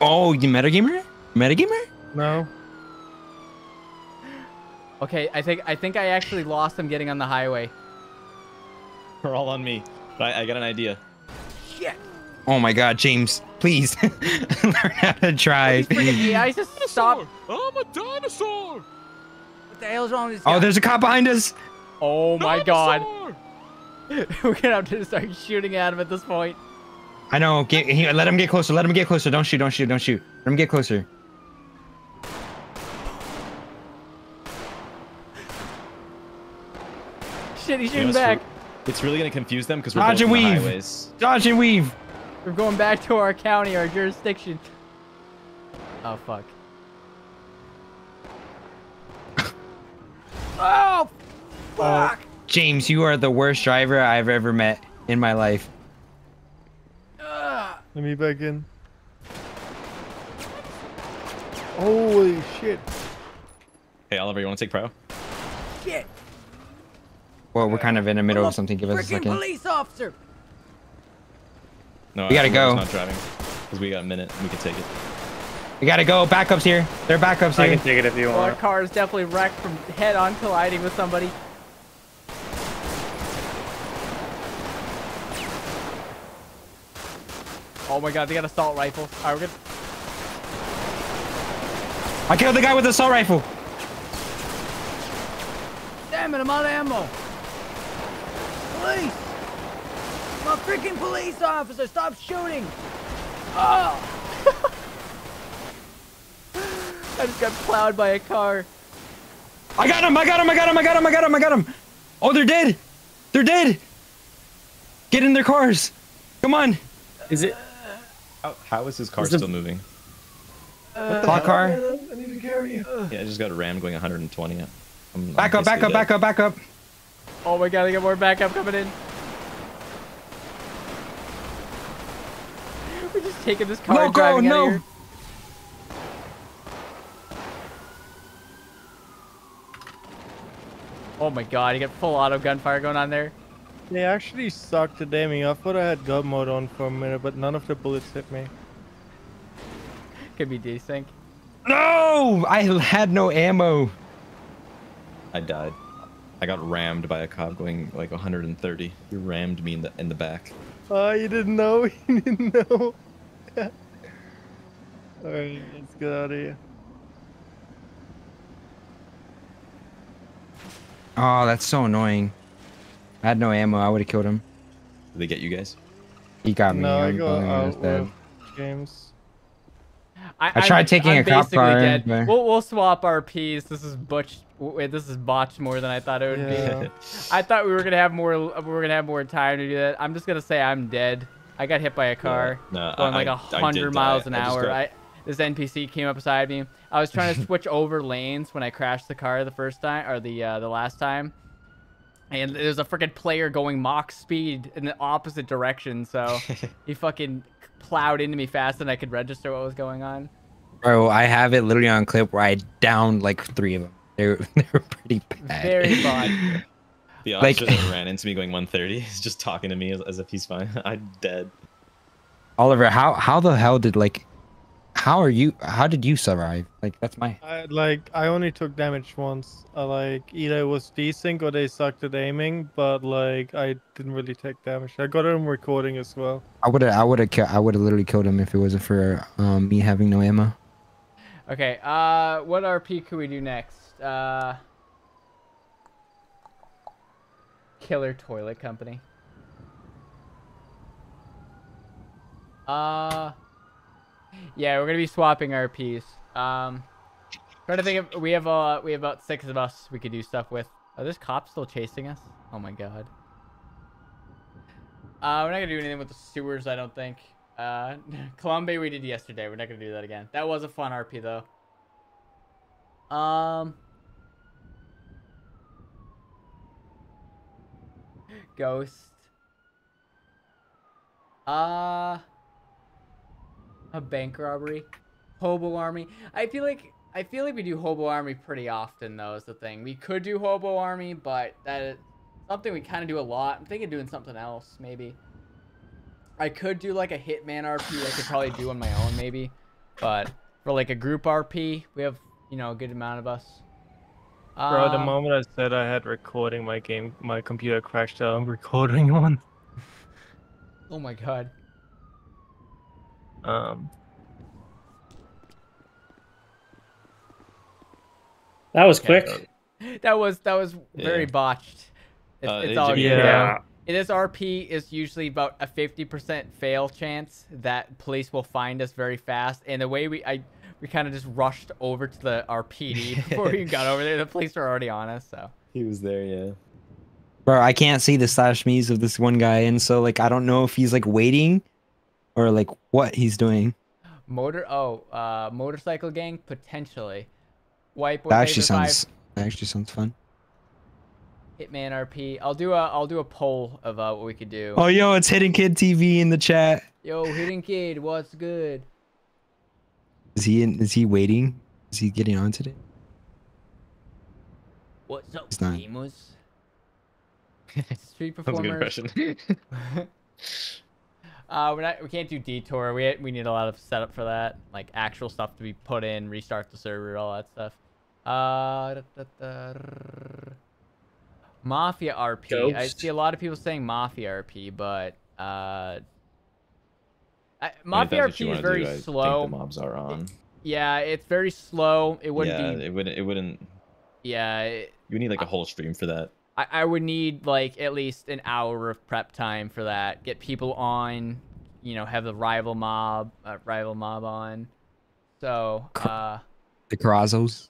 Oh, you metagamer? Metagamer? No. Okay, I think I think I actually lost him getting on the highway. They're all on me, but I, I got an idea. Shit. Oh my God, James, please learn how to drive. Oh, A I just stop. I'm a dinosaur. What the hell is wrong with this guy? Oh, there's a cop behind us. Oh my dinosaur. God. We're gonna have to start shooting at him at this point. I know. Get, he, let him get closer. Let him get closer. Don't shoot. Don't shoot. Don't shoot. Let him get closer. Shit, he's shooting back. It's really gonna confuse them because we're Dodge and weave. Highways. Dodge and weave. We're going back to our county, our jurisdiction. Oh fuck! Oh fuck! Uh, James, you are the worst driver I've ever met in my life. Uh, Let me back in. Holy shit! Hey Oliver, you want to take pro? Shit! Well, we're kind of in the middle of something. Give us a second. Police officer. No, we gotta go. Not driving, because we got a minute. We can take it. We gotta go. Backups here. There are backups here. I can take it if you want. Our car is definitely wrecked from head-on colliding with somebody. Oh my God, they got assault rifles. All right, we're good. I killed the guy with the assault rifle. Damn it! I'm out of ammo. Police! I'm a freaking police officer! Stop shooting! Oh! I just got plowed by a car. I got him! I got him! I got him! I got him! I got him! I got him! Oh, they're dead! They're dead! Get in their cars! Come on! Is it? How, how is his car is still the... moving? Uh, Hot car? I need to carry you. Yeah, I just got a Ram going one hundred twenty. I'm, back I'm up! Back up! Dead. Back up! Back up! Oh my God! I got more backup coming in. We're just taking this car no, and driving go, out no. of here. Oh my God, you got full auto gunfire going on there. They actually sucked today me. I thought I had gun mode on for a minute, but none of the bullets hit me. Could be desync. No! I had no ammo. I died. I got rammed by a cop going like one hundred thirty. He rammed me in the in the back. Oh, you didn't know? You didn't know? Alright, let's get out of here. Oh, that's so annoying. I had no ammo. I would have killed him. Did they get you guys? He got me. No, I got out with James. I, I tried taking I'm a cop car. Dead. But... We'll, we'll swap R Ps. This is Butch. Wait, this is botched more than I thought it would yeah. be. I thought we were gonna have more. We were gonna have more time to do that. I'm just gonna say I'm dead. I got hit by a car no, no, going I, like a hundred miles an I hour. I, this N P C came up beside me. I was trying to switch over lanes when I crashed the car the first time or the uh, the last time, and there's a freaking player going mock speed in the opposite direction. So he fucking plowed into me faster than I could register what was going on. Bro, I have it literally on clip where I downed like three of them. They were, they were pretty bad. Very bad. The officer like, that ran into me going one thirty. He's just talking to me as, as if he's fine. I'm dead. Oliver, how how the hell did like, how are you? How did you survive? Like that's my. I, like I only took damage once. I, like either it was desync or they sucked at aiming. But like I didn't really take damage. I got him recording as well. I would have I would have I would have literally killed him if it wasn't for um, me having no ammo. Okay. Uh, what R P could we do next? Uh, Killer Toilet Company. Uh, yeah, we're gonna be swapping R Ps. Um, trying to think of we have uh we have about six of us we could do stuff with. Are this cop still chasing us? Oh my God. Uh, we're not gonna do anything with the sewers, I don't think. Uh, Columbia we did yesterday. We're not gonna do that again. That was a fun R P though. Um. Ghost. Uh. A bank robbery. Hobo Army. I feel like I feel like we do Hobo Army pretty often though, is the thing. We could do Hobo Army, but that is something we kind of do a lot. I'm thinking of doing something else maybe. I could do like a Hitman R P. I could probably do on my own maybe, but for like a group R P, we have, you know, a good amount of us. Bro, um, the moment I said I had recording, my game, my computer crashed out. I'm recording one. Oh my god. Um. That was okay. quick. That was that was very yeah. botched. It's, uh, it's all yeah. yeah. This R P is usually about a fifty percent fail chance that police will find us very fast. And the way we, I, we kind of just rushed over to the R P D before we got over there. The police were already on us, so. He was there, yeah. Bro, I can't see the slash me's of this one guy, and so like I don't know if he's like waiting, or like what he's doing. Motor, oh, uh, motorcycle gang potentially. Whiteboard. That actually sounds. That actually sounds fun. Hitman R P. I'll do a I'll do a poll of uh, what we could do. Oh yo, it's Hidden Kid T V in the chat. Yo, Hidden Kid, what's good? Is he in, is he waiting? Is he getting on today? What's up, gamers? Street performers. That's a good impression. uh, we're not we can't do detour. We we need a lot of setup for that, like actual stuff to be put in, restart the server, all that stuff. Uh. Da, da, da, Mafia R P. Ghost. I see a lot of people saying Mafia R P, but uh, I, Mafia R P is very do, slow. I think the mobs are on. It, yeah, it's very slow. It wouldn't. Yeah, be, it wouldn't. It wouldn't. Yeah. It, you need like a whole stream for that. I, I would need like at least an hour of prep time for that. Get people on, you know, have the rival mob, uh, rival mob on. So. Uh, the Carrazos.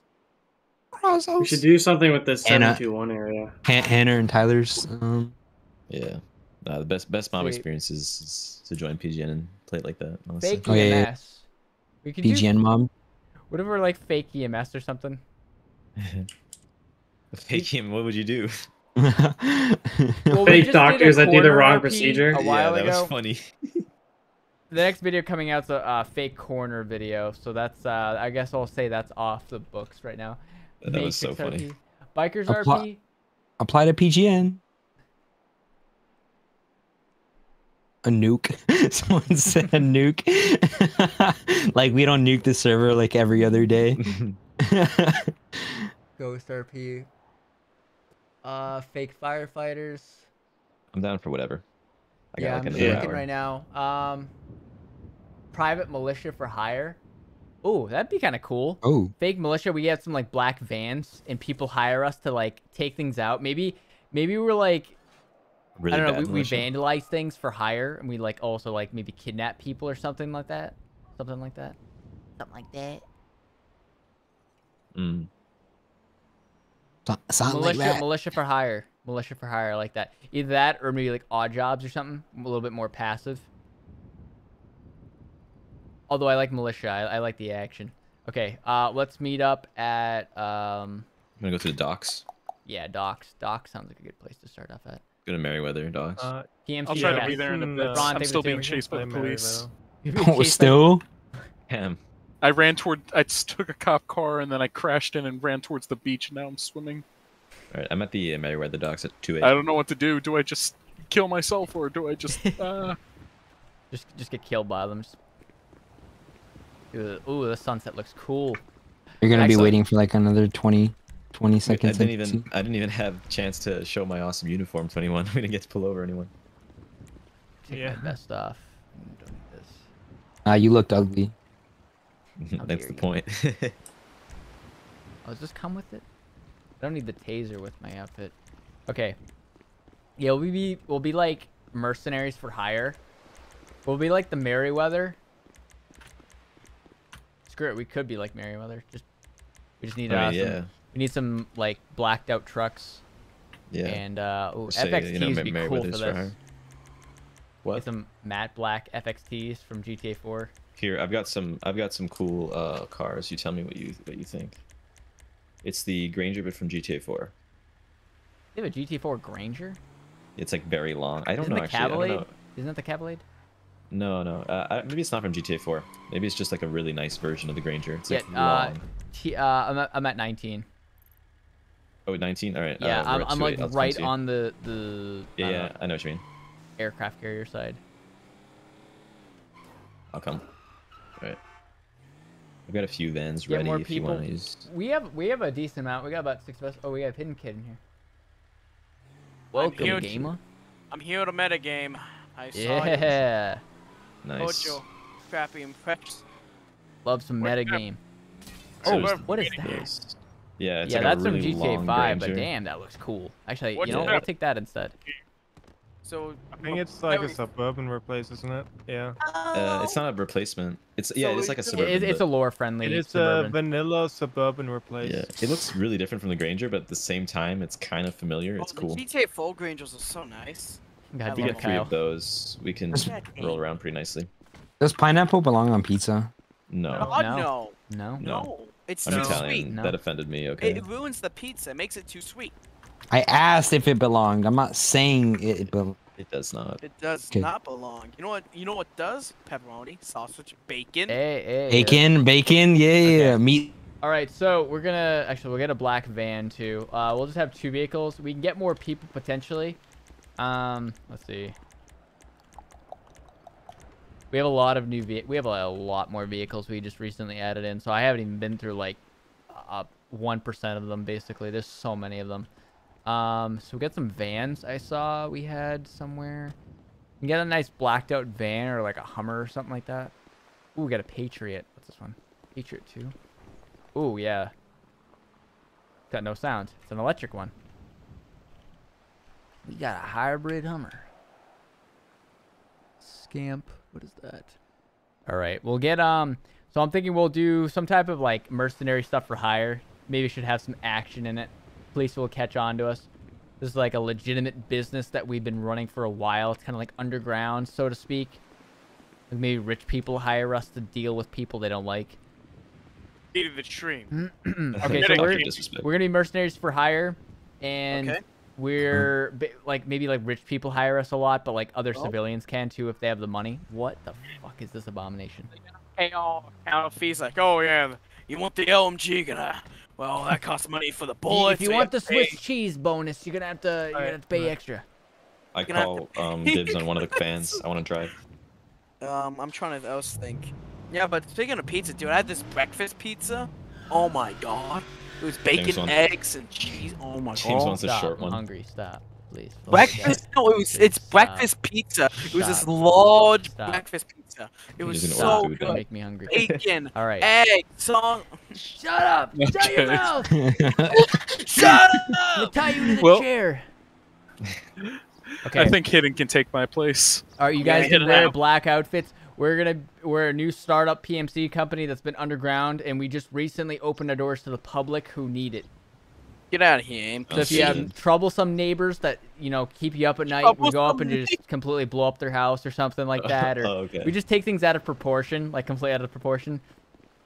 We should do something with this seven two one area. Hannah and Tyler's. Um... Yeah, nah, the best best mob Wait. experience is, is to join P G N and play it like that. Fake oh, yeah, E M S. Yeah. We could P G N do... mob. What if we're like fake E M S or something? Fake E M S. What would you do? Well, fake doctors that do the wrong procedure. A while yeah, that ago. was funny. The next video coming out's a uh, fake corner video, so that's uh, I guess I'll say that's off the books right now. That Matrix was so funny. R P. Bikers apply, R P. Apply to P G N. A nuke. Someone said a nuke. Like, we don't nuke the server like every other day. Ghost R P. Uh, fake firefighters. I'm down for whatever. I got yeah, like I'm just looking right now. Um, private militia for hire. Oh, that'd be kind of cool. Oh, fake militia. We had some like black vans, and people hire us to like take things out. Maybe, maybe we're like, really I don't know. We, we vandalize things for hire, and we like also like maybe kidnap people or something like that. Something like that. Something like that. Mm. Something militia, like that. Militia for hire. Militia for hire, like that. Either that or maybe like odd jobs or something. A little bit more passive. Although I like militia, I, I like the action. Okay, uh, let's meet up at. Um, I'm gonna go to the docks. Yeah, docks. Docks sounds like a good place to start off at. Go to Merryweather docks. Uh, P M C I'll try to be there in a minute. I'm still being chased by police. Oh, still? Damn. I ran toward. I took a cop car and then I crashed in and ran towards the beach. And now I'm swimming. All right, I'm at the uh, Merryweather docks at two A M. I don't know what to do. Do I just kill myself or do I just? Uh... just, just get killed by them. Just... Ooh, the sunset looks cool. You're gonna Excellent. be waiting for like another twenty, twenty seconds. I didn't even, I didn't even have a chance to show my awesome uniform to anyone. We didn't get to pull over anyone. Take yeah. my best off. Ah, uh, you looked ugly. That's the point. Oh, does this come with it? I don't need the taser with my outfit. Okay. Yeah, we'll be, we'll be like mercenaries for hire. We'll be like the Merryweather. Screw it, we could be like Merryweather. Just we just need uh, I mean, yeah. some, we need some like blacked out trucks. Yeah. And uh ooh, so, F X Ts you know, would be cool for this. For what? Get some matte black F X Ts from G T A four. Here, I've got some I've got some cool uh cars. You tell me what you what you think. It's the Granger but from G T A four. They have a G T A four Granger? It's like very long. I don't Isn't know actually. Cavalade? I don't know. Isn't that the Cavalade? No, no. Uh, maybe it's not from G T A four. Maybe it's just like a really nice version of the Granger. It's yeah, like long. Uh, t uh, I'm, at, I'm at nineteen. Oh, nineteen? All right. Yeah, uh, I'm, I'm like right on the... the yeah, I, yeah know. I know what you mean. Aircraft carrier side. I'll come. All right. I've got a few vans Get ready more if people. you want to use. We have we have a decent amount. We got about six of us. Oh, we have Hidden Kid in here. Welcome, I'm gamer. I'm here to metagame. I yeah. saw Yeah. Nice. Ocho, crappy impression. Love some metagame. Oh, what is that? Yeah, it's yeah, like that's a really from G T A five, but damn, that looks cool. Actually, What's you know, I'll take that instead. So I think it's like a suburban replace, isn't it? Yeah. Uh, it's not a replacement. It's yeah, so it's like a suburban. It is, it's a lore-friendly. It is suburban. a vanilla suburban replace. Yeah, it looks really different from the Granger, but at the same time, it's kind of familiar. It's oh, cool. The G T A full Grangers are so nice. God, we get three Kyle. of those. We can roll around pretty nicely. Does pineapple belong on pizza? No. No. No. No. no. It's I'm too Italian. sweet. No. That offended me. Okay. It ruins the pizza. It makes it too sweet. I asked if it belonged. I'm not saying it belongs. It does not. It does okay. not belong. You know what? You know what does? Pepperoni, sausage, bacon. Hey, hey, bacon, yeah. bacon. Yeah, okay. yeah, meat. All right, so we're gonna actually we'll get a black van too. Uh, we'll just have two vehicles. We can get more people potentially. Um, let's see. We have a lot of new ve we have a lot more vehicles we just recently added in. So I haven't even been through like uh one percent of them basically. There's so many of them. Um, so we got some vans I saw we had somewhere. You can get a nice blacked out van or like a Hummer or something like that. Ooh, we got a Patriot. What's this one? Patriot two. Ooh, yeah. Got no sound. It's an electric one. We got a hybrid Hummer. Scamp. What is that? All right, we'll get, um, so I'm thinking we'll do some type of like mercenary stuff for hire. Maybe it should have some action in it. Police will catch on to us. This is like a legitimate business that we've been running for a while. It's kind of like underground, so to speak. Like maybe rich people hire us to deal with people they don't like. Eat the stream. Okay, so we're, we're gonna be mercenaries for hire, and okay. we're like maybe like rich people hire us a lot, but like other oh. civilians can too if they have the money. What the fuck is this abomination? Pay all account fees. Like, oh yeah, you want the L M G? Gonna. Well, that costs money for the bullets. If you so want you the Swiss cheese bonus, you're gonna have to you're gonna have to pay extra. I call um, dibs on one of the fans. I want to drive. Um, I'm trying to else think. Yeah, but speaking of pizza, dude, I had this breakfast pizza. Oh my god, it was bacon, eggs, and cheese. Oh my god. James wants a short one. I'm hungry. Stop, please. Breakfast? No, it was it's breakfast pizza. It was this large breakfast pizza. It was so good. Make me hungry. Bacon. All right. Eggs. Song. Shut up! Shut your mouth! Shut up! We'll tie you to the well, chair. Okay. I think Hidden can take my place. All right, you guys can wear black outfits. We're gonna we're a new startup P M C company that's been underground, and we just recently opened our doors to the public who need it. Get out of here! So oh, if shit. you have troublesome neighbors that you know keep you up at night, we go up and just completely blow up their house or something like that, or oh, okay. we just take things out of proportion, like completely out of proportion.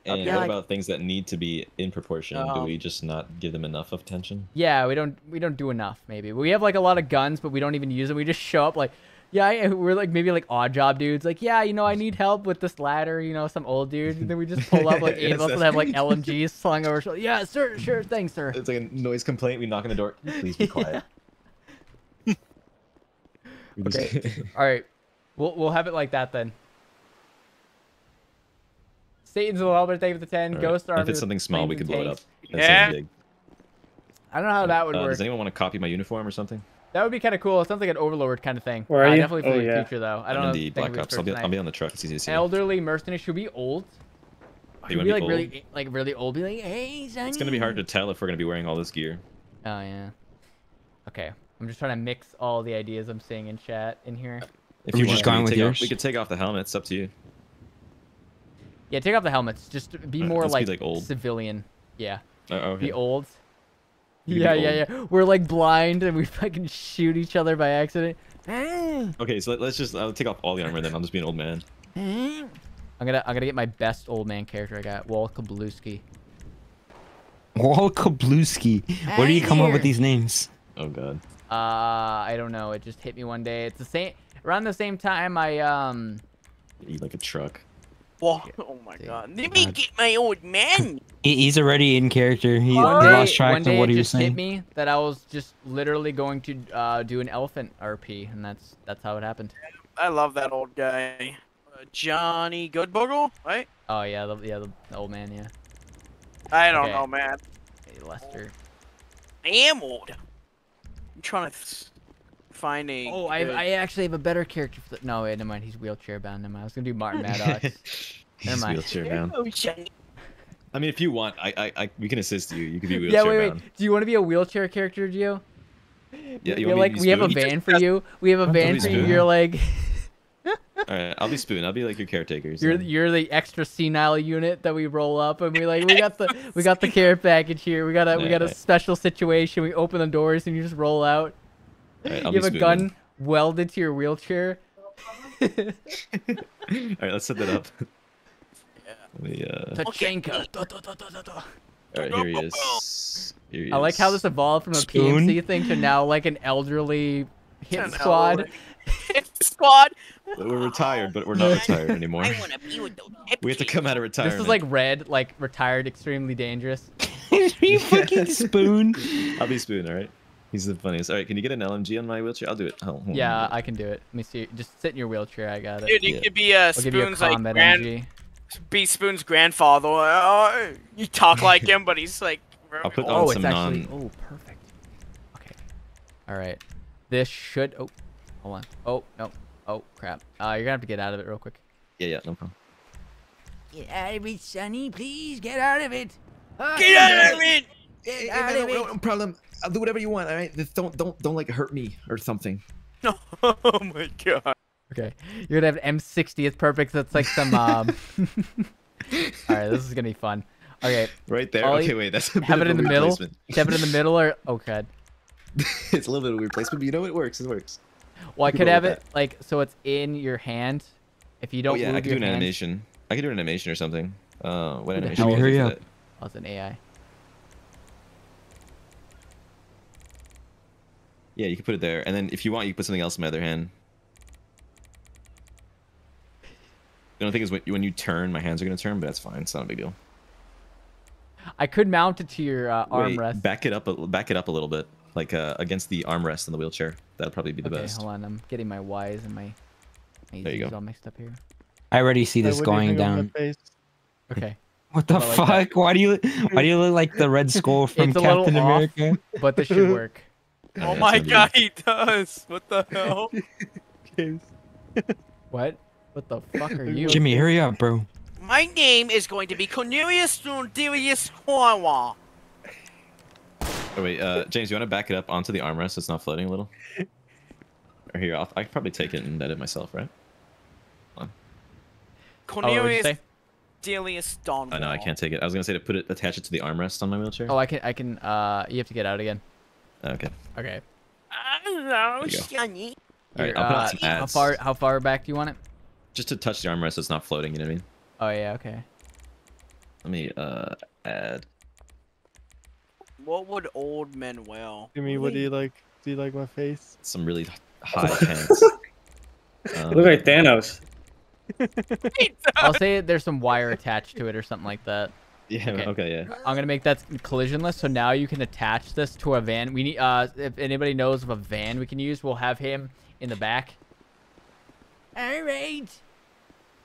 And yeah, what about like, things that need to be in proportion? Um, do we just not give them enough of attention? Yeah, we don't we don't do enough. Maybe we have like a lot of guns, but we don't even use them. We just show up like, yeah, I, we're like maybe like odd job dudes. Like, yeah, you know, I need help with this ladder. You know, some old dude. And then we just pull up like eight yes, of us and have like L M Gs slung over. Shoulder. Yeah, sir, sure, thanks, sir. It's like a noise complaint. We knock on the door. Can you please be quiet. Yeah. Okay, all right, we'll we'll have it like that then. Satan's a little bit of the ten. Right. Ghost army. If it's something small, we could blow it up. That's yeah. Big. I don't know how that would uh, work. Does anyone want to copy my uniform or something? That would be kind of cool. It sounds like an overlord kind of thing. Where are I you? Definitely oh, for the yeah. future, though. I don't I'm know. The Black Ops. I'll be, I'll be on the truck. It's easy to see. Elderly mercenary. Should be old. Oh, should be, be like old? really, like really old. Be like, hey, Sonny. It's gonna be hard to tell if we're gonna be wearing all this gear. Oh yeah. Okay. I'm just trying to mix all the ideas I'm seeing in chat in here. If you're just going with yours, we could take off the helmet. It's up to you. Yeah, take off the helmets. Just be more like, be like old. civilian. Yeah. Uh, okay. Be old. Yeah, be yeah, old. yeah. We're like blind and we fucking shoot each other by accident. Okay, so let's just I'll take off all the armor then. I'll just be an old man. I'm gonna I'm gonna get my best old man character I got. Wall Kabluski. Wall Kabluski. Where do you come up with these names? Oh god. Uh, I don't know. It just hit me one day. It's the same around the same time I um. Eat like a truck. Whoa. Oh my god. Let me god. get my old man. He's already in character. He right. lost track of what he was saying. It just hit me that I was just literally going to uh, do an elephant R P, and that's that's how it happened. I love that old guy. uh, Johnny Goodbogle, right? Oh yeah, the, yeah, the old man, yeah. I don't okay. know, man. Hey, Lester. I am old. I'm trying to find a. Oh, I, I actually have a better character. For the... No, wait, never mind. He's wheelchair bound. Never mind. I was gonna do Martin Maddox. He's wheelchair bound. I mean, if you want, I, I, I, we can assist you. You can be wheelchair bound. Yeah, wait, wait. Do you want to be a wheelchair character, Gio? Yeah, you want like, we have a van for you. We have a van for you. You're like. All right, I'll be Spoon. I'll be like your caretakers. You're you're the extra senile unit that we roll up, and we like we got the we got the care package here. We got a we got a special situation. We open the doors and you just roll out. Right, you have a gun welded to your wheelchair. All right, let's set that up. Yeah. We, uh... Tachenka. All right, here he is. Here he I is. like how this evolved from a Spoon? P M C thing to now like an elderly hit an squad. Elderly. Hit squad. We're retired, but we're not retired anymore. I wanna be with those we have to come out of retirement. This is like Red, like retired, extremely dangerous. Are you fucking Spoon? I'll be Spoon, all right. He's the funniest. All right, can you get an L M G on my wheelchair? I'll do it. Hold, hold yeah, on. I can do it. Let me see. Just sit in your wheelchair. I got it. Dude, you yeah. could be uh, Spoon's we'll give you a combat like M G. Be Spoon's grandfather. Uh, you talk like him, but he's like. I'll put on oh, some it's actually. Non... Oh, perfect. Okay. All right. This should. Oh, hold on. Oh no. Oh crap. Uh, you're gonna have to get out of it real quick. Yeah, yeah, no problem. Get out of it, Sonny. Please get out of it. Oh, get out of it. Get out of it. No, no problem. I'll do whatever you want, all right? Just don't, don't, don't like hurt me or something. No, oh my god. Okay, you're gonna have M sixty. It's perfect. That's like some. Um... all right, this is gonna be fun. Okay. Right there. Ollie, okay, wait. That's a bit have of it in the middle. Have it in the middle, or oh god. It's a little bit of a weird placement, but you know it works. It works. Well, I could have it that. like so it's in your hand. If you don't. Oh, yeah, move I could do an hand... animation. I could do an animation or something. Uh, what Who animation? Hell, hurry up. Oh, it's an A I. Yeah, you can put it there, and then if you want, you can put something else in my other hand. The only thing is when you turn, my hands are gonna turn, but that's fine. It's not a big deal. I could mount it to your uh, armrest. Back it up, back it up a little bit, like uh, against the armrest in the wheelchair. That'll probably be the okay, best. Hold on, I'm getting my Y's and my A's all mixed up here. I already see this going down. Okay. What the fuck? Like why do you why do you look like the Red Skull from it's Captain a America? Off, but this should work. Oh yeah, my god, good. he does! What the hell? James. What? What the fuck are you? Jimmy, hurry up, bro. My name is going to be Cornelius Nordelius Quawa. Oh wait, uh, James, you want to back it up onto the armrest so it's not floating a little? Or here, I'll, I could probably take it and edit myself, right? Hold on. Cornelius Delius Don. I know, I can't take it. I was gonna say to put it, attach it to the armrest on my wheelchair. Oh, I can, I can. Uh, you have to get out again. Okay. Okay. Hello, Shiny. All right, I'll put out some ads. How far? How far back do you want it? Just to touch the armrest, so it's not floating. You know what I mean? Oh yeah. Okay. Let me uh add. What would old men well? Jimmy, what do you like? Do you like my face? Some really high pants. Um, look like Thanos. I'll say there's some wire attached to it or something like that. Yeah. Okay. okay. Yeah. I'm gonna make that collisionless, so now you can attach this to a van. We need. Uh, if anybody knows of a van we can use, we'll have him in the back. All right.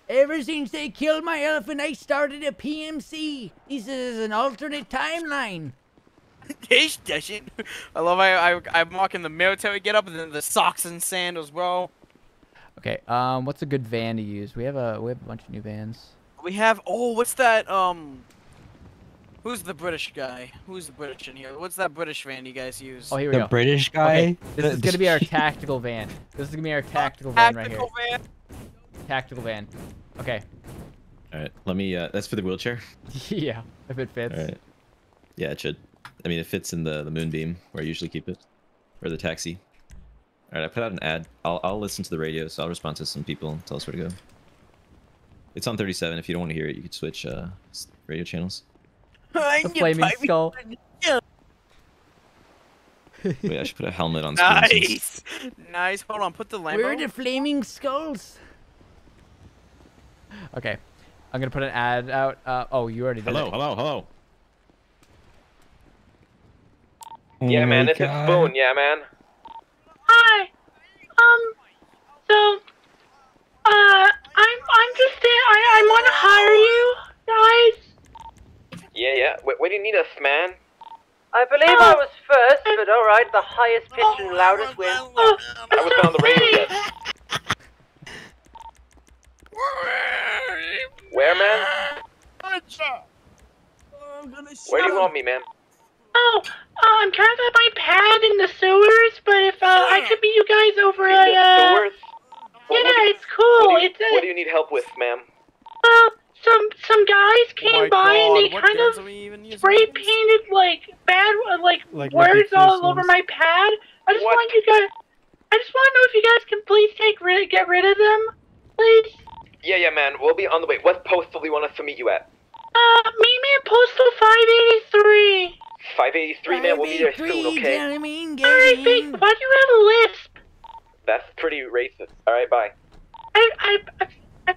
Ever since they killed my elephant, I started a P M C. This is an alternate timeline. This doesn't. I love. I. I. I'm mocking the military get up and then the socks and sandals, bro. Okay. Um. What's a good van to use? We have a. We have a bunch of new vans. We have. Oh, what's that? Um. Who's the British guy? Who's the British in here? What's that British van you guys use? Oh, here we the go. The British guy? Okay. This the, is going to be our tactical van. This is going to be our tactical van tactical right here. Tactical van. Tactical van. Okay. All right. Let me... Uh, that's for the wheelchair? Yeah, if it fits. All right. Yeah, it should. I mean, it fits in the, the Moonbeam, where I usually keep it. Or the taxi. All right, I put out an ad. I'll, I'll listen to the radio, so I'll respond to some people and tell us where to go. It's on thirty-seven. If you don't want to hear it, you could switch uh, radio channels. The flaming skull. Wait, I should put a helmet on. Nice, nice. Hold on, put the lamp. Where are the flaming skulls? Okay, I'm gonna put an ad out. Uh, oh, you already did. Hello, it. hello, hello. Oh yeah, man, this God. is Spoon. Yeah, man. Hi. Um. So. Uh. I'm. I'm I'm just there. I I want to hire you guys. Yeah, yeah. What, what do you need us, man? I believe uh, I was first, but all right, the highest pitch and loudest wins. Uh, I was on the radio. Where, man? Where do you want me, man? Oh, uh, I'm trying to get my pad in the sewers, but if uh, I could meet you guys over in at uh, sewers? Well, yeah, it's cool. What do, you, it's a, what do you need help with, ma'am? Well, some some guys came oh by God. and they what kind of spray painted like bad like, like words all over my pad. I just what? want you guys. I just want to know if you guys can please take rid get rid of them, please. Yeah, yeah, man. We'll be on the way. What postal do you want us to meet you at? Uh, meet me at postal five eighty-three. five eighty-three, man. We'll be there soon, okay? I mean, all right, thanks. Why do you have a lisp? That's pretty racist. All right, bye. I I I. I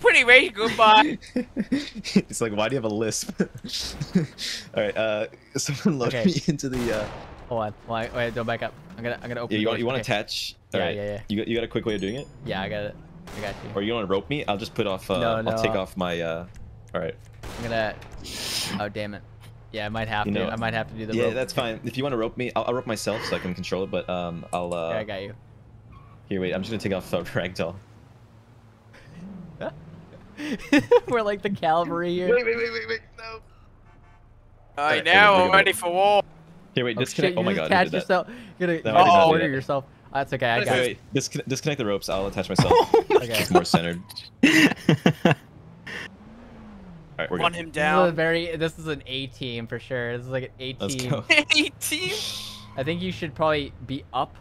Pretty racist. Goodbye. It's like, why do you have a lisp? All right, uh, someone load okay. me into the. Uh... Hold on. Wait, wait, don't back up. I'm gonna, I'm gonna open. Yeah, you want, you want to okay. attach? All yeah, right. yeah, yeah. You got, you got a quick way of doing it? Yeah, I got it. I got you. Or you want to rope me? I'll just put off. Uh, no, no. I'll take off my. Uh... All right. I'm gonna. Oh damn it. Yeah, I might have you to. Know, I might have to do the. Yeah, rope. that's fine. If you want to rope me, I'll, I'll rope myself so I can control it. But um, I'll. Uh... Yeah, I got you. Here, wait. I'm just gonna take off uh, ragdoll. We're like the cavalry here. Wait, wait, wait, wait, wait. No. All right, all right now we're ready for war. Here, wait. Disconnect. Oh, shit, oh my God. Attach yourself. You're gonna no, oh, order that. yourself. Oh, that's okay. I got wait, it. Wait, disconnect, disconnect the ropes. I'll attach myself. Oh my okay. It's more centered. All right, we're Run good. him down. This is, a very, this is an A team for sure. This is like an A team. Let's go. A team. I think you should probably be up.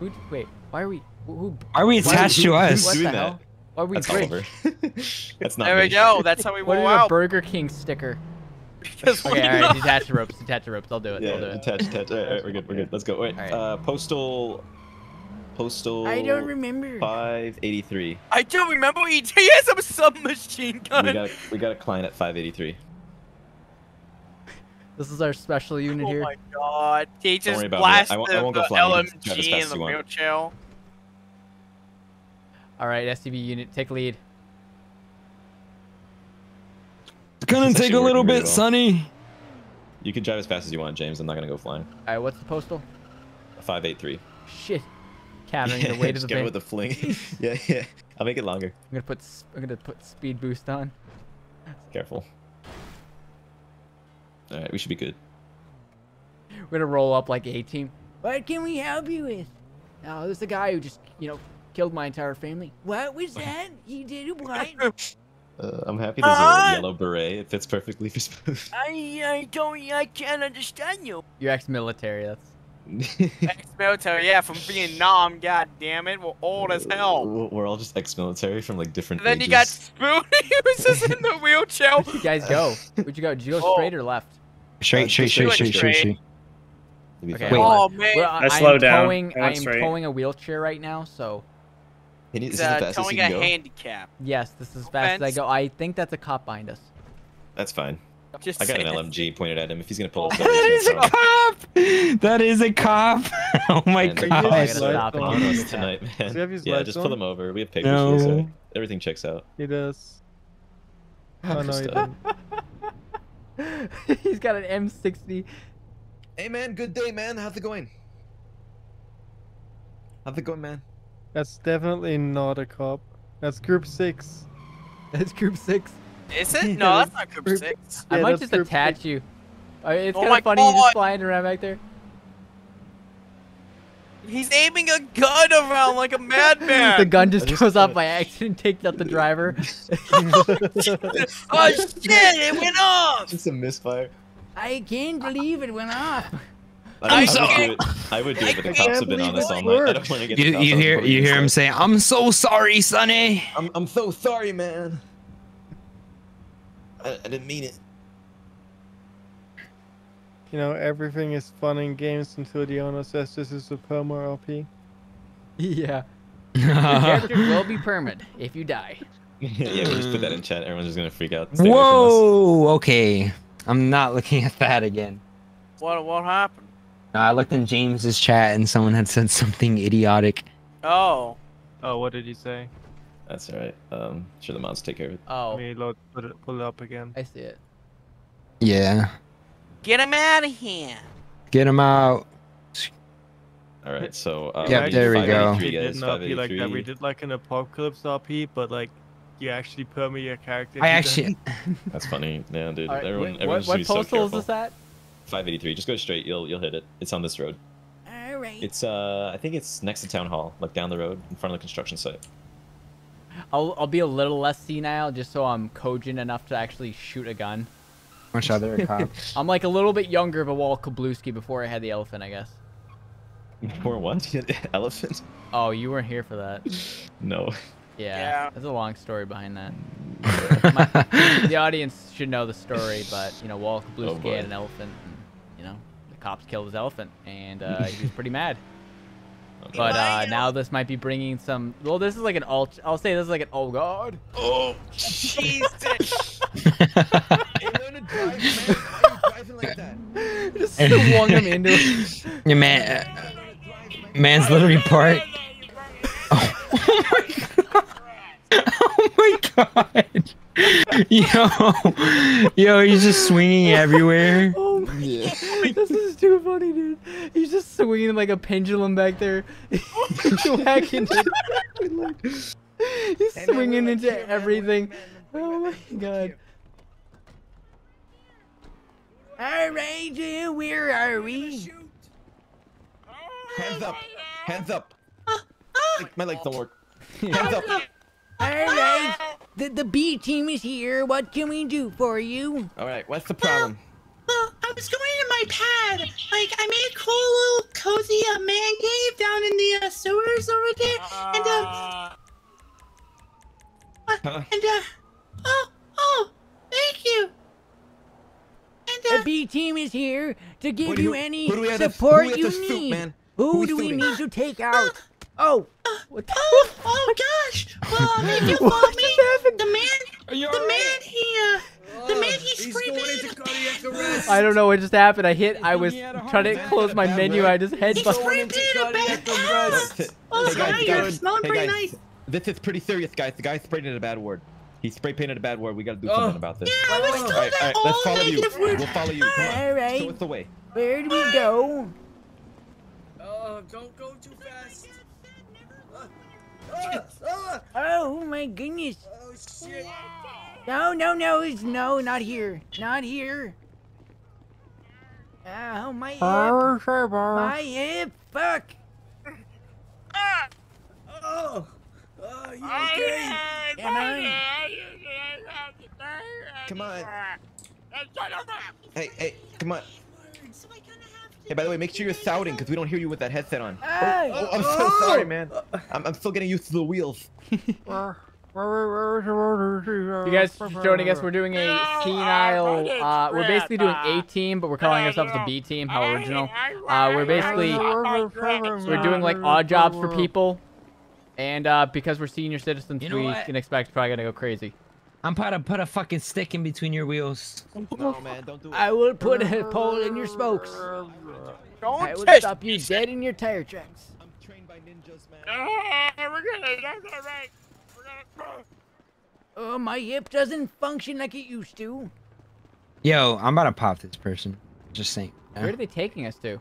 Who? Wait. Why are we? Who? Are we attached who, to who, us? Who's doing that? Hell? Why are we? That's Oliver. That's not. There me. we go. That's how we wore out. A Burger King sticker. Because okay, all right. Detach the ropes. Detach the ropes. I'll do it. Yeah. I'll do it. Detach. Detach. All right, all right. We're good. We're good. Let's go. All right. All right. Uh, postal. Postal. I don't remember. five eighty-three. I don't remember. He has some submachine gun. We got, we got a client at five eighty-three. This is our special unit oh here. Oh my God! He just blasted the L M G in the wheelchair. All right, S C B unit, take lead. It's gonna take a little bit, Sonny. You can drive as fast as you want, James. I'm not gonna go flying. All right, what's the postal? five eighty-three. Shit. Cavern, yeah, the weight of the get with the fling. Yeah, yeah. I'll make it longer. I'm gonna put I'm gonna put speed boost on. Careful. All right, we should be good. We're gonna roll up like a team. What can we help you with? Oh, there's the guy who just you know killed my entire family. What was that? He did what? Uh, I'm happy there's uh, a yellow beret. It fits perfectly for Spoof. I I don't I can't understand you. You're ex-military. That's. Ex-military, yeah, from Vietnam. God damn it, we're old as hell. We're all just ex-military from like different. And then ages. You got Spoon. He was just in the wheelchair. Where'd you guys go? Would you go? Did you go oh. straight or left? Straight, straight, straight, straight, straight, straight. Okay. Oh man, well, I, I slow down. Towing, I am straight. towing a wheelchair right now, so. It is uh, towing a go? handicap. Yes, this is fast as I go. I think that's a cop behind us. That's fine. Just I got an L M G pointed at him. If he's gonna pull us, oh, that is a wrong. cop. That is a cop. Oh my God! I gotta stop on us tonight, man. Yeah, just on? pull him over. We have pictures. No. So everything checks out. He does. Oh no, he doesn't. He's got an M sixty. Hey man, good day, man. How's it going? How's it going, man? That's definitely not a cop. That's group six. That's group six. Is it? No, that's not group six. I yeah, might just attach six. you. It's oh kind of funny God. you just flying around back there. He's aiming a gun around like a madman. The gun just goes off by accident, takes out the driver. Oh, shit. Oh shit! It went off. Just a misfire. I can't believe it went off. I, so I, would do it. I would do it, but the cops have been on us all night. I don't want to get. You, you hear? You hear him saying, "I'm so sorry, Sonny." I'm I'm so sorry, man. I, I didn't mean it. You know, everything is fun and games until the owner says this is a perm or L P. Yeah. Your character will be permed if you die. Yeah, yeah, we'll just put that in chat. Everyone's just gonna freak out. Stay Whoa, okay. I'm not looking at that again. What, what happened? Uh, I looked in James's chat and someone had said something idiotic. Oh. Oh, what did he say? That's alright. Um, sure, the mods take care of it. Oh. Let me load, put it, pull it up again. I see it. Yeah. Get him out of here. Get him out. Alright, so. Um, yeah, there we go. We did an R P like that. We did like an apocalypse R P, but like, you actually permit your character. I actually. That's funny. Yeah, dude. Right, everyone, wait, everyone's what what postal is that? five eighty-three. Just go straight. You'll you'll hit it. It's on this road. All right. It's uh, I think it's next to town hall, like down the road in front of the construction site. I'll I'll be a little less senile just so I'm cogent enough to actually shoot a gun. Much other cops. I'm like a little bit younger of a Wall Kablooski before I had the elephant, I guess. Before what? Elephant? Oh, you weren't here for that. No. Yeah, yeah, there's a long story behind that. My, the audience should know the story, but, you know, Wall Kablooski oh had an elephant, and, you know, the cops killed his elephant, and uh, he was pretty mad. Okay. But uh, now this might be bringing some, well, this is like an alt, I'll say this is like an, oh, God. Oh, Jesus. You learn to drive, man. Why are you driving like that? Just swung him into it. Your man, uh, man's literally part. Oh, oh, my God. Oh my God! Yo, yo, he's just swinging everywhere. Oh my yeah. God. This is too funny, dude. He's just swinging like a pendulum back there. He's swinging into everything. Oh my God! All right, dude, where are we? Hands up! Hands up! Like, my legs don't work. Hands up! Alright, the, the B team is here. What can we do for you? Alright, what's the problem? Well, well, I was going to my pad. Like, I made a cool little cozy uh, man cave down in the uh, sewers over there. And, uh... uh and, uh... Oh, oh, thank you. And, uh... The B team is here to give you, you any support you need. Who do we, need. Suit, man? Who who do we need to take out? Uh, Oh! Uh, what the oh, oh gosh! Well, if you want me, the man, the right? man here, uh, the man he's screaming. I don't know what just happened. I hit, I was trying to close my menu, I just headbutted. He's screaming a bad house! Oh, sorry, you're smelling pretty nice. This is pretty serious, guys. The guy sprayed in a bad word. He spray painted a bad word. We gotta do something about this. Yeah, I was told that all negative words. We'll follow you. All right. Show us the way. Where do we go? Oh, don't go too fast. Oh my goodness. Oh shit. No, no, no, it's no, not here. Not here. Oh my hip. My hip, fuck. Oh. Oh, you okay? Come on. Come on. Hey, hey, come on. Hey, by the way, make sure you're shouting because we don't hear you with that headset on. Hey. Oh, oh, I'm so oh. sorry, man. I'm, I'm still getting used to the wheels. You guys joining us? We're doing a senile. Uh, we're basically doing A team, but we're calling ourselves the B team. How original. Uh, we're basically we're doing like odd jobs for people, and uh, because we're senior citizens, you know we what? can expect probably gonna go crazy. I'm about to put a fucking stick in between your wheels. No, man, don't do it. I will put a pole in your spokes. Don't I will stop you dead in your tire tracks. I'm trained by ninjas, man. We're gonna, that's all right. We're gonna... Oh, my hip doesn't function like it used to. Yo, I'm about to pop this person. Just saying. Man. Where are they taking us to?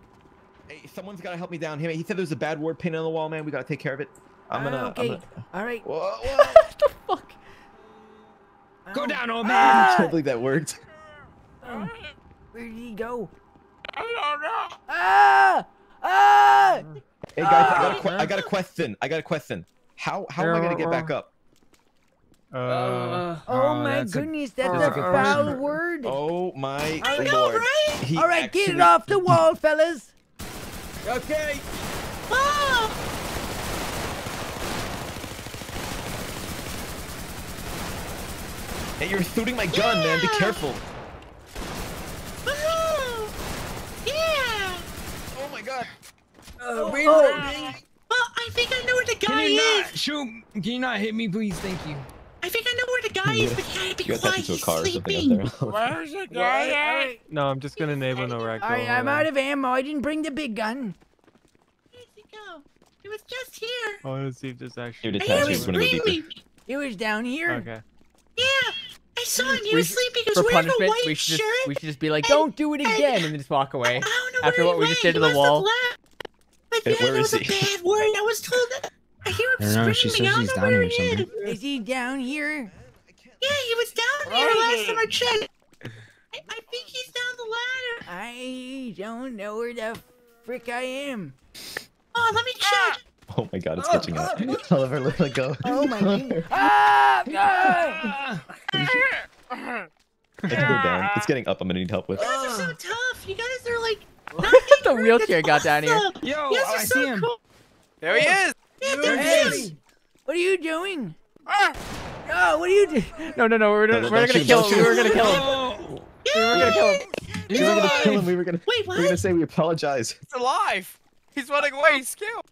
Hey, someone's gotta help me down here. He said there was a bad word painted on the wall, man. We gotta take care of it. I'm gonna. Uh, okay. I'm gonna... All right. Whoa, whoa. What the fuck? Go down, old man! Ah! I can't believe that worked. Oh, where did he go? I don't know. Ah! Ah! Hey guys, ah! I, got a que I got a question. I got a question. How how am I gonna get back up? Uh, uh, oh my that's goodness, a, that's oh, a foul uh, word. Oh my I lord! Know, right? He All right, actually... get it off the wall, fellas. Okay. Ah! Hey, you're shooting my gun, yeah. man. Be careful. Woohoo! Yeah! Oh my God. Uh, wait oh. Well, I think I know where the guy can you is. Not shoot. Can you not hit me, please? Thank you. I think I know where the guy yeah. is, but you gotta be you quiet. He's sleeping. Where's the guy at? No, I'm just gonna enable no rag. Alright, I'm out of ammo. I didn't bring the big gun. Where'd he go? It was just here. I want to see if this actually. It was screaming. It was down here. Okay. Yeah, I saw him. He was sleeping. He was wearing a white we shirt. Just, we should just be like, don't do it again, and, and then just walk away. I don't know after what we just did to the wall. But yeah, that was a bad word. I was told that. I hear him screaming. She says he's down here somewhere. Is he down here? Yeah, he was down there last time I checked. I, I think he's down the ladder. I don't know where the frick I am. Oh, let me check. Oh my god, it's catching up. Oliver, let it go. Oh my god. Ah! I can go down. It's getting up. I'm gonna need help with. You guys are so tough. You guys are like. The wheelchair got down here. Yo, you guys are so cool. There he is. Yeah, there he is. What are you doing? Oh, what are you doing? No, no, no. We're not gonna kill him. We were gonna kill him. We were gonna kill him. We were gonna kill him. We were gonna. Wait, what? We were gonna say we apologize. It's alive. He's running away. He's killed.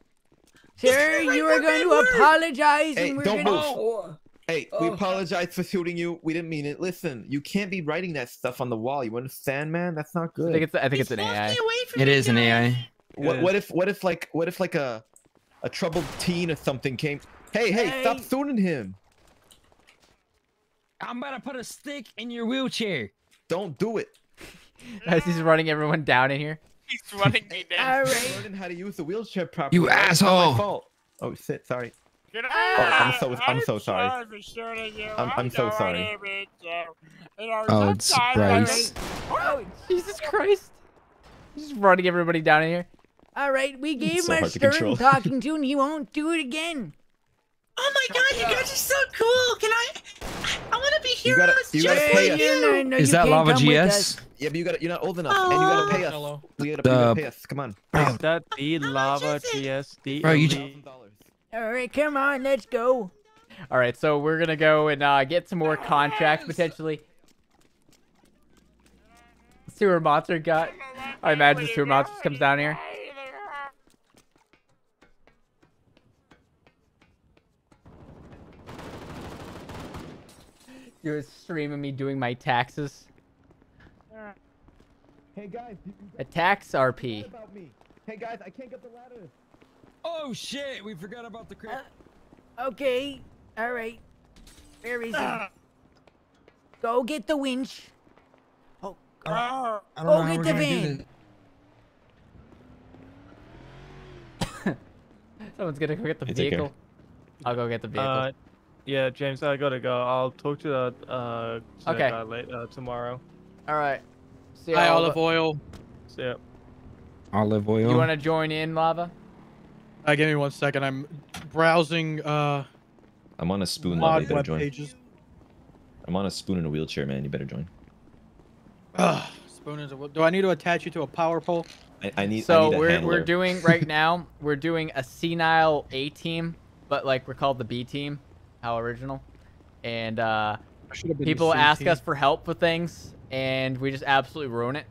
Sir, you were going to word. apologize hey, and we're don't gonna- move. Oh. Hey, oh. we apologize for shooting you. We didn't mean it. Listen, you can't be writing that stuff on the wall. You understand, man? That's not good. I think it's, I think it's, it's an A I. It is an A I. What, what if, what if like, what if like a, a troubled teen or something came? Hey, hey, hey. Stop shooting him. I'm about to put a stick in your wheelchair. Don't do it. As he's running everyone down in here. He's running me down. Right. I learned how to use the wheelchair properly. You asshole! My fault. Oh shit! Sorry. Oh, I'm so I'm so sorry. I'm, I'm, I'm so sorry. Oh, it's Bryce. Oh, Jesus Christ! He's just running everybody down in here. All right, we gave it's him so our stern talking to, and he won't do it again. Oh my God! You guys are so cool. Can I? I want to be heroes. You gotta, you gotta pay us. No, is that Lava G S? Yeah, but you got you're not old enough, oh. and you gotta pay us. Hello. We gotta, uh, gotta pay us. Come on. Is that the Lava G S? Bro, you. All right, come on, let's go. All right, so we're gonna go and uh, get some more contracts potentially. Sewer monster got. I imagine sewer monster comes down here. You're streaming me doing my taxes. Hey guys, you, you a tax R P. About me. Hey guys, I can't get the ladder. Oh shit, we forgot about the crib. Uh, okay, all right. Where is he? Go get the winch. Oh, go, uh, I don't go know get the van. Someone's gonna go get the it's vehicle. Okay. I'll go get the vehicle. Uh, yeah, James, I gotta go. I'll talk to the uh, to okay. the, uh later uh, tomorrow. All right. See Hi, olive, olive oil. See ya. Olive oil. You want to join in, Lava? Uh, give me one second. I'm browsing. Uh, I'm on a spoon, Lava. You better join. Pages. I'm on a spoon in a wheelchair, man. You better join. Ugh. Spoon is a. Do I need to attach you to a power pole? I, I need. So I need a we're handler. we're doing right now. We're doing a senile A team, but like we're called the B team. How original. And uh, people ask team. us for help with things. And we just absolutely ruin it.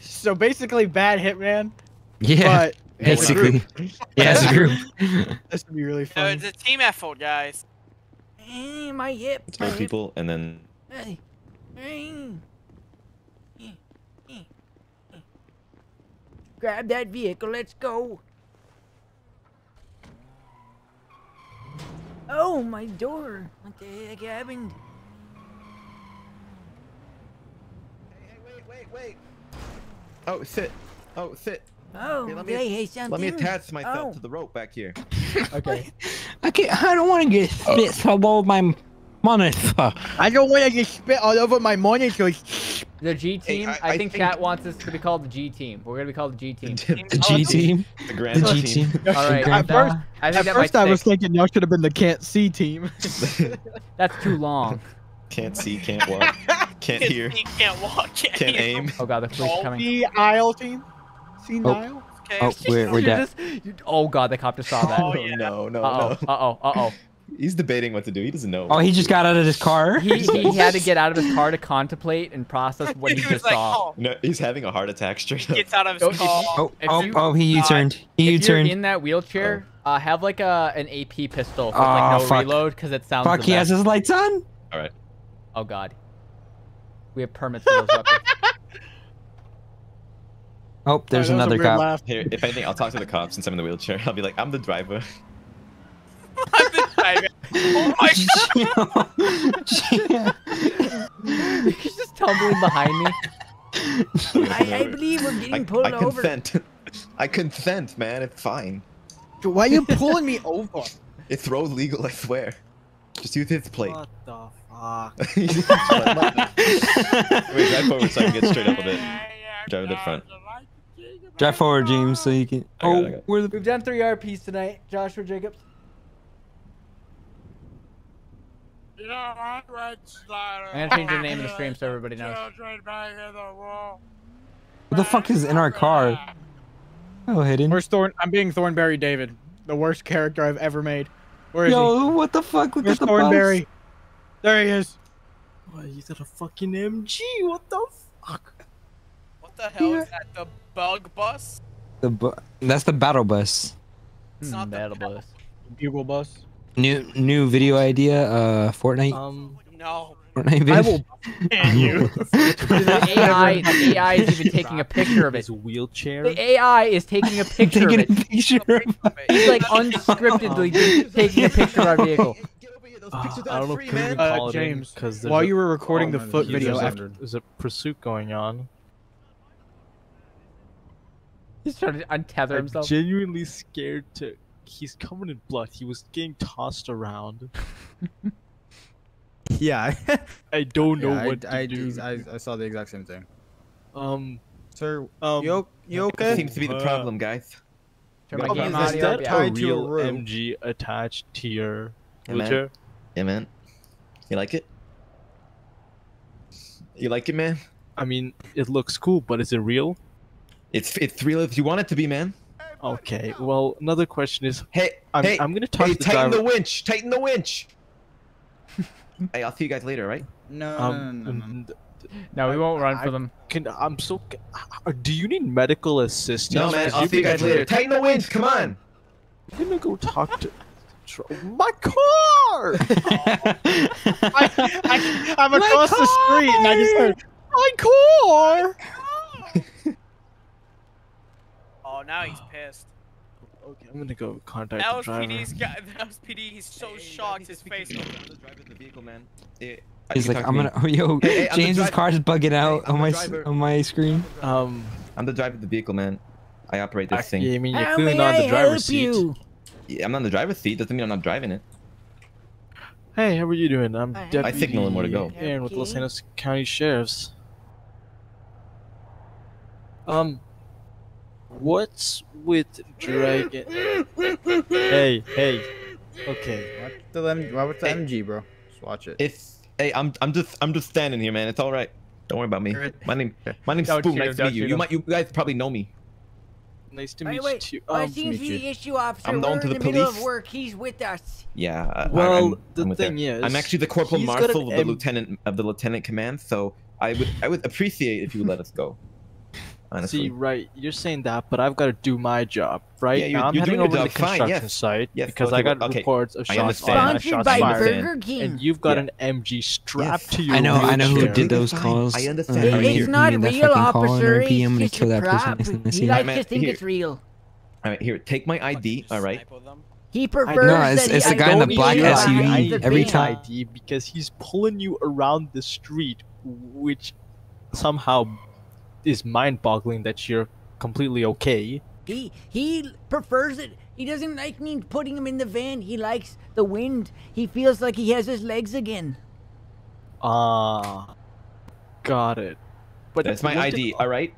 So basically, bad Hitman. Yeah, but basically. Yeah, as a group. That's gonna be really fun. You know, it's a team effort, guys. Hey, my hip. It's my people, hip. and then. Hey. Hey. Hey. Hey. Hey. Grab that vehicle. Let's go. Oh, my door. What the heck happened? Wait, wait. Oh, sit. Oh, sit. Oh, hey, let me, hey, hey, Sam, let me attach myself oh. to the rope back here. Okay. I can't, I don't want to get spit all oh. over my monitor. I don't want to get spit all over my monitor. The G-Team, hey, I, I, I think Cat think... wants us to be called the G-Team. We're going to be called the G-Team. The G-Team? The Grand the G-Team. All right. At first, I, think at that first I was thinking y'all should have been the Can't See Team. That's too long. Can't see, can't walk. Can't hear. Can't walk. Can't, can't aim. Oh god, the police are coming. The aisle team. See Nile? Oh, oh we're, we're dead. Just, you, oh god, the copter saw that. Oh, yeah. No, no, uh-oh, no. Uh-oh, uh-oh. He's debating what to do. He doesn't know. Oh, he just got out of his car? He, he had to get out of his car to contemplate and process what he, he just like, saw. Oh. No, he's having a heart attack straight up. Gets out of his car. Oh, oh, you, oh, he U-turned. He U-turned. in that wheelchair, oh. uh, have like a, an A P pistol with oh, like no fuck. reload because it sounds Fuck, he has his lights on? All right. Oh god. We have permits for those weapons. Oh, there's right, another cop. Laugh. Here, if anything, I'll talk to the cop since I'm in the wheelchair. I'll be like, I'm the driver. I'm the driver. Oh my God! He's just tumbling behind me. I, I believe we're getting I, pulled I over. I consent. I consent, man. It's fine. Why are you pulling me over? It's road legal, I swear. Just use his plate. What the fuck? Wait, drive forward so I can get straight up a bit. Drive it front. Drive forward, James, so you can. Oh, it, we're the... we've done three R Ps tonight. Joshua Jacobs. I'm gonna change the name of the stream so everybody knows. What the fuck is in our car? Oh, hidden. Where's Thorn? I'm being Thornberry David, the worst character I've ever made. Where is Yo, he? Yo, what the fuck? Look Where's at the Thornberry. Bus? There he is. Why you got a fucking M G? What the fuck? What the hell yeah. is that? The bug bus? The bu That's the battle bus. It's not battle the battle bus. Bugle bus. New new video idea. Uh, Fortnite. Um, no. Fortnite. I will. you. The A I, the A I is even taking a picture of it. His wheelchair. The A I is taking a picture taking of it. A picture of it. He's like unscriptedly taking a picture of our vehicle. Uh, I don't know if man. Uh, James, while you were recording the foot video, after there's a pursuit going on. He's trying to untether I'm himself. I'm genuinely scared to. He's covered in blood. He was getting tossed around. Yeah. I don't know yeah, what I, to I, do. I, I saw the exact same thing. Um, sir, um, you, you okay? That seems to be the problem, guys. Uh, oh, is audio, that yeah. a real M G attached to your wheelchair? Yeah, man. You like it? You like it, man? I mean, it looks cool, but is it real? It's it's real if you want it to be, man. Okay, well, another question is... Hey, I'm, hey, I'm gonna talk hey, to the tighten driver. the winch! Tighten the winch! Hey, I'll see you guys later, right? No, um, no, no, no, no. No, we won't run I, for them. Can, I'm so... Do you need medical assistance? No, man, I'll see you guys later. Tighten the winch, come on! I'm gonna go talk to... My car! I, I, I'm My across car! the street and I just heard... My car! My car! Oh, now he's pissed. Okay, I'm gonna go contact the driver. That was P D. He's so hey, shocked. His face. I'm the driver of the vehicle, man. It, he's like, I'm gonna. Oh, yo, hey, hey, James's car is bugging out hey, on my driver. on my screen. Um, I'm the driver of the vehicle, man. I operate this I, thing. Yeah, I mean, you're clearly not on the driver's seat. Yeah, I'm not on the driver's seat. Doesn't mean I'm not driving it. Hey, how are you doing? I'm Deputy I signal him where to go. Aaron with Los Santos County Sheriff's. Um. What's with Dragon? hey, hey. Okay. What the M why with the hey. M G, bro? Just watch it. It's hey, I'm I'm just I'm just standing here, man. It's all right. Don't worry about me. My name my name's Spoon. Nice to meet you. You. you might you guys probably know me. Nice to meet wait, you. Um, I seem to be the issue officer. I'm known to the, the police. Middle of work. He's with us. Yeah. Well, I'm, the I'm thing there. is, I'm actually the corporal marshal of the lieutenant of the lieutenant command. So I would I would appreciate if you let us go. Honestly. See, right, you're saying that, but I've got to do my job, right? Yeah, you're, now, I'm you're heading doing over to the construction yes. site yes. because okay, I got okay. reports of shots fired, shots fired, and you've got yeah. an M G strapped yes. to your I know, wheelchair. I know who did those calls. I understand. Uh, it's you're, not you're real, officer. It's I'm gonna kill that prop. person. You guys just think here. it's real. All right, here, take my I D. All right. He prefers no, it's, it's the guy in the black S U V every time because he's pulling you around the street, which somehow. Is mind-boggling that you're completely okay. He he prefers it. He doesn't like me putting him in the van. He likes the wind. He feels like he has his legs again. Ah, uh, got it. But that's my I D. All right.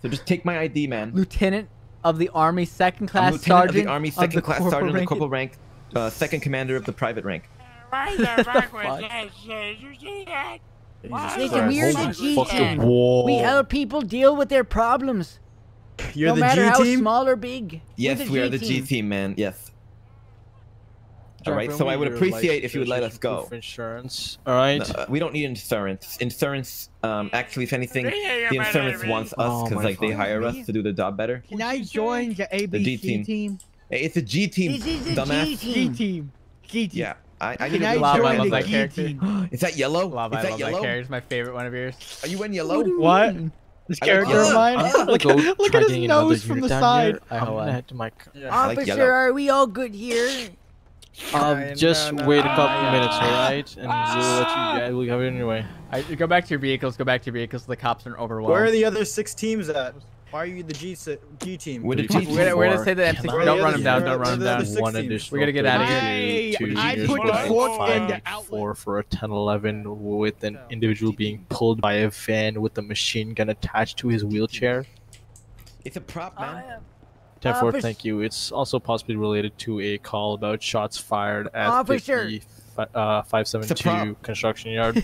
So just take my I D, man. Lieutenant of the Army, second class I'm sergeant. Lieutenant of the Army, second of the class sergeant, of the corporal rank, uh, second commander of the private rank. Why the fuck was that shit? You see that? We're the G-Team. We help people deal with their problems. You're no the matter how small or big. Yes, we are the G-Team, man. Yes. All right. So I would appreciate if you would let us go. Insurance. All right. No, we don't need insurance. Insurance. Um. Actually, if anything, the insurance wants us because like they hire us to do the job better. Can I join the A B C team? It's a G-Team. This is a G-Team. G-Team. Yeah. I, I need I love, I love that character. Is that yellow? Love, Is that I love yellow? that character. It's my favorite one of yours. Are you in yellow? What? This character of mine? Look, look at his nose from the side. I I I... My... Yeah. Officer, like are we all good here? Um, I just no, no, wait no, a couple no. minutes, alright? And we'll let you guys, we'll have it anyway. Right, go back to your vehicles, go back to your vehicles, the cops are overwhelmed. Where are the other six teams at? Why are you the G, G team? We're going to say that M C, don't run them down, don't run them down. One additional. We're going to get out of here. Two, I put the fork in the outlet. Four for a ten eleven with an individual being pulled by a van with a machine gun attached to his wheelchair. It's a prop, man. ten four, thank you. It's also possibly related to a call about shots fired at the Uh, five seven two construction yard.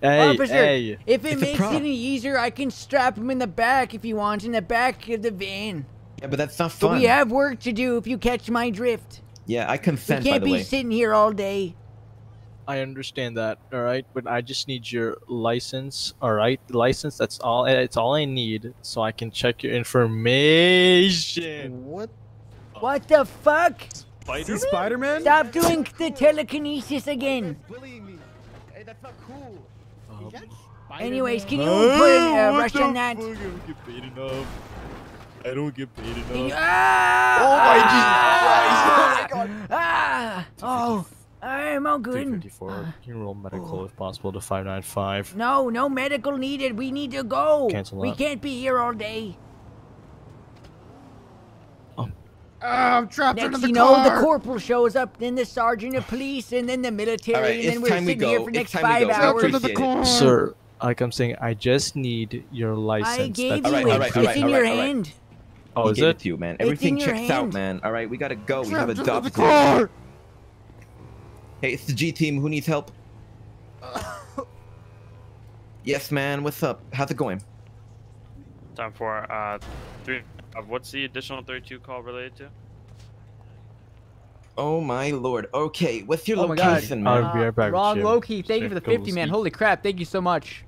Hey, Officer, hey. If it it's makes it any easier, I can strap him in the back if he wants, in the back of the van. Yeah, but that's not fun. But we have work to do if you catch my drift. Yeah, I consent, by the way. We can't be sitting here all day. I understand that, all right? But I just need your license, all right? License, that's all. It's all I need so I can check your information. What? What the fuck? Spider-Man? Spider-Man? Stop doing the telekinesis again. Hey, that's not cool. Um, Anyways, can you oh, put a uh, rush on that? I don't get paid enough. I don't get paid enough. You, ah! Oh my Jesus Christ! Ah! Oh, I'm all good. three fifty-four. Can you roll medical oh. if possible to five nine five? No, no medical needed. We need to go. Cancel we out. Can't be here all day. Oh, I'm trapped Next, under the you know, car. The corporal shows up, then the sergeant of police, and then the military, right, and then we're sitting we here for the next five hours. Sir, like I'm saying, I just need your license. I gave That's you it. Right, it's right, in right, your right, hand. Oh, is it? It to you, man. Everything checks hand. Out, man. All right, we gotta go. We have a dub. Hey, it's the G team. Who needs help? Yes, man. What's up? How's it going? Time for uh three. What's the additional thirty-two call related to? Oh my lord. Okay, what's your oh location, my God. man? Uh, uh, Ron Loki, thank you for the fifty, man. Holy crap, thank you so much.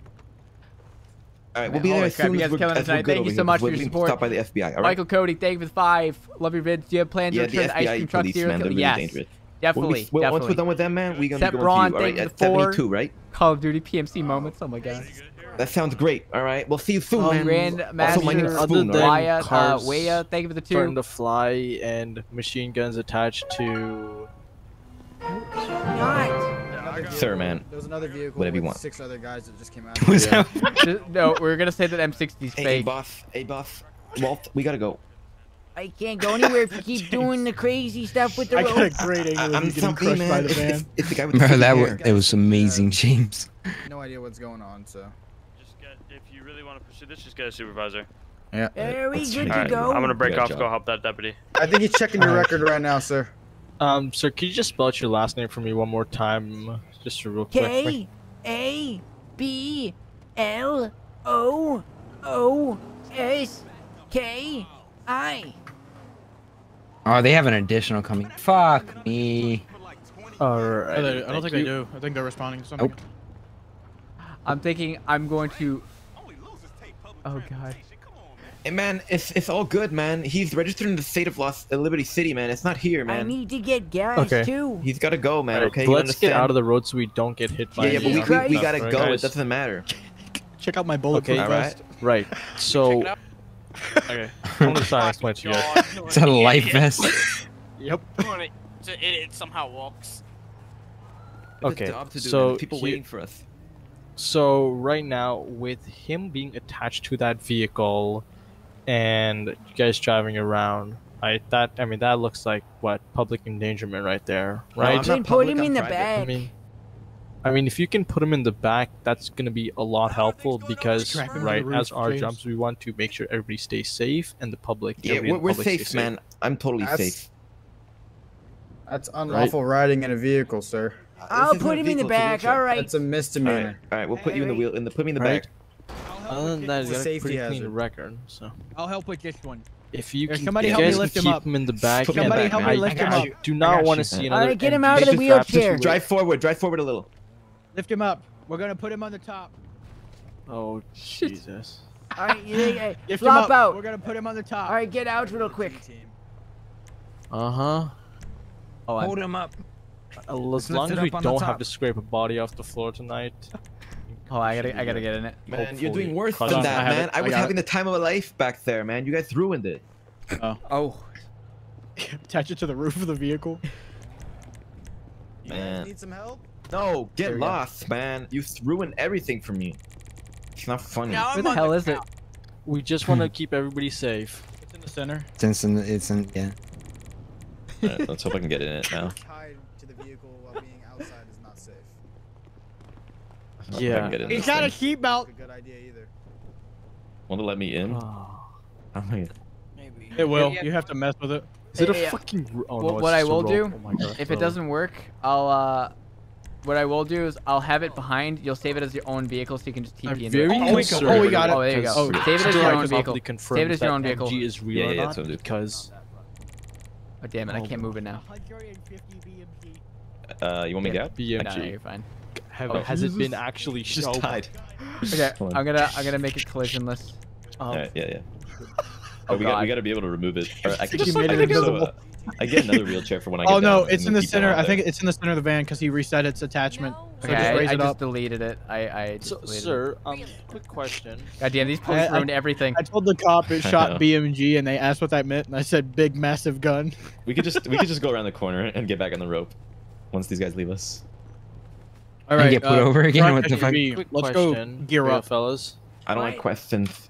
Alright, we'll be there as soon as we're, as we're good. Thank you so much for your support. Stop by the F B I, alright? Michael Cody, thank you for the five. Love your vids. Do you have plans to return the ice cream truck serial? Yes, definitely. Once we're done with them, man, we're gonna go with you. At seventy-two, right? Call of Duty P M C moments, oh my God. That sounds great. All right. We'll see you soon, um, man. Also, my name is Spoon, right? Cars uh, Weya, thank you for the two. Starting to fly and machine guns attached to... Not. Sir, man. There was another vehicle Whatever you want. Six other guys that just came out. Yeah. No, we we're going to say that M sixty's fake. Hey, buff. Hey, buff. Walt, we got to go. I can't go anywhere if you keep doing the crazy stuff with the road. I got a great angle I'm getting crushed man. by the van. It's, it's the guy with Bro, that was, it was amazing, James. No idea what's going on, so... If you really want to pursue this, just get a supervisor. Yeah. There we good to go. I'm gonna break good off. Job. Go help that deputy. I think he's checking your record right now, sir. Um, sir, can you just spell out your last name for me one more time, just real quick? K A B L O O S K I. Oh, they have an additional coming. Fuck me. All right. I don't think they do. I think they're responding to something. Nope. I'm thinking I'm going to. Oh God. Hey man, it's it's all good, man. He's registered in the state of Los Liberty City, man. It's not here, man. I need to get gas okay. too. He's gotta go, man. Right, okay. Let's understand? get out of the road so we don't get hit by. Yeah, yeah, but we, we, we gotta right, go. Guys. It doesn't matter. Check out my bullet. Okay, all right. Right. So. Okay. I'm gonna try to explain to you guys. It's a life vest. Yep. It, it somehow walks. Okay. Do, so man. people he, waiting for us. So right now, with him being attached to that vehicle, and you guys driving around, I that I mean that looks like what public endangerment right there, right? No, public, put him I'm in the private. back. I mean, I mean, if you can put him in the back, that's gonna be a lot helpful because right roof, as our jobs, we want to make sure everybody stays safe and the public. Yeah, we're, the we're public safe, man. Safe. I'm totally that's, safe. That's unlawful right? riding in a vehicle, sir. I'll put him in the back. All right. That's a misdemeanor. All right, all right we'll put hey, you in the wheel. In the put me in the right. back. Other than that, it's a pretty hazard. clean record. So I'll help with this one. If you can, somebody help me lift him up. Keep him in the back. Somebody help me lift him up. Do not want to see another. All right, get him out of the wheelchair. Drive forward. Drive forward a little. Lift him up. We're gonna put him on the top. Oh Jesus! All right, flop out. We're gonna put him on the top. All right, get out real quick. Uh huh. Oh, hold him up. As long as we don't have to scrape a body off the floor tonight. Oh, I gotta, I gotta get in it. Man, Hopefully. you're doing worse Hold than on, that, I man. I, I was having it. the time of my life back there, man. You guys ruined it. Oh. oh. Attach it to the roof of the vehicle. man. You need some help? No, get there lost, man. You ruined everything for me. It's not funny. Now Where I'm the hell the is it? We just want to keep everybody safe. It's in the center. It's in. The, it's in. Yeah. All right, let's hope I can get in it now. Tied to the vehicle while being outside is not safe. Yeah. He's got a seatbelt. Good idea either. Want to let me in? Oh. I'm gonna... Maybe. It will. You have to mess with it. Is it a yeah. fucking? Oh, well, no, what I will do, oh God, if bro. it doesn't work, I'll. uh... What I will do is I'll have it behind. You'll save it as your own vehicle, so you can just T P into it. Oh, oh, we got it. Oh, there you go. Oh, save it as your own vehicle. Save it as your own vehicle. M G is real yeah, yeah, not, because. Oh damn it! I can't move it now. Uh, you want me to get? B M G. No, no, you're fine. Have, oh, has it been actually just oh, tied? Okay, I'm gonna I'm gonna make it collisionless. Um, All right, yeah, yeah. Oh, we got we got to be able to remove it. Or I can just made it invisible. I get another wheelchair for when I get. Oh no, down, it's in the center. I think it's in the center of the van because he reset its attachment. No. So okay, just raise I, I it just up. deleted it. I, I just so, deleted sir, it. um, quick question. God damn, these police ruined I, everything. I told the cop it shot B M G, and they asked what that meant, and I said big massive gun. We could just we could just go around the corner and get back on the rope once these guys leave us. All right, and get put uh, over again. What the fuck? Quick Let's question, go gear up, fellas. I don't right. like questions.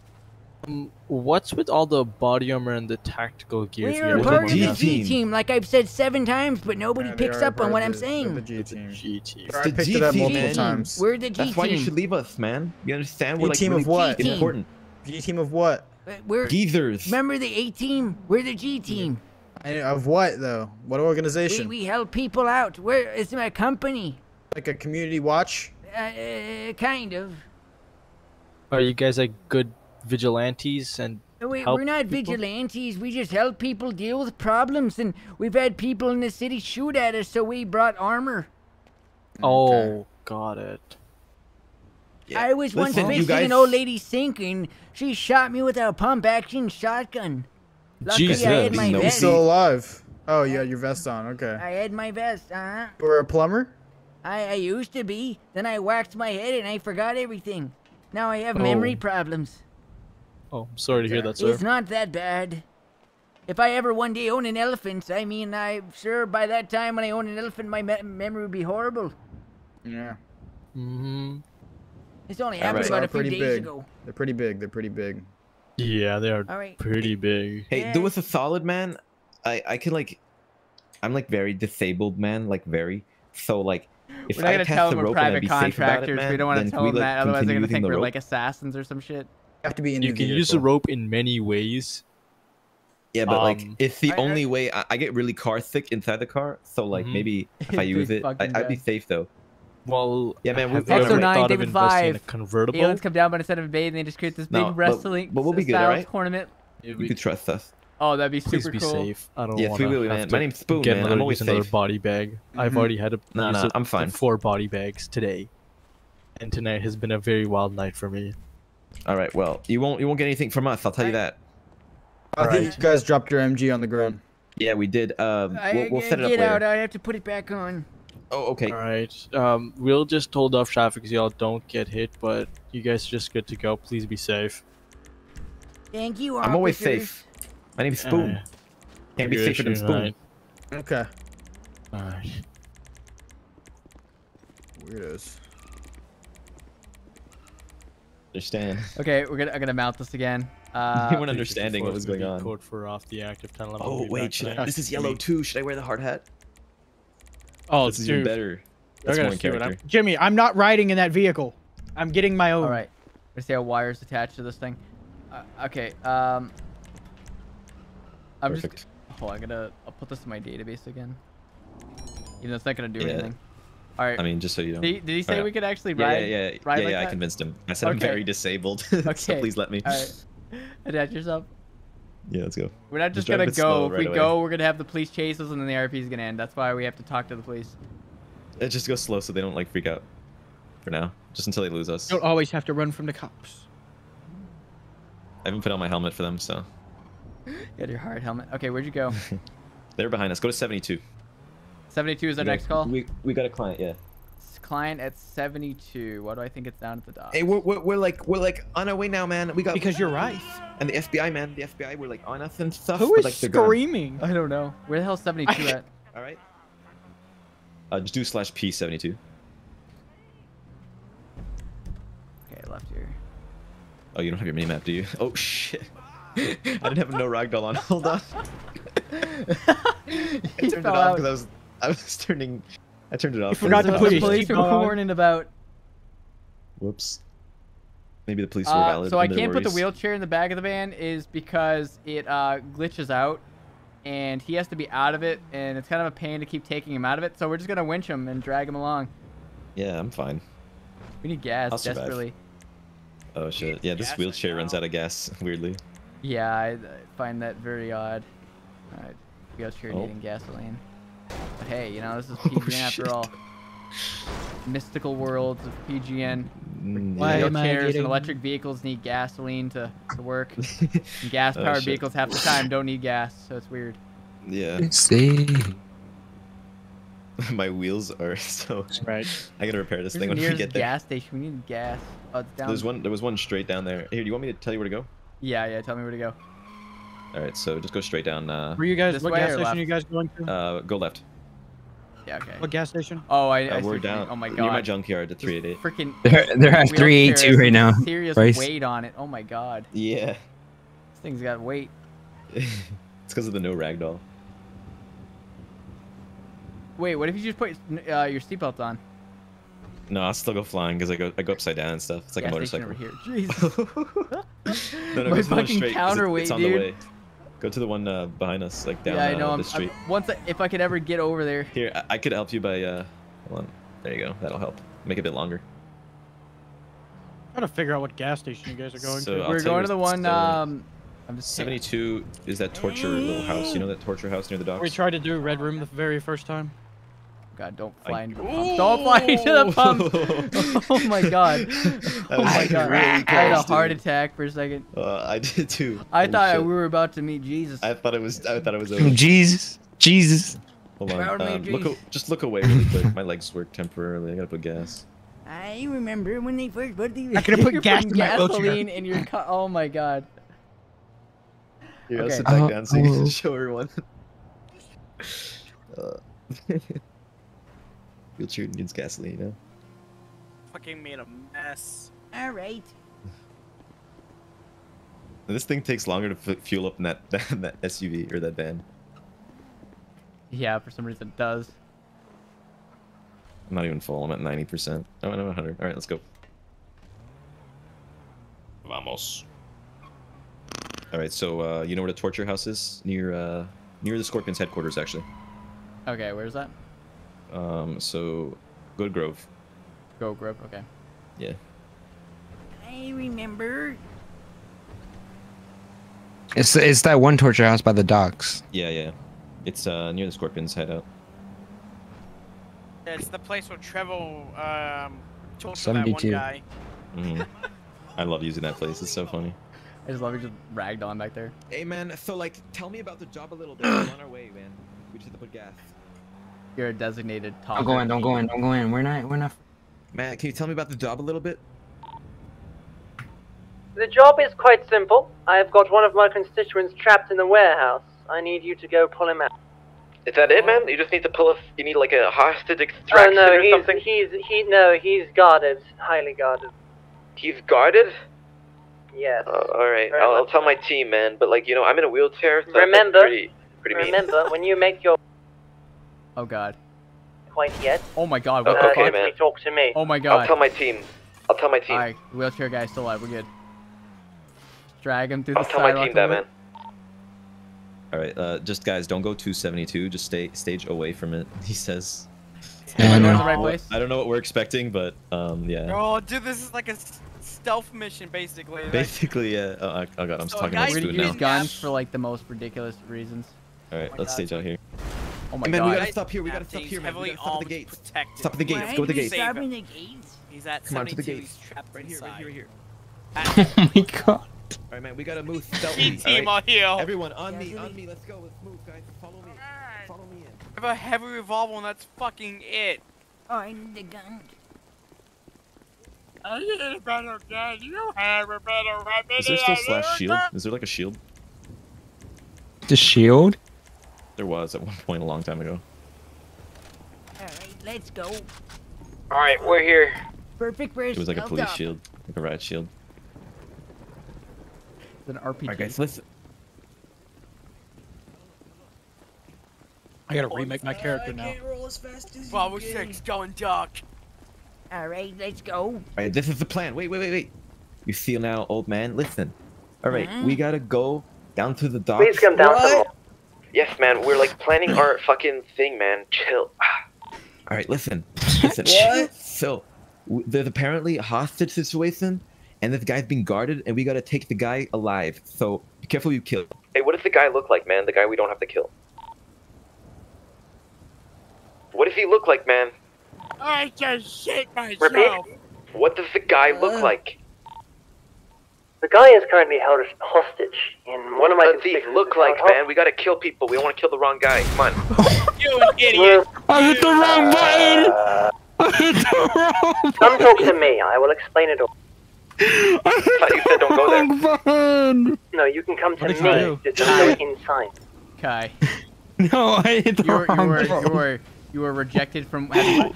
Um, what's with all the body armor and the tactical gear? We're a part of the G-Team, like I've said seven times, but nobody yeah, picks up on what I'm saying. The G-Team. I picked it up multiple times. We're the G-Team. That's why you should leave us, man. You understand? We're like G-Team of what? Important. G-Team of what? We're geethers. Remember the A-Team? We're the G-Team. Of what though? What organization? We, we help people out. Where is my company? Like a community watch? Uh, uh, kind of. Are you guys like good? Vigilantes and no, wait, help we're not people? vigilantes. We just help people deal with problems, and we've had people in the city shoot at us, so we brought armor. Oh, okay. Got it. Yeah. I was Listen, once missing guys... an old lady sinking. She shot me with a pump-action shotgun. Luckily, Jesus. I had my no. vest. You're still alive. Oh, you had your vest on. Okay. I had my vest. Huh? You were a plumber? I I used to be. Then I whacked my head and I forgot everything. Now I have oh. memory problems. Oh, I'm sorry to hear that, sir. It's not that bad. If I ever one day own an elephant, I mean, I'm sure by that time when I own an elephant, my me memory would be horrible. Yeah. Mm-hmm. This only happened right. about a few days big. ago. They're pretty big. They're pretty big. Yeah, they are right. pretty big. Hey, yeah. do us a solid, man. I, I can, like... I'm, like, very disabled, man. Like, very. So, like... If we're not going to tell them we're private contractors. It, we don't want to tell them that. Otherwise, they're going to think we're, like, assassins or some shit. Have to be in you can vehicle. use the rope in many ways. Yeah, but um, like it's the I, only I, way I, I get really car sick inside the car. So like mm-hmm. maybe if I use it, I, I'd be safe though. Well, yeah, man. We've never thought David of investing in a convertible. Aliens come down, but instead of invading, they just create this no, big wrestling but, but we'll be good, right? tournament. You we, could trust us. Oh, that'd be super cool. Please be safe. I don't yeah, want to. My name's Spoon, man. I'm always another body bag. I've already had a. No, no, I'm fine. Four body bags today, and tonight has been a very wild night for me. All right, well, you won't you won't get anything from us. I'll tell you that. I All think right. you guys dropped your M G on the ground. Yeah, we did. Um, we'll, we'll set it up later. Get out! I have to put it back on. Oh, okay. All right. Um, we'll just hold off traffic because y'all don't get hit, but you guys are just good to go. Please be safe. Thank you, officers. I'm always safe. My name's Spoon. Uh, Can't be safer than Spoon. Right. Okay. All right. Weirdos. Understand. Okay, we're gonna I'm gonna mount this again. Uh, Anyone understanding what was going on? Code for off the active ten level. Oh wait, should I, this is yellow too. Should I wear the hard hat? Oh, this dude. is even better. That's one character. I'm, Jimmy, I'm not riding in that vehicle. I'm getting my own. All right. Let's see how wires attached to this thing. Uh, okay. Um. I'm Perfect. just. Oh, I'm gonna. I'll put this in my database again. You know, it's not gonna do yeah. anything. All right. I mean, just so you know. Did he, did he say right. we could actually ride? Yeah, yeah, yeah. Ride yeah, like yeah I convinced him. I said okay. I'm very disabled, okay. so please let me. All right. Attach yourself. Yeah, let's go. We're not just, just gonna go. If right we away. go, we're gonna have the police chase us, and then the R P is gonna end. That's why we have to talk to the police. It just goes slow, so they don't like freak out. For now, just until they lose us. You don't always have to run from the cops. I haven't put on my helmet for them, so. You got your hard helmet. Okay, where'd you go? They're behind us. Go to seventy-two. seventy-two is our yeah, next call? We, we got a client, yeah. Client at seventy-two. Why do I think it's down at the dock? Hey, we're, we're, we're like we're like on our way now, man. We got Because you're right. And the F B I, man. The F B I were like on us and stuff. Who is like, screaming? Gone. I don't know. Where the hell is seventy-two I... at? All right. Uh, just do slash P seventy-two. Okay, left here. Oh, you don't have your mini map, do you? Oh shit! I didn't have no ragdoll on. Hold on. I turned it off because I was I was turning. I turned it off. You forgot to put a police warning about. Whoops. Maybe the police were valid. Uh, so I can't put the wheelchair in the back of the van is because it uh, glitches out, and he has to be out of it, and it's kind of a pain to keep taking him out of it. So we're just gonna winch him and drag him along. Yeah, I'm fine. We need gas desperately. Oh shit! Yeah, this wheelchair runs out of gas weirdly. Yeah, I, I find that very odd. Alright, wheelchair oh. needing gasoline. But hey, you know this is P G N oh, after shit. all. Mystical worlds of P G N. Why wheelchairs and electric vehicles need gasoline to, to work. Gas-powered oh, vehicles half the time don't need gas, so it's weird. Yeah. Insane. My wheels are so. Right. I gotta repair this Here's thing when we get there. Gas station. We need gas. Oh, it's down. There's one. There was one straight down there. Here, do you want me to tell you where to go? Yeah, yeah. Tell me where to go. All right, so just go straight down. Uh, were you guys? This what gas station left? Are you guys going to? Uh, go left. Yeah, okay. What gas station? Oh, I. Uh, I we're down. Oh my god. Near my junkyard at three eighty-eight. Freaking. They're they're at three eighty-two right now. Serious Price. weight on it. Oh my god. Yeah. This thing's got weight. It's because of the no ragdoll. Wait, what if you just put uh, your seatbelt on? No, I'll still go flying because I go I go upside down and stuff. It's like gas a motorcycle. Over here. Jesus. no, no, My fucking straight, counterweight, it's, it's on dude. The way. Go to the one uh, behind us, like down yeah, I know, uh, the street. I'm, once I, if I could ever get over there. Here, I, I could help you by. Uh, hold on. There you go. That'll help. Make it a bit longer. I'm trying to figure out what gas station you guys are going so to. I'll We're going to the one. Um, I'm just seventy-two is that torture little house. You know that torture house near the docks? We tried to do Red Room the very first time. God, don't fly I... into the pump. Don't fly into the pump! Oh my god. Oh my god. Really I had a heart dude. attack for a second. Uh, I did too. I Holy thought shit. we were about to meet Jesus. I thought it was I thought it was over. Jesus. Jesus. Hold on. Um, look, just look away really quick. My legs work temporarily. I gotta put gas. I remember when they first put the I could have put gas in my gasoline in your car. Oh my god. Here, okay. I'll sit back uh, down so you can uh, show everyone. uh. Wheelchair needs gasoline, you know? Fucking made a mess. Alright. This thing takes longer to f fuel up than that, than that S U V or that van. Yeah, for some reason it does. I'm not even full. I'm at ninety percent. Oh, I'm at one hundred. Alright, let's go. Vamos. All right, so uh, you know where the torture house is? Near uh, near the Scorpion's headquarters, actually. Okay, where's that? Um, so, go to Grove. Go Grove, okay. Yeah. I remember. It's it's that one torture house by the docks. Yeah, yeah. It's uh, near the Scorpion's hideout. It's the place where Trevor um, tortured that one guy. Mm-hmm. I love using that place. It's so funny. I just love you just ragged on back there. Hey man, so like, tell me about the job a little bit. We're on our way, man. We just have to put gas. You're a designated talker. Don't go in, don't go in, don't go in. We're not, we're not. Matt, can you tell me about the job a little bit? The job is quite simple. I have got one of my constituents trapped in the warehouse. I need you to go pull him out. Is that it, man? You just need to pull us. You need like a hostage extraction oh, no, or he's, something? He's, he, no, he's guarded. Highly guarded. He's guarded? Yes. Uh, all right, I'll, I'll tell my team, man. But like, you know, I'm in a wheelchair. So remember, pretty, pretty remember when you make your. Oh God. Quite yet. Oh my God. What uh, the okay, fuck? Man. Talk to me. Oh my God. I'll tell my team. I'll tell my team. All right, wheelchair guy's still alive. We're good. Drag him through the I'll sidewalk. I'll tell my team that, man. All right, uh, just guys, don't go two seventy-two. Just stay stage away from it. He says. Yeah, no, no. The right place? I don't know what we're expecting, but um, yeah. Oh, dude, this is like a. Stealth mission, basically. Right? Basically, yeah. Oh, I, oh god, I'm so talking about food now. We're use guns for like the most ridiculous reasons. All right, oh let's god. stage out here. Oh my hey, man, god! Man, we gotta stop here. We gotta stop here, man. We gotta stop the gates. Protected. Stop the gates. Why Go to the gates. The gates? He's at Come on to the gates. Right here, right here, right here. Oh my god! All right, man, we gotta move stealthily. G-Team are here. Everyone, on yeah, me, really. on me. Let's go. Let's move, guys. Follow me. Right. Follow me in. I have a heavy revolver, and that's fucking it. Oh, I need a gun. I need a better gun. You have a better weapon. Is there still slash shield? Is there like a shield? The shield? There was at one point a long time ago. Alright, Let's go. All right, we're here. Perfect bridge. It was like a police shield, like a riot shield. It's an R P G. All right, guys, listen. I gotta remake my character now. Bravo six, going dark. All right, let's go. All right, this is the plan. Wait, wait, wait, wait. You feel now, old man? Listen. All right, mm-hmm. we gotta go down to the docks. Please come down. What? Yes, man. We're like planning our fucking thing, man. Chill. All right, listen. Listen. What? So, there's apparently a hostage situation, and this guy's being guarded, and we gotta take the guy alive. So be careful you kill. Hey, what does the guy look like, man? The guy we don't have to kill. What does he look like, man? I just shit myself. Repeat. What does the guy uh, look like? The guy is currently held as hostage. In what am I? What does he look like, man? Home? We gotta kill people. We don't want to kill the wrong guy. Come on. You idiot! I hit the wrong button. Uh, I hit the wrong button. Come talk to me. I will explain it all. I, I thought you said don't go there. Button. No, you can come to me. Just go inside. Kai. No, I hit the you were, wrong button. You were. You were rejected from having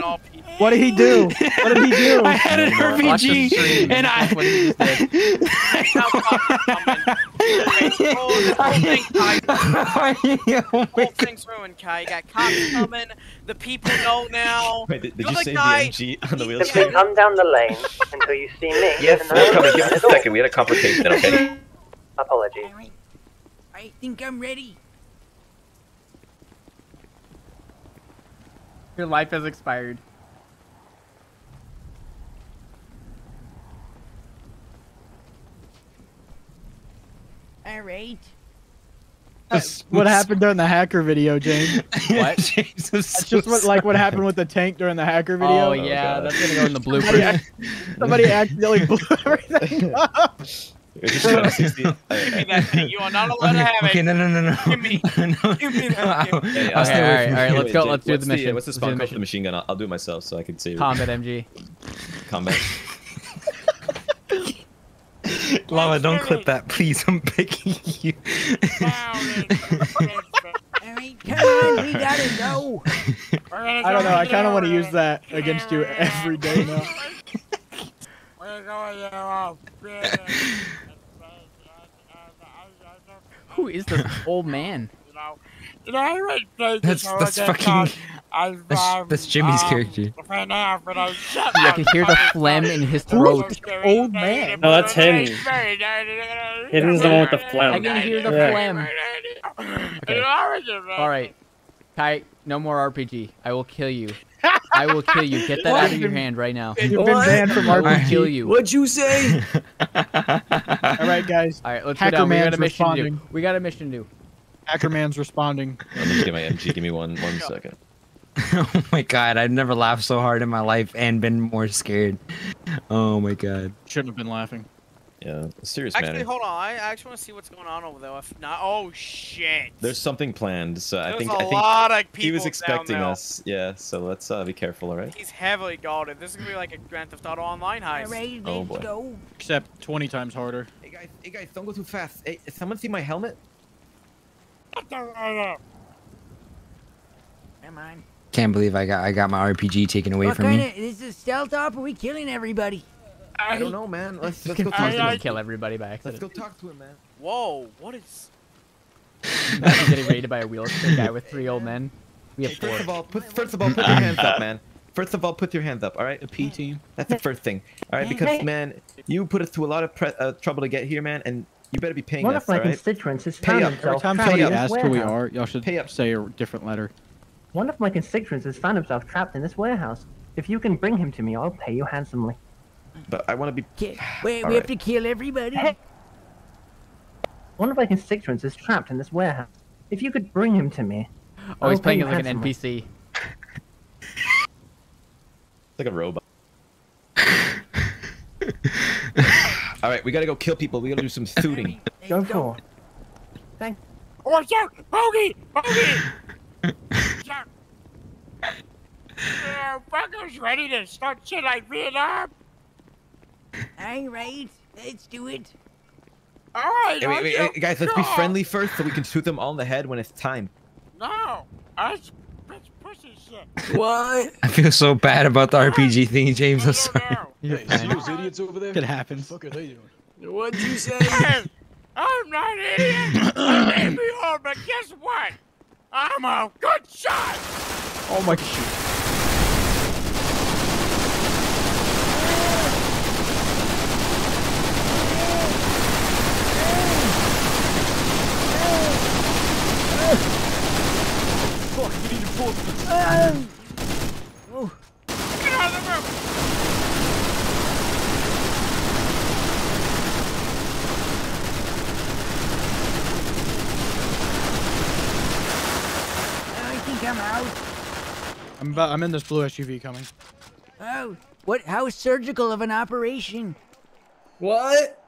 all people. What did he do? What did he do? I had an R P G and I. The whole thing's ruined, Kai. You got cops coming. The people know now. Wait, did, did you say the M G on the wheelchair? Come down the lane until you see me. Yes, we're coming. Give us a second. We had a complication. Okay. Apology. I think I'm ready. Your life has expired. All right. That's what happened during the hacker video, James? What? James, that's so just what, like what happened with the tank during the hacker video. Oh yeah, oh, that's gonna go in the bloopers. Somebody accidentally blew everything up. You are not allowed to have it. Okay, no, no, no, no. Give me, give me that. All right, all right, let's go. Let's do the mission. What's the spawn called for the machine gun? I'll do it myself so I can save it. Combat M G. Combat. Lava, don't clip that, please. I'm begging you. I mean, come on, we gotta go. I don't know. I kind of want to use that against you every day now. Who is this old man? That's, that's fucking... That's, that's Jimmy's character. I can hear the phlegm in his throat. Old man. No, that's Hidden. Hidden's the one with the phlegm. I can hear the phlegm. Okay. Alright. Kai, no more R P G. I will kill you. I will kill you. Get that what? out of your hand right now. You've been banned from R P G. I will kill you. What'd you say? Alright, guys. Alright, let's Hacker go down. We got a mission to do. We got a mission to do. Hackerman's responding. Let me just get my M G. Give me one, one second. Oh my god, I've never laughed so hard in my life and been more scared. Oh my god. Shouldn't have been laughing. Yeah, serious matter. Actually, hold on. I actually want to see what's going on over there. If not, oh shit. There's something planned, so I think I think he was expecting us. Yeah, so let's uh, be careful, all right? He's heavily guarded. This is gonna be like a Grand Theft Auto Online heist. Oh boy. Except twenty times harder. Hey guys, hey guys, don't go too fast. Hey, someone see my helmet? Come on. Can't believe I got I got my R P G taken away what from kinda, me. Is this stealth op? Are we killing everybody? I don't know, man. Let's, let's go talk to him. Kill everybody by accident. Let's go talk to him, man. Whoa, what is... I'm getting raided by a wheelchair guy with three old men. We have four. First of all, put, first of all, put your hands up, man. First of all, put your hands up, all right? The P team. That's the first thing. All right, because, man, you put us through a lot of pre uh, trouble to get here, man, and you better be paying One us, of my all right? constituents is pay up. Every time somebody asks who we are, y'all should pay up. Say a different letter. One of my constituents has found himself trapped in this warehouse. If you can bring him to me, I'll pay you handsomely. But I want to be. Wait, we right. have to kill everybody. One of my constituents is trapped in this warehouse. If you could bring him to me. Oh, he's playing it like an N P C. Like a robot. All right, we gotta go kill people. We gotta do some shooting. Go for it. Thanks. Watch out, Bogey! Bogey! Yeah, Bungo's ready to start shit like Vietnam. Alright, let's do it. Alright, hey, wait, wait, wait, guys, let's no. be friendly first so we can shoot them all in the head when it's time. No, us pussies What? I feel so bad about the R P G thing, James. I'm sorry. Hey, see those idiots over there? It happens. What the fuck are they doing? What'd you say? I'm not an idiot. I may be old, but guess what? I'm a good shot. Oh my shit. Fuck, we need to pull them. Oh. Get out of the room! I think I'm out. I'm about, I'm in this blue S U V coming. Oh, what? How surgical of an operation? What?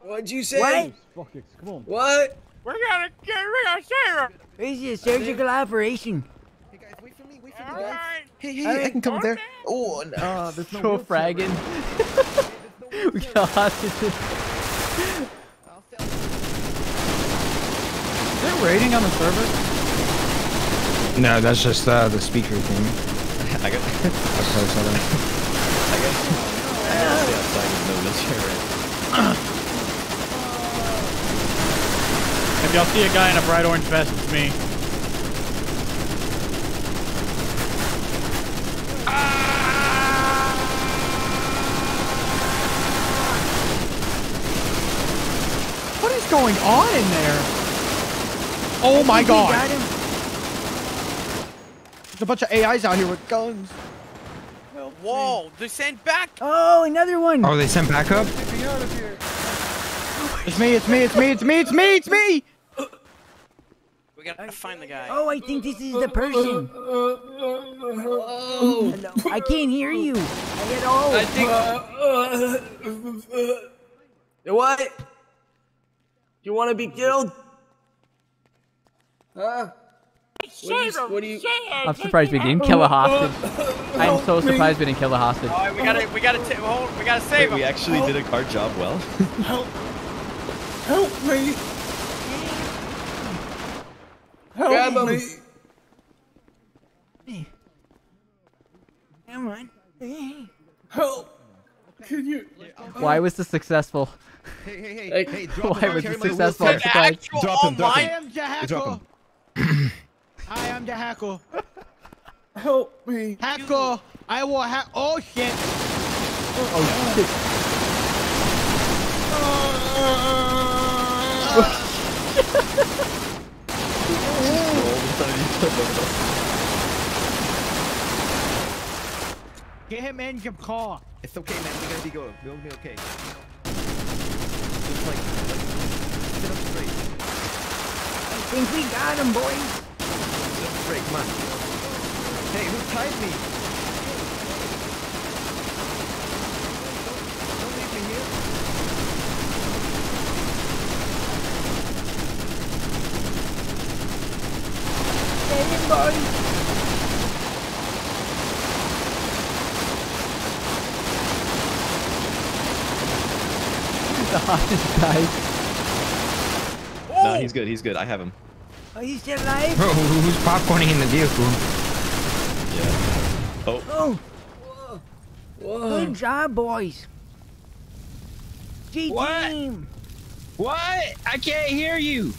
What'd you say? What? Fuck it, come on. What? We gotta get rid of Sarah! This is a surgical operation. Hey guys, wait for me, wait for me, guys. Right. Hey, hey, right. I can come up there. Oh, no. Uh, there's no so fragging. No we got hostages. Is there raiding on the server? No, that's just uh, the speaker thing. I got. I got something. I got. I got. I got. I If y'all see a guy in a bright orange vest, it's me. Ah! What is going on in there? Oh my god! There's a bunch of A Is out here with guns. Help Whoa! Me. They sent back. Oh, another one. Oh, they sent back up. It's me! It's me! It's me! It's me! It's me! It's me! We gotta find the guy. Oh, I think this is the person. Hello. Hello. I can't hear you. I get old. I think. What? You want to be killed? Huh? What do you, what do you... I'm surprised we didn't kill a hostage. I'm so surprised we didn't kill a hostage. All right, we gotta, we gotta, hold, we gotta save Wait, him. We actually did a our job well. Help. Help me! Help Grab me! me. Come on. Help! Can you? Why was this successful? Hey, hey, hey, hey, drop Why him. was it successful? Like, drop him, drop him. I am Jahackle. I am Jahackle. Help me. Hackle! I will hack. Oh shit! Oh shit! Oh. Get him in your car. It's okay, man. We're gonna be good. We'll be okay. Just like, like, sit up straight. I think we got him, boys. Sit up straight, man. Hey, who tied me? Don't leave me here. Anybody. The hottest guy. No, he's good. He's good. I have him. Are you still alive? Bro, who's popcorning in the vehicle? Yeah. Oh. Oh. Whoa. Whoa. Good job, boys. G-Team. What? What? I can't hear you.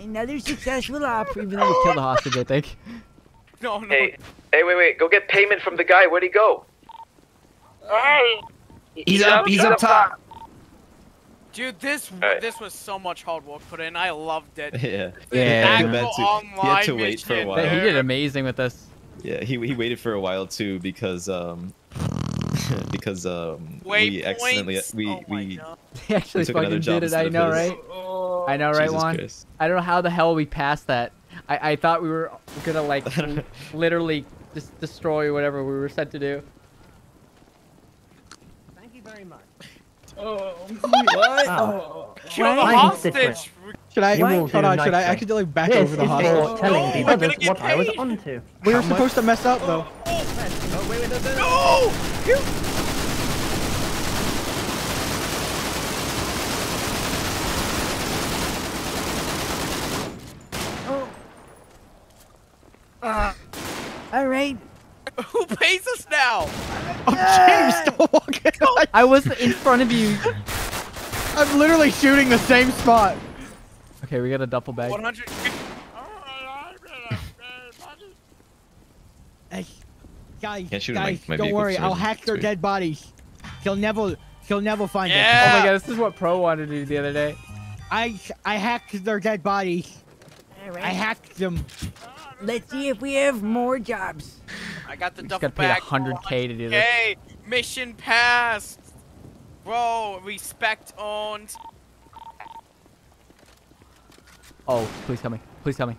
Another successful op, even though we killed the hostage, I think. No, no. Hey, hey, wait, wait. Go get payment from the guy. Where'd he go? Hey. He's, he's up, up. He's up top. Dude, this right. this was so much hard work put in. I loved it. Yeah. Yeah. yeah. He had to wait for a while. He did amazing with this. Yeah, he he waited for a while too because um because um Wait, we accidentally points. we oh we actually took fucking did it. I know, right? I know, right, Jesus Juan? Christ. I don't know how the hell we passed that. I, I thought we were gonna, like, literally just destroy whatever we were set to do. Thank you very much. Oh, what? Oh. Kill the hostage! Should I, hold on, should I accidentally back over the hostage? Telling people that's what I was onto. We were supposed to mess up, though. Oh, wait, wait, no! No! All right. Who pays us now? Oh, James, don't walk in. I was in front of you. I'm literally shooting the same spot. Okay, we got a duffel bag. one hundred. Hey, guys, guys, my, my don't worry. I'll hack their dead bodies. He'll never, he'll never find yeah. it. Oh my god, this is what Pro wanted to do the other day. I, I hacked their dead bodies. All right. I hacked them. Let's see if we have more jobs. I got the duffel bag. Just gotta pay one hundred K to do this. Hey, mission passed. Bro, respect owned. Oh, please tell me. Please tell me.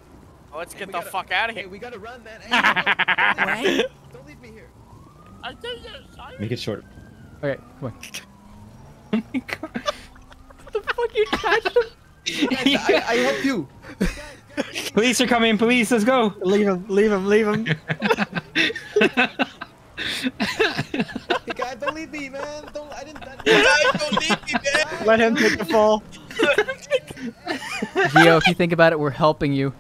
Oh, let's hey, get the gotta, fuck out of here. Hey, we gotta run, man. Hey, don't, don't leave me here. I think that's Make it shorter. Okay, come on. Oh my god. What the fuck you catch him? Guys, I, I help you. Police are coming, police, let's go. Leave him, leave him, leave him. Hey guys, don't leave me, man. Don't, I didn't, I didn't. Guys, don't leave me, man. Let him take the fall. Gio, if you think about it, we're helping you.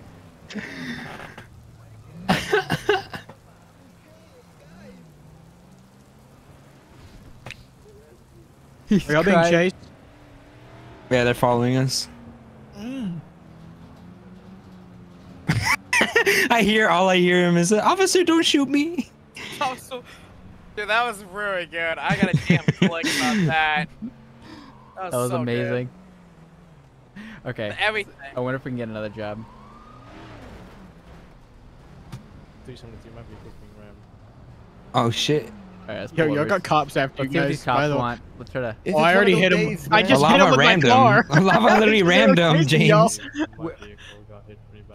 He's are y'all being chased? Yeah, they're following us. Mm. I hear, all I hear him is, officer, don't shoot me. Oh, so, dude, that was really good. I got a damn click about that. That was, that was so amazing. Good. Okay. Everything. I wonder if we can get another job. Oh shit. Alright, yo, y'all got cops after you guys. By the way. Let's try to... Oh, I already hit him. Days, I just hit him with random. my car. Lava literally rammed him, James.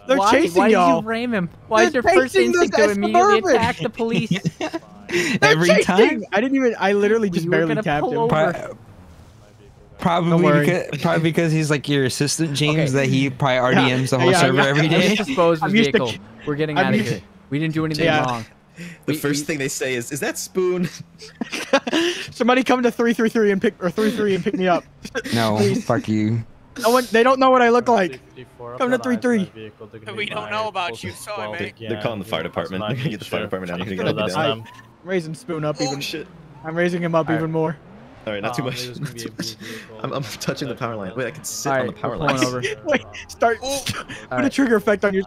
They're why, chasing y'all. Why did you ram him? Why They're is your first instinct to immediately attack the police? Every chasing. time? I didn't even... I literally just we barely tapped him. Pro probably, because, probably because he's like your assistant, James, okay. that he probably R D Ms the whole yeah, server yeah, every day. Dispose the vehicle. We're getting out of here. We didn't do anything yeah. wrong. The we, first we, thing they say is, "Is that Spoon?" Somebody come to three three three and pick or three three and pick me up. No, fuck you. No one. They don't know what I look like. Come to three three. We don't know about you, sorry, mate. They're calling the fire department. They're gonna get the fire department out. They're gonna get I'm raising Spoon up oh, even. Shit. I'm raising him up right. even more. All right, not too much. Um, not too much. I'm, I'm touching the power line. Wait, I can sit right, on the power line. Over. Wait, start. Put a trigger effect on your.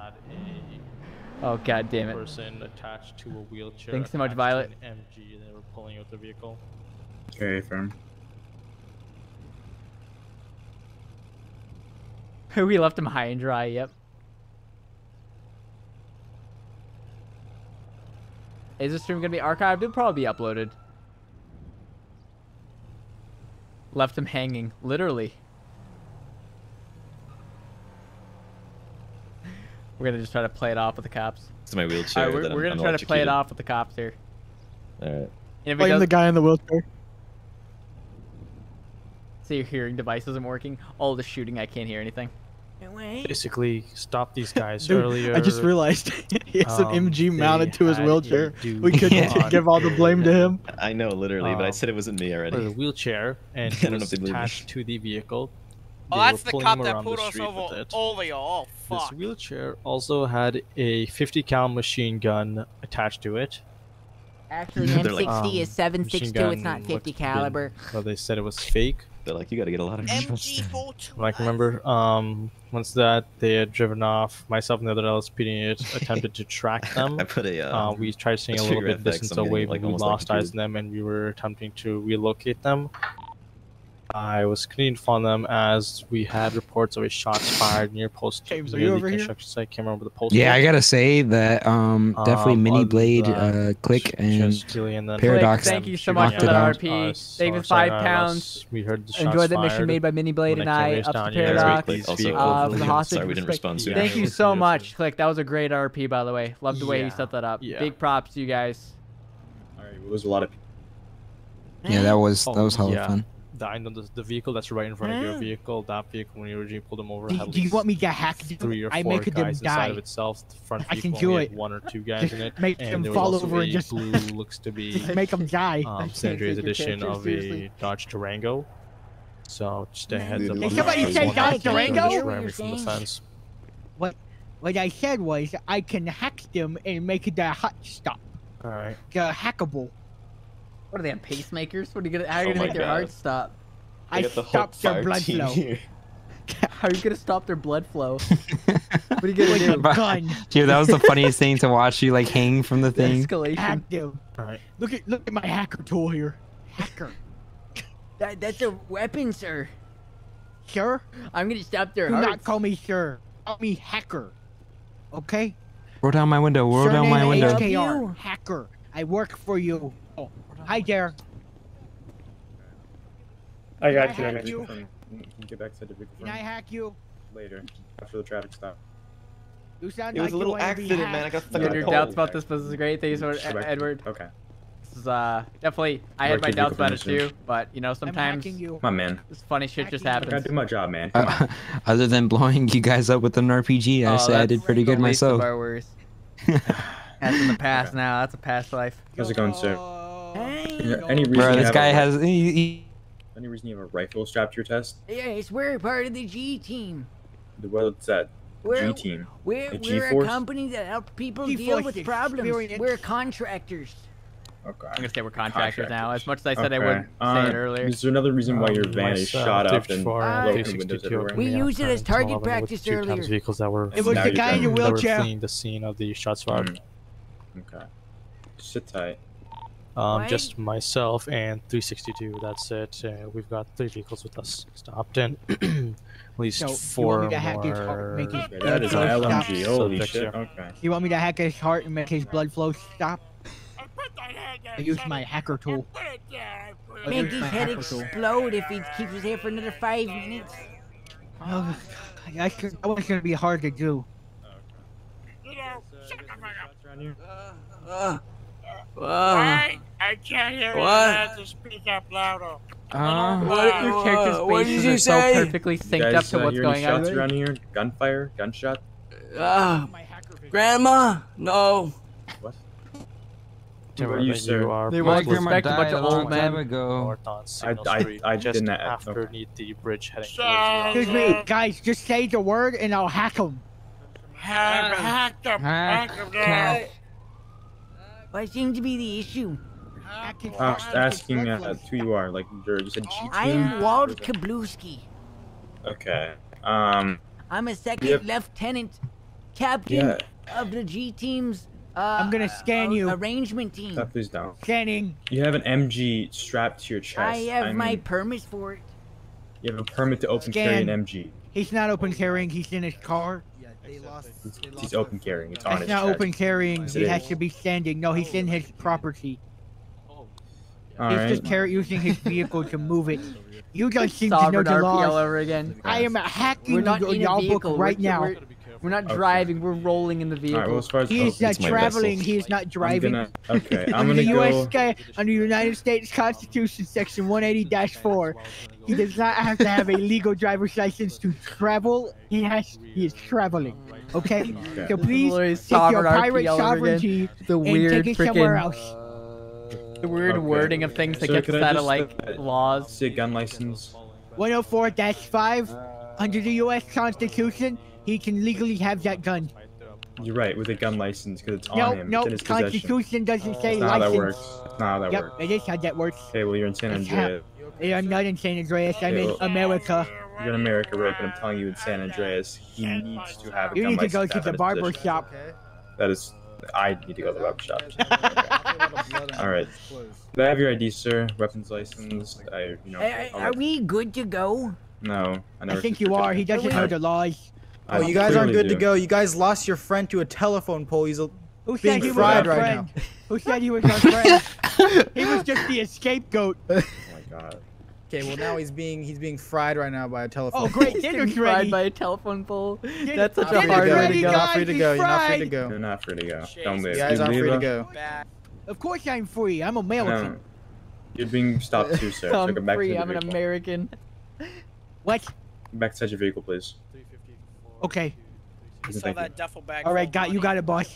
Oh god damn it. Person attached to a wheelchair. Thanks so much, Violet. M G they were pulling out the vehicle. Okay, firm. We left him high and dry, yep. Is this stream gonna be archived? It'll probably be uploaded. Left him hanging, literally. We're gonna just try to play it off with the cops. It's my wheelchair. All right, we're we're gonna I'm try to play it off with the cops here. Alright. Blame the guy in the wheelchair. So your hearing device isn't working? All the shooting, I can't hear anything. No way. Basically, stop these guys Dude, earlier. I just realized he has um, an M G mounted to his wheelchair. We couldn't yeah. give all the blame to him. I know, literally, um, but I said it wasn't me already. The wheelchair and it was attached to the vehicle. Oh, that's the cop that pulled us over over y'all. Oh, fuck. This wheelchair also had a fifty cal machine gun attached to it. Actually, M sixty like, um, is seven sixty-two. It's not fifty caliber. Well, they said it was fake. They're like, you gotta get a lot of M G forty-two. Like, remember, um, once that they had driven off, myself and the other L S P D attempted to track them. I put a, uh, uh, we tried staying a little bit distance away, but like, we lost eyes on them, and we were attempting to relocate them. I was continuing to find them as we had reports of a shots fired near post. James, are you over here? Site. I can't remember the post. Yeah, I gotta say that um, definitely um, Mini Blade, uh, uh, Click, and Paradox. Click, thank you so much for the R P. Uh, Thank you for five pounds. We heard the shots Enjoyed that mission made by Mini Blade and I up to Paradox. Yeah, also, uh, the hostage sorry, we didn't respond to yeah. Thank you so much, Click. That was a great R P, by the way. Love the yeah. way you set that up. Yeah. Big props to you guys. All right, well, there's a lot of. Yeah, that was that was hella fun. I know the, the vehicle that's right in front of your vehicle, that vehicle when you originally pulled them over. Do, had do you want me to hack three or four I make guys them inside die. of itself? The front I can do it. One or two guys in it. Make and them fall over and just blue looks to be make them die. Um, San Andreas edition of seriously. a Dodge Durango. So just a heads up. Did somebody say Dodge Durango? What? What I said was I can hack them and make their heart stop. All right. They're hackable. What are they, pacemakers? What are you gonna? How are you oh gonna make God. their heart stop? They I stopped the their blood flow. Here. How are you gonna stop their blood flow? What are you gonna do? Gun. Dude, that was the funniest thing to watch you like hang from the thing. Escalation. Hack them. All right. Look at look at my hacker tool here. Hacker. That that's a weapon, sir. Sure. I'm gonna stop their hearts. Do not call me sir. Call me hacker. Okay. Roll down my window. Roll down my window. H K R, hacker. I work for you. Oh, hi there. I got Can you. I, I got you. you. Get back to the big Can I hack you? Later, after the traffic stop. You sound it was like a little accident, man. I got stuck in your doubts about this, but this is great. Thank you so much, Edward. Okay. This is uh definitely. I had my doubts about it too, but you know sometimes. My man. This funny shit just happens. I gotta do my job, man. Uh, other than blowing you guys up with an R P G, I oh, said I did pretty good myself. That's in the past okay. now. That's a past life. How's it going, sir? Hey. Any reason? Bro, this guy has. He, he, Any reason you have a rifle strapped to your chest? Yes, we're part of the G-Team. What's that? G-Team? We're, we're, we're a company that helps people deal with problems. We're contractors. Okay. I'm going to say we're contractors, contractors now. As much as I said okay. I wouldn't uh, say it earlier. Is there another reason why your van is shot up and broken windows everywhere? We used it as target practice earlier. Vehicles that were it was the guy in the wheelchair. The scene of the shots fired. Okay. Sit tight. Um, what? Just myself and three sixty-two, that's it. Uh, we've got three vehicles with us stopped in. At least so, four more. That is an L M G, holy shit, okay. You want me to hack his heart and make his blood flow stop? I use my hacker tool. Make his head explode if he keeps us here for another five minutes. Oh, that one's gonna be hard to do. You know, shut the fuck up. I can't hear you. I have to speak up louder. Uh, what, your character's what did you say? So perfectly synced you guys, up to uh, what's going on. Shots around here? Gunfire? Gunshot? Uh, grandma? No. What? Who are you, sir? Are they won't respect a bunch of old men. Ago. I, I, I just didn't after okay. need the bridge heading Excuse me, guys, just say the word and I'll hack them. Hack them. Hack them. Hack them. What seems to be the issue? I was asking uh, who you are, like you said G-Team? I am Walt Kabluski. Okay, um... I'm a second yep. lieutenant, captain yeah. of the G-Team's... Uh, I'm gonna scan uh, you. ...arrangement team. Stop, please don't. Scanning. You have an M G strapped to your chest. I have I mean, my permit for it. You have a permit to open Scan. carry an M G. He's not open carrying, he's in his car. They lost, they lost he's open carrying. It's on his not chest. open carrying. He has to be standing. No, he's in his property. Oh, yeah. He's right. just carry, using his vehicle to move it. You guys seem to know the laws. Over again. I am hacking y'all book right we're, now. We're, we're not okay. driving. We're rolling in the vehicle. Right, well, as far as, he is oh, not traveling. He is not driving. I'm gonna, okay, I'm gonna go. U S guy, under the United States Constitution, Section one eighty dash four. He does not have to have a legal driver's license to travel. He has. He is traveling. Okay. okay. So please take your pirate sovereignty the weird and take it somewhere freaking, else. The weird okay. wording of things that so gets out of like uh, laws. See a gun license. one oh four dash five. Under the U S Constitution, he can legally have that gun. You're right, with a gun license, because it's on nope, him. No, nope, no, Constitution possession. doesn't say uh, license. That's not how that works. That's not how that yep, works. It is how that works. Okay, well, you're in San Andreas. I'm not in San Andreas, I'm okay, well, in America. You're in America, Rick, and I'm telling you in San Andreas, he needs to have a gun license. You need to go to the barber shop. That is... I need to go to the barber shop. Okay. Alright. I have your I D, sir. Weapons license. I, you know, are, are we good to go? No. I, never I think you are. He doesn't know the laws. Oh, you guys aren't good do. to go. You guys lost your friend to a telephone pole. He's a Who being said he fried was our right friend? now. Who said he was our friend? He was just the scapegoat. Oh my god. Okay, well now he's being he's being fried right now by a telephone. Oh great, dinner's fried ready. by a telephone pole. Dinner, That's such a hard way to go. You're not free to go. You're not free to go. You're not free to go. Don't leave. You guys aren't free to go. Of course I'm free. I'm American. No. You're being stopped too, sir. I'm so back free. To I'm vehicle. an American. What? Back to your vehicle, please. Okay. I saw that duffel bag. All right, got you. Got it, boss.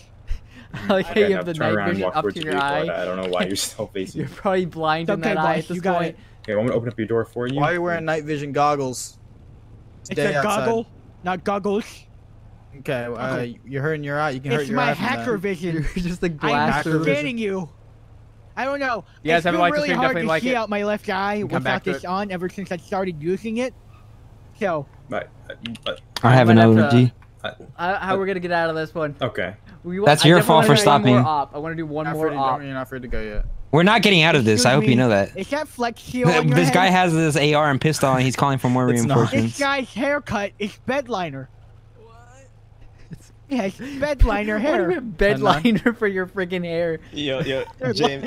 I like how you have the night vision up to your eye. I don't know why you're still facing. You're probably blind in that eye at this point. Okay, I'm gonna open up your door for you. Why are you wearing night vision goggles? It's, it's a outside. goggle, not goggles. Okay, uh, okay. You're hurting your eye. You can it's hurt your eye. It's my hacker vision. You're just like blasting. I'm scanning you. I don't know. You guys have liked the stream, definitely like it. It's been really hard to see out my left eye without this on ever since I started using it. So. Right. I have an allergy. How we're gonna get out of this one? Okay. That's your fault for stopping. I want to do one more op. You're not free to go yet. We're not getting out of this. I hope you know that. Is that Flex Shield on your head? This guy has this A R and pistol, and he's calling for more reinforcements. This guy's haircut is bedliner. Yeah, bedliner hair. What do you mean bedliner for your freaking hair? Yo, yo, James,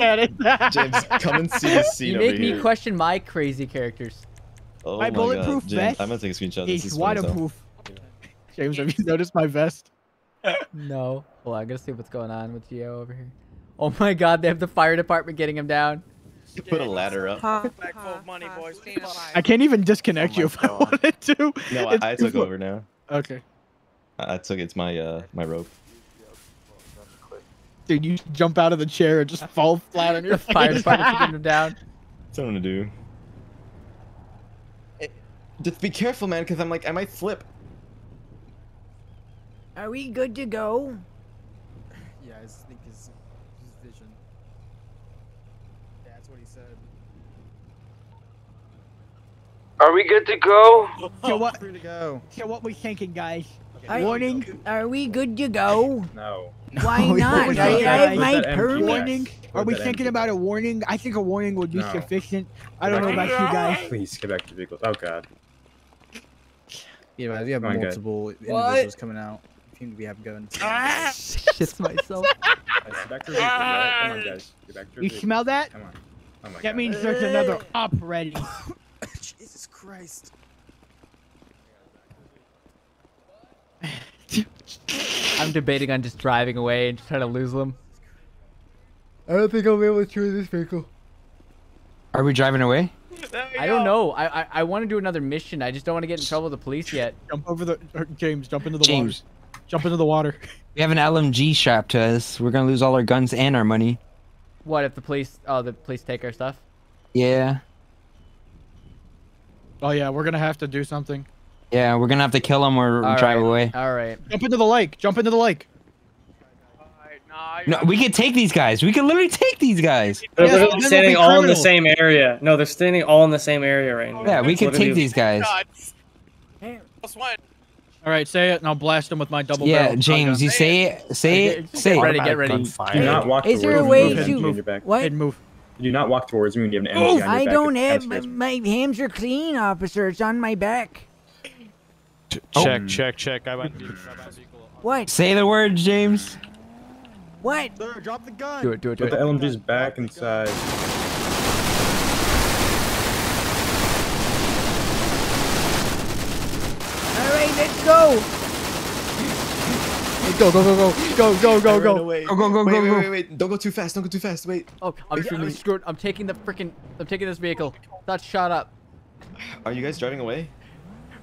James, come and see this scene. You make over me here. question my crazy characters. Oh my, my bulletproof God, James, vest. I'm gonna take a screenshot. It's waterproof. James, have you noticed my vest? No. Well, I'm gonna see what's going on with Gio over here. Oh my God, they have the fire department getting him down. Put a ladder up. Ha, ha, money, boys. I can't even disconnect oh you if God. I wanted to. No, I, I took over now. Okay. I took it's my uh my rope. Dude, you jump out of the chair and just fall flat on your fire fighter down. That's what I'm gonna do. It, just be careful, man, because I'm like I might flip. Are we good to go? Yeah, I think his his vision. That's what he said. Are we good to go? So what? We're good to go. So what we thinking, guys? Are, warning, are we good to go? No. Why not? No, I have my permit. Warning. Are we thinking about a warning? I think a warning would be no. sufficient. I don't know about you guys. Please get back to vehicles. Oh God. Yeah, man, we have Mine multiple good. individuals what? coming out. Seem to be having guns. Ah! Shits myself. Get back to vehicles, right? Come on, guys. Get back to you vehicles. smell that? Come on. Oh my that God. means there's another op ready. Jesus Christ. I'm debating on just driving away and just trying to lose them. I don't think I'll be able to choose this vehicle. Are we driving away? I don't know. I I, I want to do another mission. I just don't want to get in trouble with the police yet. Jump over the James. Jump into the James. water. Jump into the water. We have an L M G strapped to us. We're gonna lose all our guns and our money. What if the police? Oh, the police take our stuff. Yeah. Oh yeah, we're gonna have to do something. Yeah, we're gonna have to kill him or All drive right. away. All right. Jump into the lake. Jump into the lake. No, we could take these guys. We could literally take these guys. They're yeah, literally standing all in the same area. No, they're standing all in the same area right now. Yeah, we could take these guys. All right, say it, and I'll blast them with my double barrel. Yeah, James, you say it. Say it. Say it. Get ready. Get ready. Do not walk towards me. Is there a way to what? Move. Do not walk towards me when you have an enemy on your back. I don't have my hands are clean, officer. It's on my back. Check, oh. check, check. I went vehicle. What? Say the word, James. What? Sir, drop the gun. Do it, do it, do Put it. Put the L M G's back inside. Alright, let's go. Go, go, go, go. Go, go, go, go. Go, go, go, wait, go, wait, go. Wait, wait, Don't go too fast. Don't go too fast. Wait. Oh, I'm yeah, I'm screwed. I'm taking the freaking. I'm taking this vehicle. That's shot up. Are you guys driving away?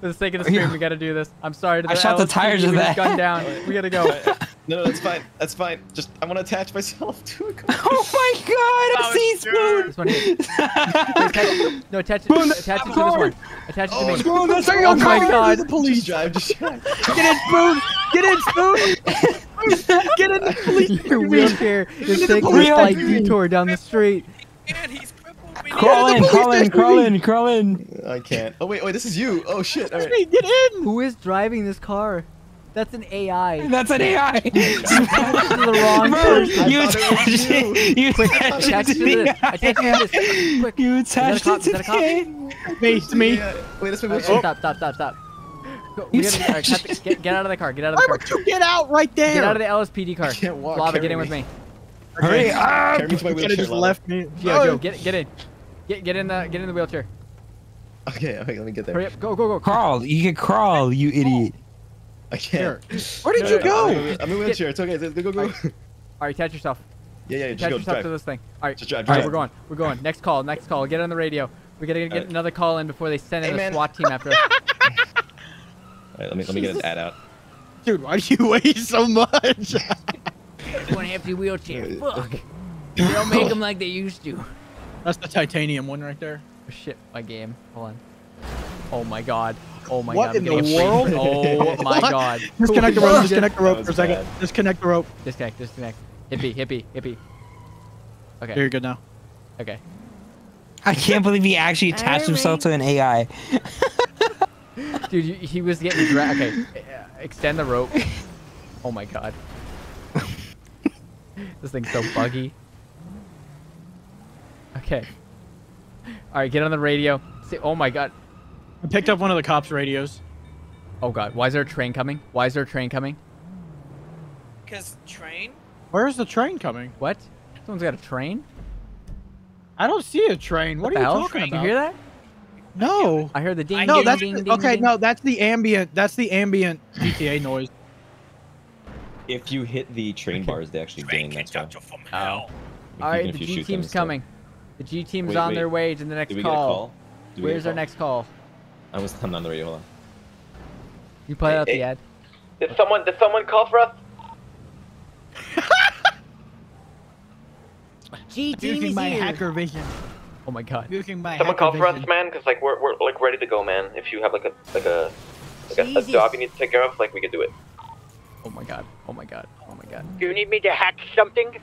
For the sake of the stream, yeah. we gotta do this. I'm sorry to the I shot the tires of that. Gun down. We gotta go. No, no, that's fine. That's fine. Just, I want to attach myself to a car. Oh my God, a sea spoon! This one here. attach, no, attach it, Boom, attach it to hard. this one. Attach it oh, to me. Spoon, that's oh oh my God. The police drive. Just drive. Get in, Spoon! Get in, Spoon! Get in the police! Your wheelchair is taking a slight detour down the street. And he's Crawl in, crawl in, crawl in, crawl in. I can't. Oh, wait, wait, this is you. Oh, shit. All right. Get in. Who is driving this car? That's an A I. That's an A I. the wrong person. You attached it. You attached it to this. Attach this. Quick. You attached it to the Face me. Wait, this way. Stop, stop, stop, stop. Get out of the car. Get out of the car. Why would you get out right there? Get out of the L S P D car. I can't walk. Lava, get in with me. Hurry up! You could have just left me. Yeah, go. Get in. Get get in the get in the wheelchair. Okay, okay, let me get there. Hurry up, go, go, go. Crawl. You can crawl, you idiot. I can't. Where did no, you no, go? No, I'm in a wheelchair. It's okay. Go, go, go. All right, All right attach yourself. Yeah, yeah, just attach go, yourself drive. to this thing. All right, just drive, drive. All right, we're going. We're going. Next call. Next call. Get on the radio. We're gonna get right. another call in before they send in hey, a SWAT team after us. All right, let me let me Jesus. get an ad out. Dude, why do you weigh so much? One hefty wheelchair. Fuck. They don't make them like they used to. That's the titanium one right there. Shit, my game. Hold on. Oh my God. Oh my what god. What in the world? Oh my god. Disconnect the rope. Disconnect the rope for a second. Bad. Disconnect the rope. Disconnect. Disconnect. Hippie. Hippie. Hippie. Okay. You're good now. Okay. I can't believe he actually attached himself to an A I. Dude, he was getting dragged. Okay. Extend the rope. Oh my god. This thing's so buggy. Okay. Alright, get on the radio. See, oh my god. I picked up one of the cops' radios. Oh god, why is there a train coming? Why is there a train coming? Because train? Where is the train coming? What? Someone's got a train? I don't see a train. What, what are you talking train? about? You hear that? No. I heard the ding. No, ding, that's ding, the, ding, okay. Ding. No, that's the ambient. That's the ambient G T A noise. If you hit the train bars, they actually train ding. That's why. All right, the G team's coming. The G team's wait, on wait. their way to the next Did call. We get a call? Where's our next call? I was coming on the radio. Hold on. You play hey, out hey. the ad. Did someone? Did someone call for us? G team Using is my here. hacker vision. Oh my god! Someone call for us, man, because like we're we're like ready to go, man. If you have like a like a like a, a job you need to take care of, like we can do it. Oh my god! Oh my god! Oh my god! Do you need me to hack something?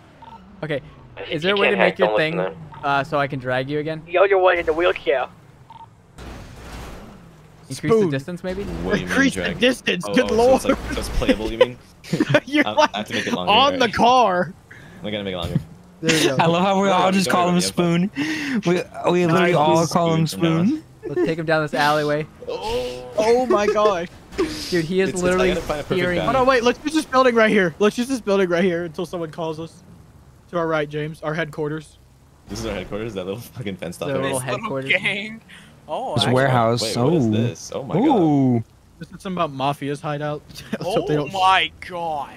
Okay, is there a way to make your thing uh, so I can drag you again? The other one in the wheelchair. Increase Spoon. the distance, maybe. Increase the distance. Oh, good oh, lord! So it's, like, so it's playable, you mean? You're I, like I have to make it longer, on right? the car. We gotta make it longer. I love how we all just call him Spoon. We we literally all call him Spoon. Let's take him down this alleyway. Oh, oh my gosh. Dude, he is it's, literally it's, hearing. Oh no, wait, let's use this building right here. Let's use this building right here until someone calls us. To our right, James. Our headquarters. This is our headquarters? That little fucking fence stuff. The little this headquarters. Little gang. Oh, this actually, warehouse. Wait, what oh. is this? Oh my Ooh. god. This is something about Mafia's hideout. Oh my god.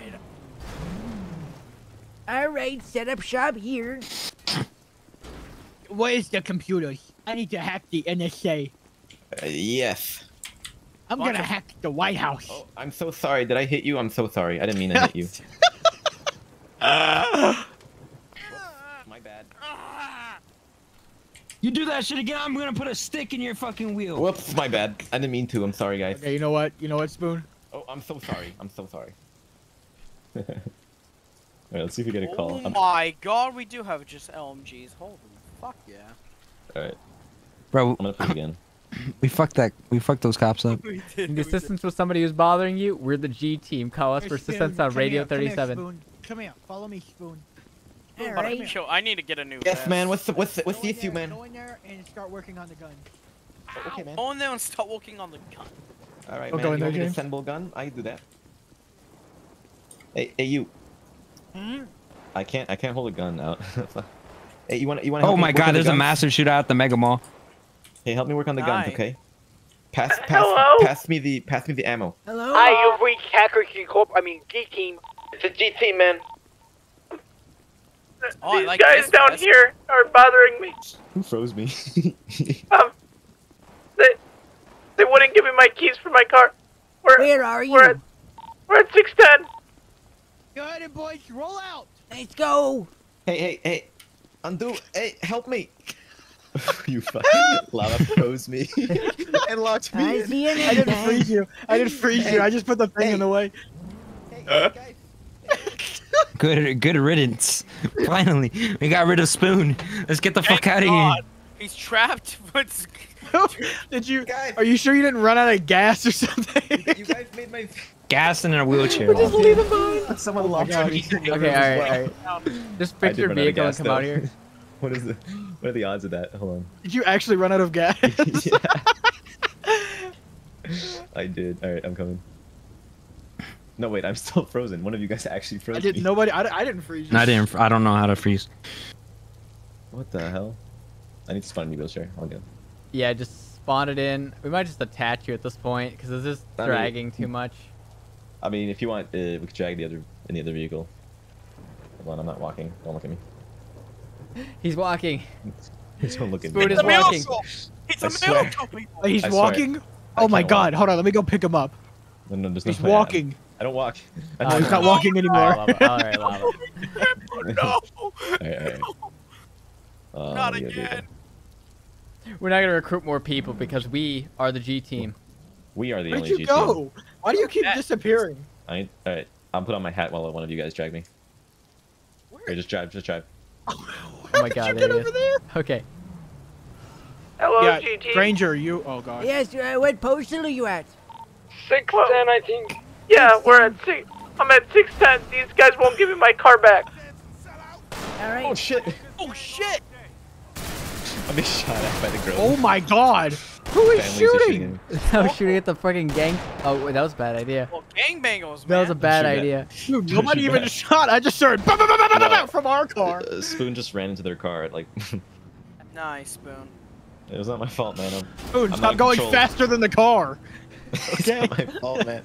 Alright, set up shop here. What is the computer? I need to hack the N S A. Uh, yes. I'm Watch gonna it. hack the White House. Oh, I'm so sorry. Did I hit you? I'm so sorry. I didn't mean to hit you. uh, my bad. You do that shit again, I'm gonna put a stick in your fucking wheel. Whoops, my bad. I didn't mean to. I'm sorry, guys. Okay, you know what? You know what, Spoon? Oh, I'm so sorry. I'm so sorry. Alright, let's see if we get a call. Oh my I'm... god, we do have just L M Gs. Holy fuck yeah. Alright. Bro, I'm gonna play again. We fucked that. We fucked those cops up. We did, Need we assistance did. with somebody who's bothering you? We're the G team. Call us Here, for assistance on Radio thirty-seven. Come here, come here, follow me, Spoon. All right. Show, I need to get a new. Yes, pass. man. What's the what's the, what's the issue, man? Go in there and start working on the gun. Ow, okay, man. Go in there and start working on the gun. All right, I'll man. Go in there, you want me to assemble gun? I can do that. Hey, hey, you. Hmm? I can't. I can't hold a gun out. Hey, you want? You want? Oh my God! There's a massive shootout at the Mega Mall. Hey, help me work on the guns, okay? Pass, pass, pass me the, pass me the ammo. Hello. Hi, you've reached Hacker G Corp. I mean G Team. It's a G Team, man. Oh, These like guys down here are bothering me. Who froze me? um, they, they wouldn't give me my keys for my car. We're, Where are you? We're at, we're at six ten. Go ahead, boys, roll out! Let's go! Hey, hey, hey, undo, hey, help me! You fucking lava froze me and locked me I in. See you I didn't guys. freeze you, I didn't freeze hey, you, I just put the thing hey. in the way. Hey, uh. guys. Good, good riddance. Finally, we got rid of Spoon. Let's get the Thank fuck out God. of here. He's trapped, but... Did you, guys. are you sure you didn't run out of gas or something? You guys made my... Gas and in a wheelchair. We'll just leave him on. Someone locked him. Okay, all right, all right. Just fix your vehicle and come though. out here. What is the? What are the odds of that? Hold on. Did you actually run out of gas? Yeah. I did. All right, I'm coming. No, wait, I'm still frozen. One of you guys actually froze. I didn't. Me. Nobody. I, I didn't freeze. You. I didn't. I don't know how to freeze. What the hell? I need to spawn a new wheelchair. I'll get. Yeah, just spawn it in. We might just attach you at this point because this is dragging mean, too much. I mean, if you want, uh, we could drag the other in the other vehicle. Hold on, I'm not walking. Don't look at me. He's walking. Don't look at Spoon me. Spoon is walking. It's a miracle, people. He's walking. Oh my God! Walk. Hold on, let me go pick him up. No, no, there's no he's plan. walking. I don't walk. I don't uh, he's not walking anymore. All right, all right. No. All right, all right. Um, not again. We're not gonna recruit more people because we are the G team. We are the Where'd only you G-TEAM. Go? Why do you keep that... disappearing? I all right. I'll put on my hat while one of you guys drag me. Where? Here, just drive, just drive. Oh, oh my God! You there get over there? Okay. Hello, yeah, G-TEAM. Granger, you. Oh God. Yes. Uh, what postal are you at? Six well, ten, I think. Yeah, six we're ten. At six. I'm at six ten. These guys won't give me my car back. All right. Oh shit! Oh shit! I'm being shot at by the girl. Oh my God! Who is shooting? I was shooting at the fucking gang. Oh, that was a bad idea. Well, gangbangers, man. That was a bad idea. Dude, nobody even shot. I just heard bah, bah, bah, bah, bah, bah, from our car. Uh, Spoon just ran into their car. Like, nice, Spoon. It was not my fault, man. I'm, Spoon, I'm stop going controlled. faster than the car. Okay. It's not my fault, man.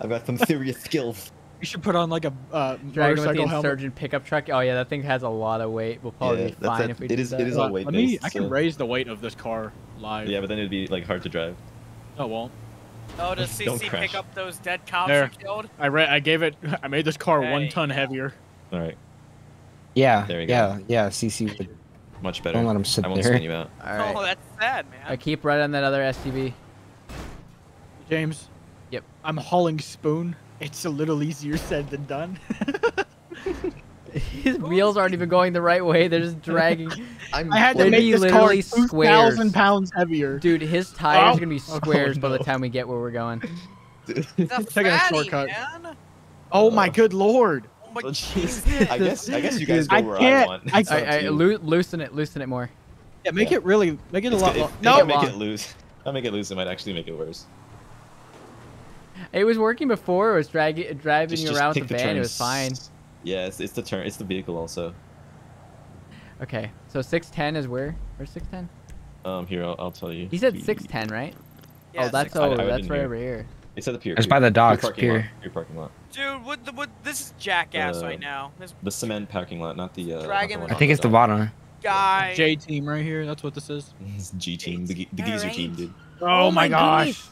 I've got some serious skills. You should put on like a uh, dragon with the insurgent pickup truck. Oh yeah, that thing has a lot of weight. We'll probably yeah, be fine a, if we. It do is. That. It is all weight. Let me. Based, I can so. raise the weight of this car live. Yeah, but then it'd be like hard to drive. No, it won't. Oh, does C C pick up those dead cops there. you killed? I re I gave it. I made this car hey. one ton heavier. All right. Yeah. There we go. Yeah. Yeah. C C would. Much better. Don't let him sit I won't there. spin you out. All right. Oh, that's sad, man. I keep right on that other S U V. James. Yep. I'm hauling Spoon. It's a little easier said than done. His wheels aren't even going the right way. They're just dragging. I'm I had to make this car two thousand pounds heavier. Dude, his tires oh. are going to be squares oh, no. by the time we get where we're going. It's taking a shortcut. Man. Oh, uh, my good Lord. Oh my Jesus. I guess, I guess you guys go where I want. I, I, I loo loosen it. Loosen it more. Yeah, make yeah. it really, make it it's a lot. If, no, make long. it loose. I'll make it loose. It might actually make it worse. It was working before. It was dragging, driving just, you around with the van. It was fine. Yeah, it's, it's the turn. It's the vehicle also. Okay, so six ten is where? Where's six ten? Um, here I'll, I'll tell you. He said six ten, right? Yeah, oh, that's over. That's right here. over here. It's at the pier. It's pier. by the docks. Pier parking pier. Lot. Pier parking lot. Dude, what the what? This is jackass uh, right now. This... The cement parking lot, not the. Uh, Dragon. Not the I think it's the bottom. Guy. J team right here. That's what this is. It's G team. The, the geezer right. team, dude. Oh, oh my, my gosh. Gosh.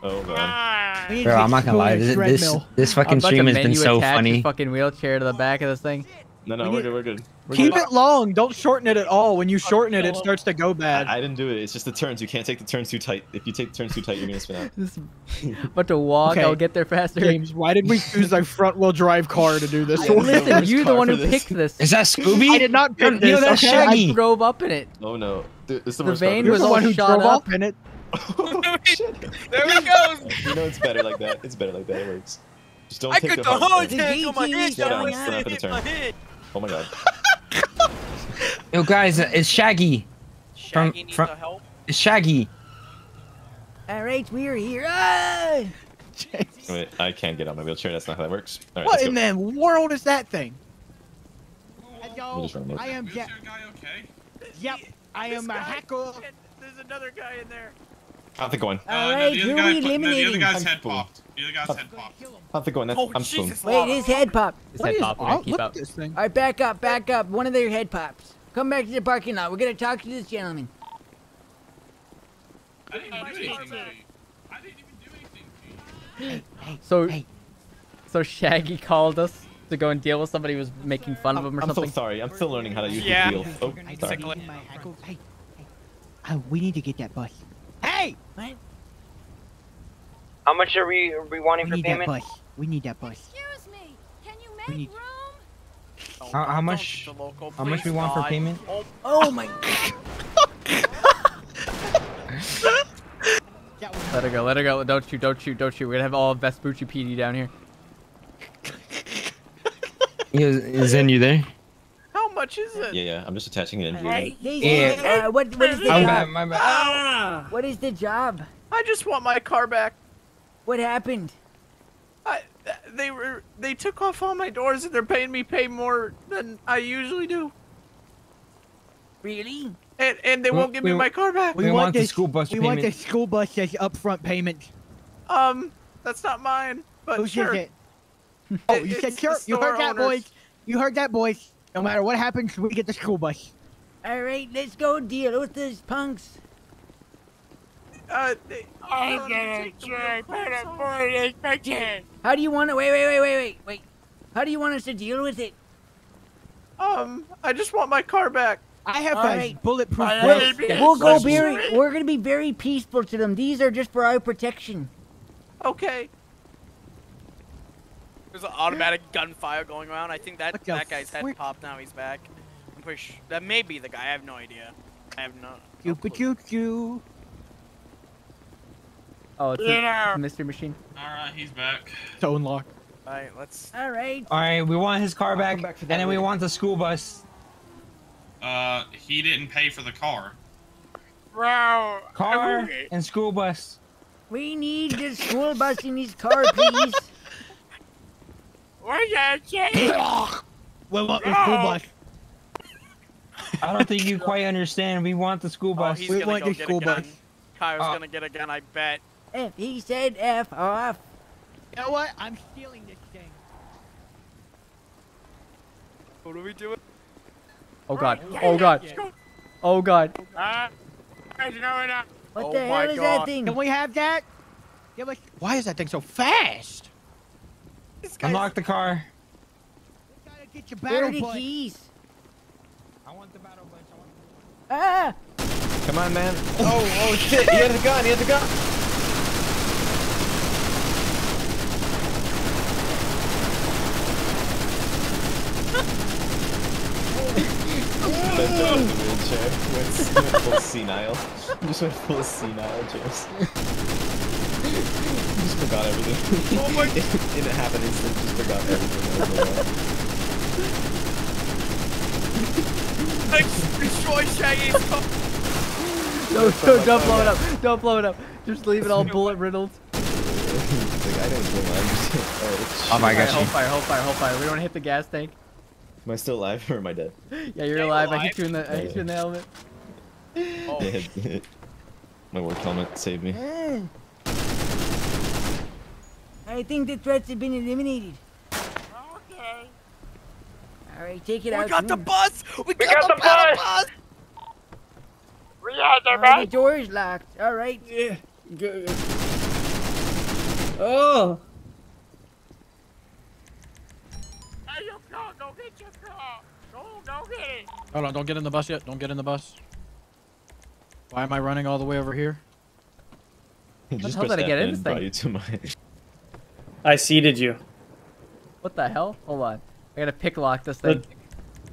Oh God. Bro, I'm not gonna lie. This this, this fucking stream has been so funny. Fucking wheelchair to the back of this thing. No, no, we we're good. We're good. We're keep good. it long. Don't shorten it at all. When you shorten it, it starts to go bad. I, I didn't do it. It's just the turns. You can't take the turns too tight. If you take the turns too tight, you're gonna spin out. But to walk, okay. I'll get there faster. James, why did we choose a front-wheel drive car to do this? I, listen, you're the one who this. picked this. Is that Scooby? I did not pick you this. Know that Shaggy. I drove up in it. Oh no, dude, it's the, the vein was the one who drove up in it. Oh, shit. There we go. You know it's better like that. It's better like that. It works. Just don't I take the whole tank on my head. Slow down. Stop at the turn. Oh my God. Yo guys, it's Shaggy. Shaggy from, needs from, help. It's Shaggy. All right, we're here. Ah! Wait, I can't get on my wheelchair. That's not how that works. All right, what in the world is that thing? Yo, we'll I am. Is that guy okay? Yep, I am a hacker. Shit. There's another guy in there. How's it going? Uh, no, the, other guy put, no, the other guy's head popped. The other guy's head popped. How's it going? That's, oh, I'm Jesus. Wait, his head popped. His head popped. All? Keep Look up. This thing. All right, back up, back up. One of their head pops. Come back to the parking lot. We're going to talk to this gentleman. I didn't do anything. I didn't even do anything to you. So, hey. so Shaggy called us to go and deal with somebody who was making fun I'm, of him or I'm something? I'm so sorry. I'm still learning how to use yeah. the wheel. Oh, sorry. Hey. Oh, we need to get that bus. Hey! What? How much are we, are we wanting we for need payment? That bus. We need that bus. Excuse me. Can you make need... room? Oh, how, how much? Local, how much we want God. for payment? Oh, oh my God! Let her go. Let her go. Don't shoot. Don't shoot. Don't shoot. We're gonna have all Vespucci P D down here. Is Zen you there? Is it? Yeah, yeah. I'm just attaching it into you. Right. Yeah. Uh, what, what is the I'm job? Bad, my bad. Ah. What is the job? I just want my car back. What happened? I, they were they took off all my doors and they're paying me pay more than I usually do. Really? And and they we, won't give we, me my car back. We, we want, want the this, school bus. We payment. want the school bus as upfront payment. Um, that's not mine. But Who's sure. It? Oh, it, you said sure. You heard that, owners. boys. You heard that, boys. No matter what happens, we get the school bus. All right, let's go deal with these punks. Uh, they, I'm gonna try to afford it. How do you want to? Wait, wait, wait, wait, wait, wait. How do you want us to deal with it? Um, I just want my car back. I have a right. bulletproof vest. We'll go very. We're gonna be very peaceful to them. These are just for our protection. Okay. There's an automatic gunfire going around. I think that what that guy's head popped. Now he's back. I'm pretty sure that may be the guy. I have no idea. I have no. Cupid-cupid. Oh, it's yeah. a mystery machine. All right, he's back. To unlock. All right, let's. All right. All right, we want his car back, back and then later. we want the school bus. Uh, he didn't pay for the car. Bro. Car okay. and school bus. We need the school bus in his car, please. What the shit? We want the school bus. I don't think you quite understand. We want the school bus. Oh, we want the school bus. Kyle's uh, gonna get a gun, I bet. If he said F off. You know what? I'm stealing this thing. What are we doing? Oh god. Oh god. Oh god. Uh, what oh the hell god. is that thing? Can we have that? Yeah, like, why is that thing so fast? Unlock the car. We gotta get your battle Where are the keys? I want the battle bunch. I want the battle bunch. Ah! Come on, man. Oh, oh shit. He has a gun. He has a gun. Bent out in the wheelchair. Went, went full senile. Just went full senile, James. Just forgot everything. Oh my god. In a half an instant, just forgot everything. Like, destroy Shaggy's car. No, no, don't blow it up. Don't blow it up. Just leave it all bullet riddled. Like, I don't know. I'm just oh, oh my gosh. Hold fire, hold fire, hold fire. We don't hit the gas tank. Am I still alive or am I dead? Yeah, you're alive. alive. I hit you in the, I hit you in the helmet. Oh. Yeah, my work helmet saved me. I think the threats have been eliminated. Okay. All right, take it we out. We got soon. the bus. We, we got, got the, the bus. bus. We got the oh, bus. The door's locked. All right. Yeah. Good. Oh. No, don't get your car. No, don't get it. Hold on, don't get in the bus yet. Don't get in the bus. Why am I running all the way over here? Just how did I get in this thing? You to my... I seated you. What the hell? Hold on. I gotta pick lock this thing.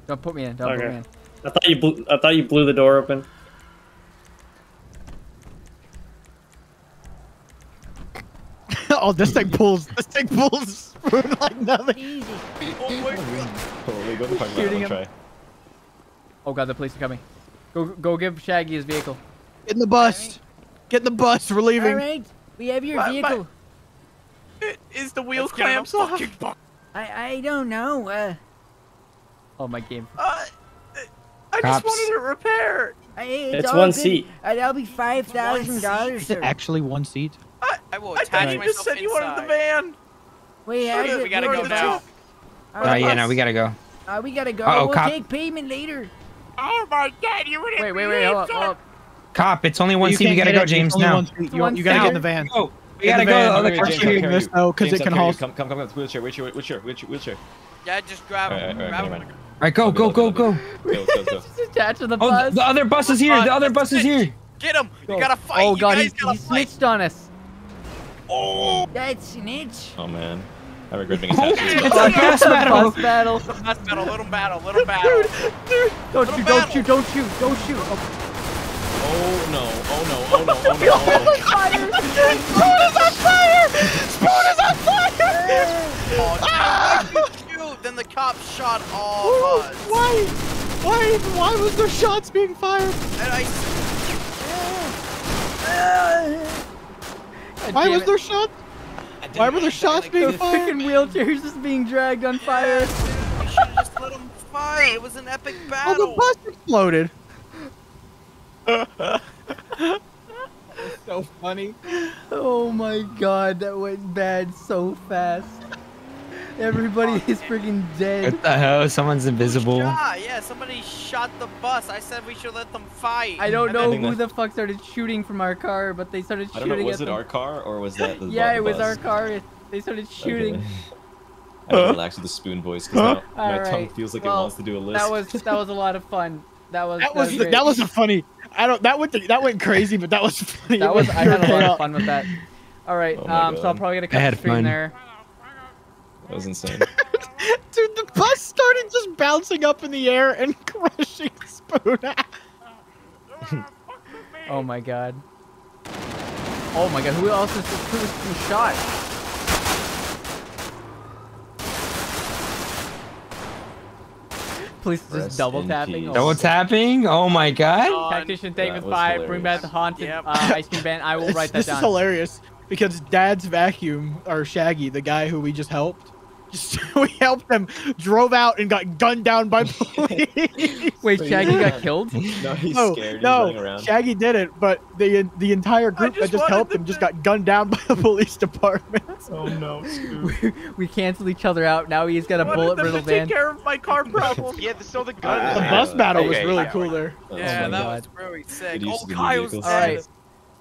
Don't put me in. Don't okay. put me in. I thought you blew. I thought you blew the door open. Oh, this thing pulls. This thing pulls like nothing. Easy. Oh my god. Oh, shooting him. Try. Oh god, the police are coming. Go, go, give Shaggy his vehicle. Get in the bus. Right. Get in the bus. We're leaving. All right, we have your what, vehicle. My... Is the wheels clamped off? I, I don't know. Uh... Oh my game. Uh, I Cops. just wanted it repaired. I, it's it's one been, seat. Uh, that'll be five thousand dollars. Is it actually one seat? I, I will attach I myself you just said inside. you wanted the van. Wait, I we, we gotta go now. Oh uh, yeah, no, we gotta go. Uh, we gotta go. Uh -oh, we'll cop. take payment later. Oh my god, you wouldn't. Wait, wait, wait, hold up, hold up. Cop, it's only one you seat. We gotta go, it. James. Now you, you gotta down. get in the van. Oh, we gotta go. Oh, the car's doing this though, because it can hold. Come, come, come, come. Wheelchair, wheelchair, wheelchair, wheelchair. Yeah, just grab him. Grab him. All right, go, go, go, go. Just attach to the bus. Oh, the other bus is here. The other bus is here. Get him. You gotta fight. Oh god, he snitched on us. Oh, that's snitch. Oh man, I regret being attached. It's a bus battle. Bus battle. It's a bus battle. Let him battle. Let him battle. Dude, dude. Don't shoot! Don't shoot! Don't shoot! Don't shoot! Oh no! Oh no! Oh no! Oh no! Spoon is on fire! Spoon is on fire! Oh, ah! Shoot! Then the cops shot all Ooh, of us. Why? Why? Why was there shots being fired? And I. Yeah. Yeah. God, Why was it. there shots? Why were there shots being fired? Freaking wheelchairs just being dragged on fire. Yeah, we should just let them fight. It was an epic battle. Oh, the bus exploded. That was so funny. Oh my god, that went bad so fast. Everybody is freaking dead. What the hell? Someone's invisible. Yeah, yeah, somebody shot the bus. I said we should let them fight. I don't know I who the fuck started shooting from our car, but they started shooting I don't know, was at it them. our car or was that the Yeah, it was bus? our car. They started shooting. Okay. I gotta relax with the spoon voice because my right. tongue feels like well, it wants to do a list. That was, that was a lot of fun. That was that, that was, was that was a funny. I don't that went to, that went crazy, but that was funny. That was I had a lot of fun with that. All right, oh um, God. so I'm probably gonna cut the stream there. That was insane. Dude, the bus started just bouncing up in the air and crushing Spoon. Oh my God. Oh my God, who else is who was who shot? Please just Rest double tapping. Double tapping? Oh my God! Tactician David five, bring back the haunted yep. uh, ice cream van. I will write that this down. This is hilarious because Dad's vacuum or Shaggy, the guy who we just helped, just we helped them, drove out and got gunned down by police. Wait, so Shaggy got killed? No, he's oh, scared. He's no, running around. Shaggy didn't. But the the entire group just that just helped him just got gunned down by the police department. Oh no, we, we canceled each other out. Now he's got a bullet riddled van. Take care of my car problem. Yeah, so the gun. Uh, the bus battle okay, was really yeah, cool there. Yeah, oh yeah that God. was really sick. Oh, Kyle's all right.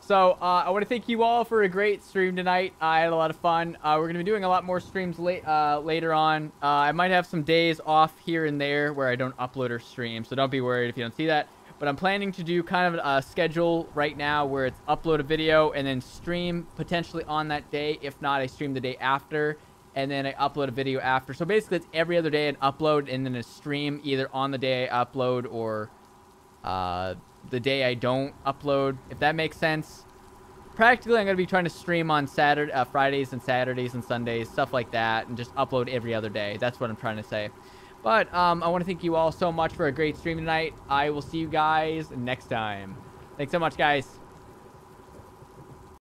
So, uh, I want to thank you all for a great stream tonight. I had a lot of fun. Uh, we're going to be doing a lot more streams late, uh, later on. Uh, I might have some days off here and there where I don't upload or stream, so don't be worried if you don't see that. But I'm planning to do kind of a schedule right now where it's upload a video and then stream potentially on that day. If not, I stream the day after, and then I upload a video after. So basically, it's every other day an upload and then a stream either on the day I upload or... Uh, the day I don't upload, if that makes sense. Practically, I'm going to be trying to stream on Saturday, uh, Fridays and Saturdays and Sundays, stuff like that, and just upload every other day. That's what I'm trying to say. But um, I want to thank you all so much for a great stream tonight. I will see you guys next time. Thanks so much, guys.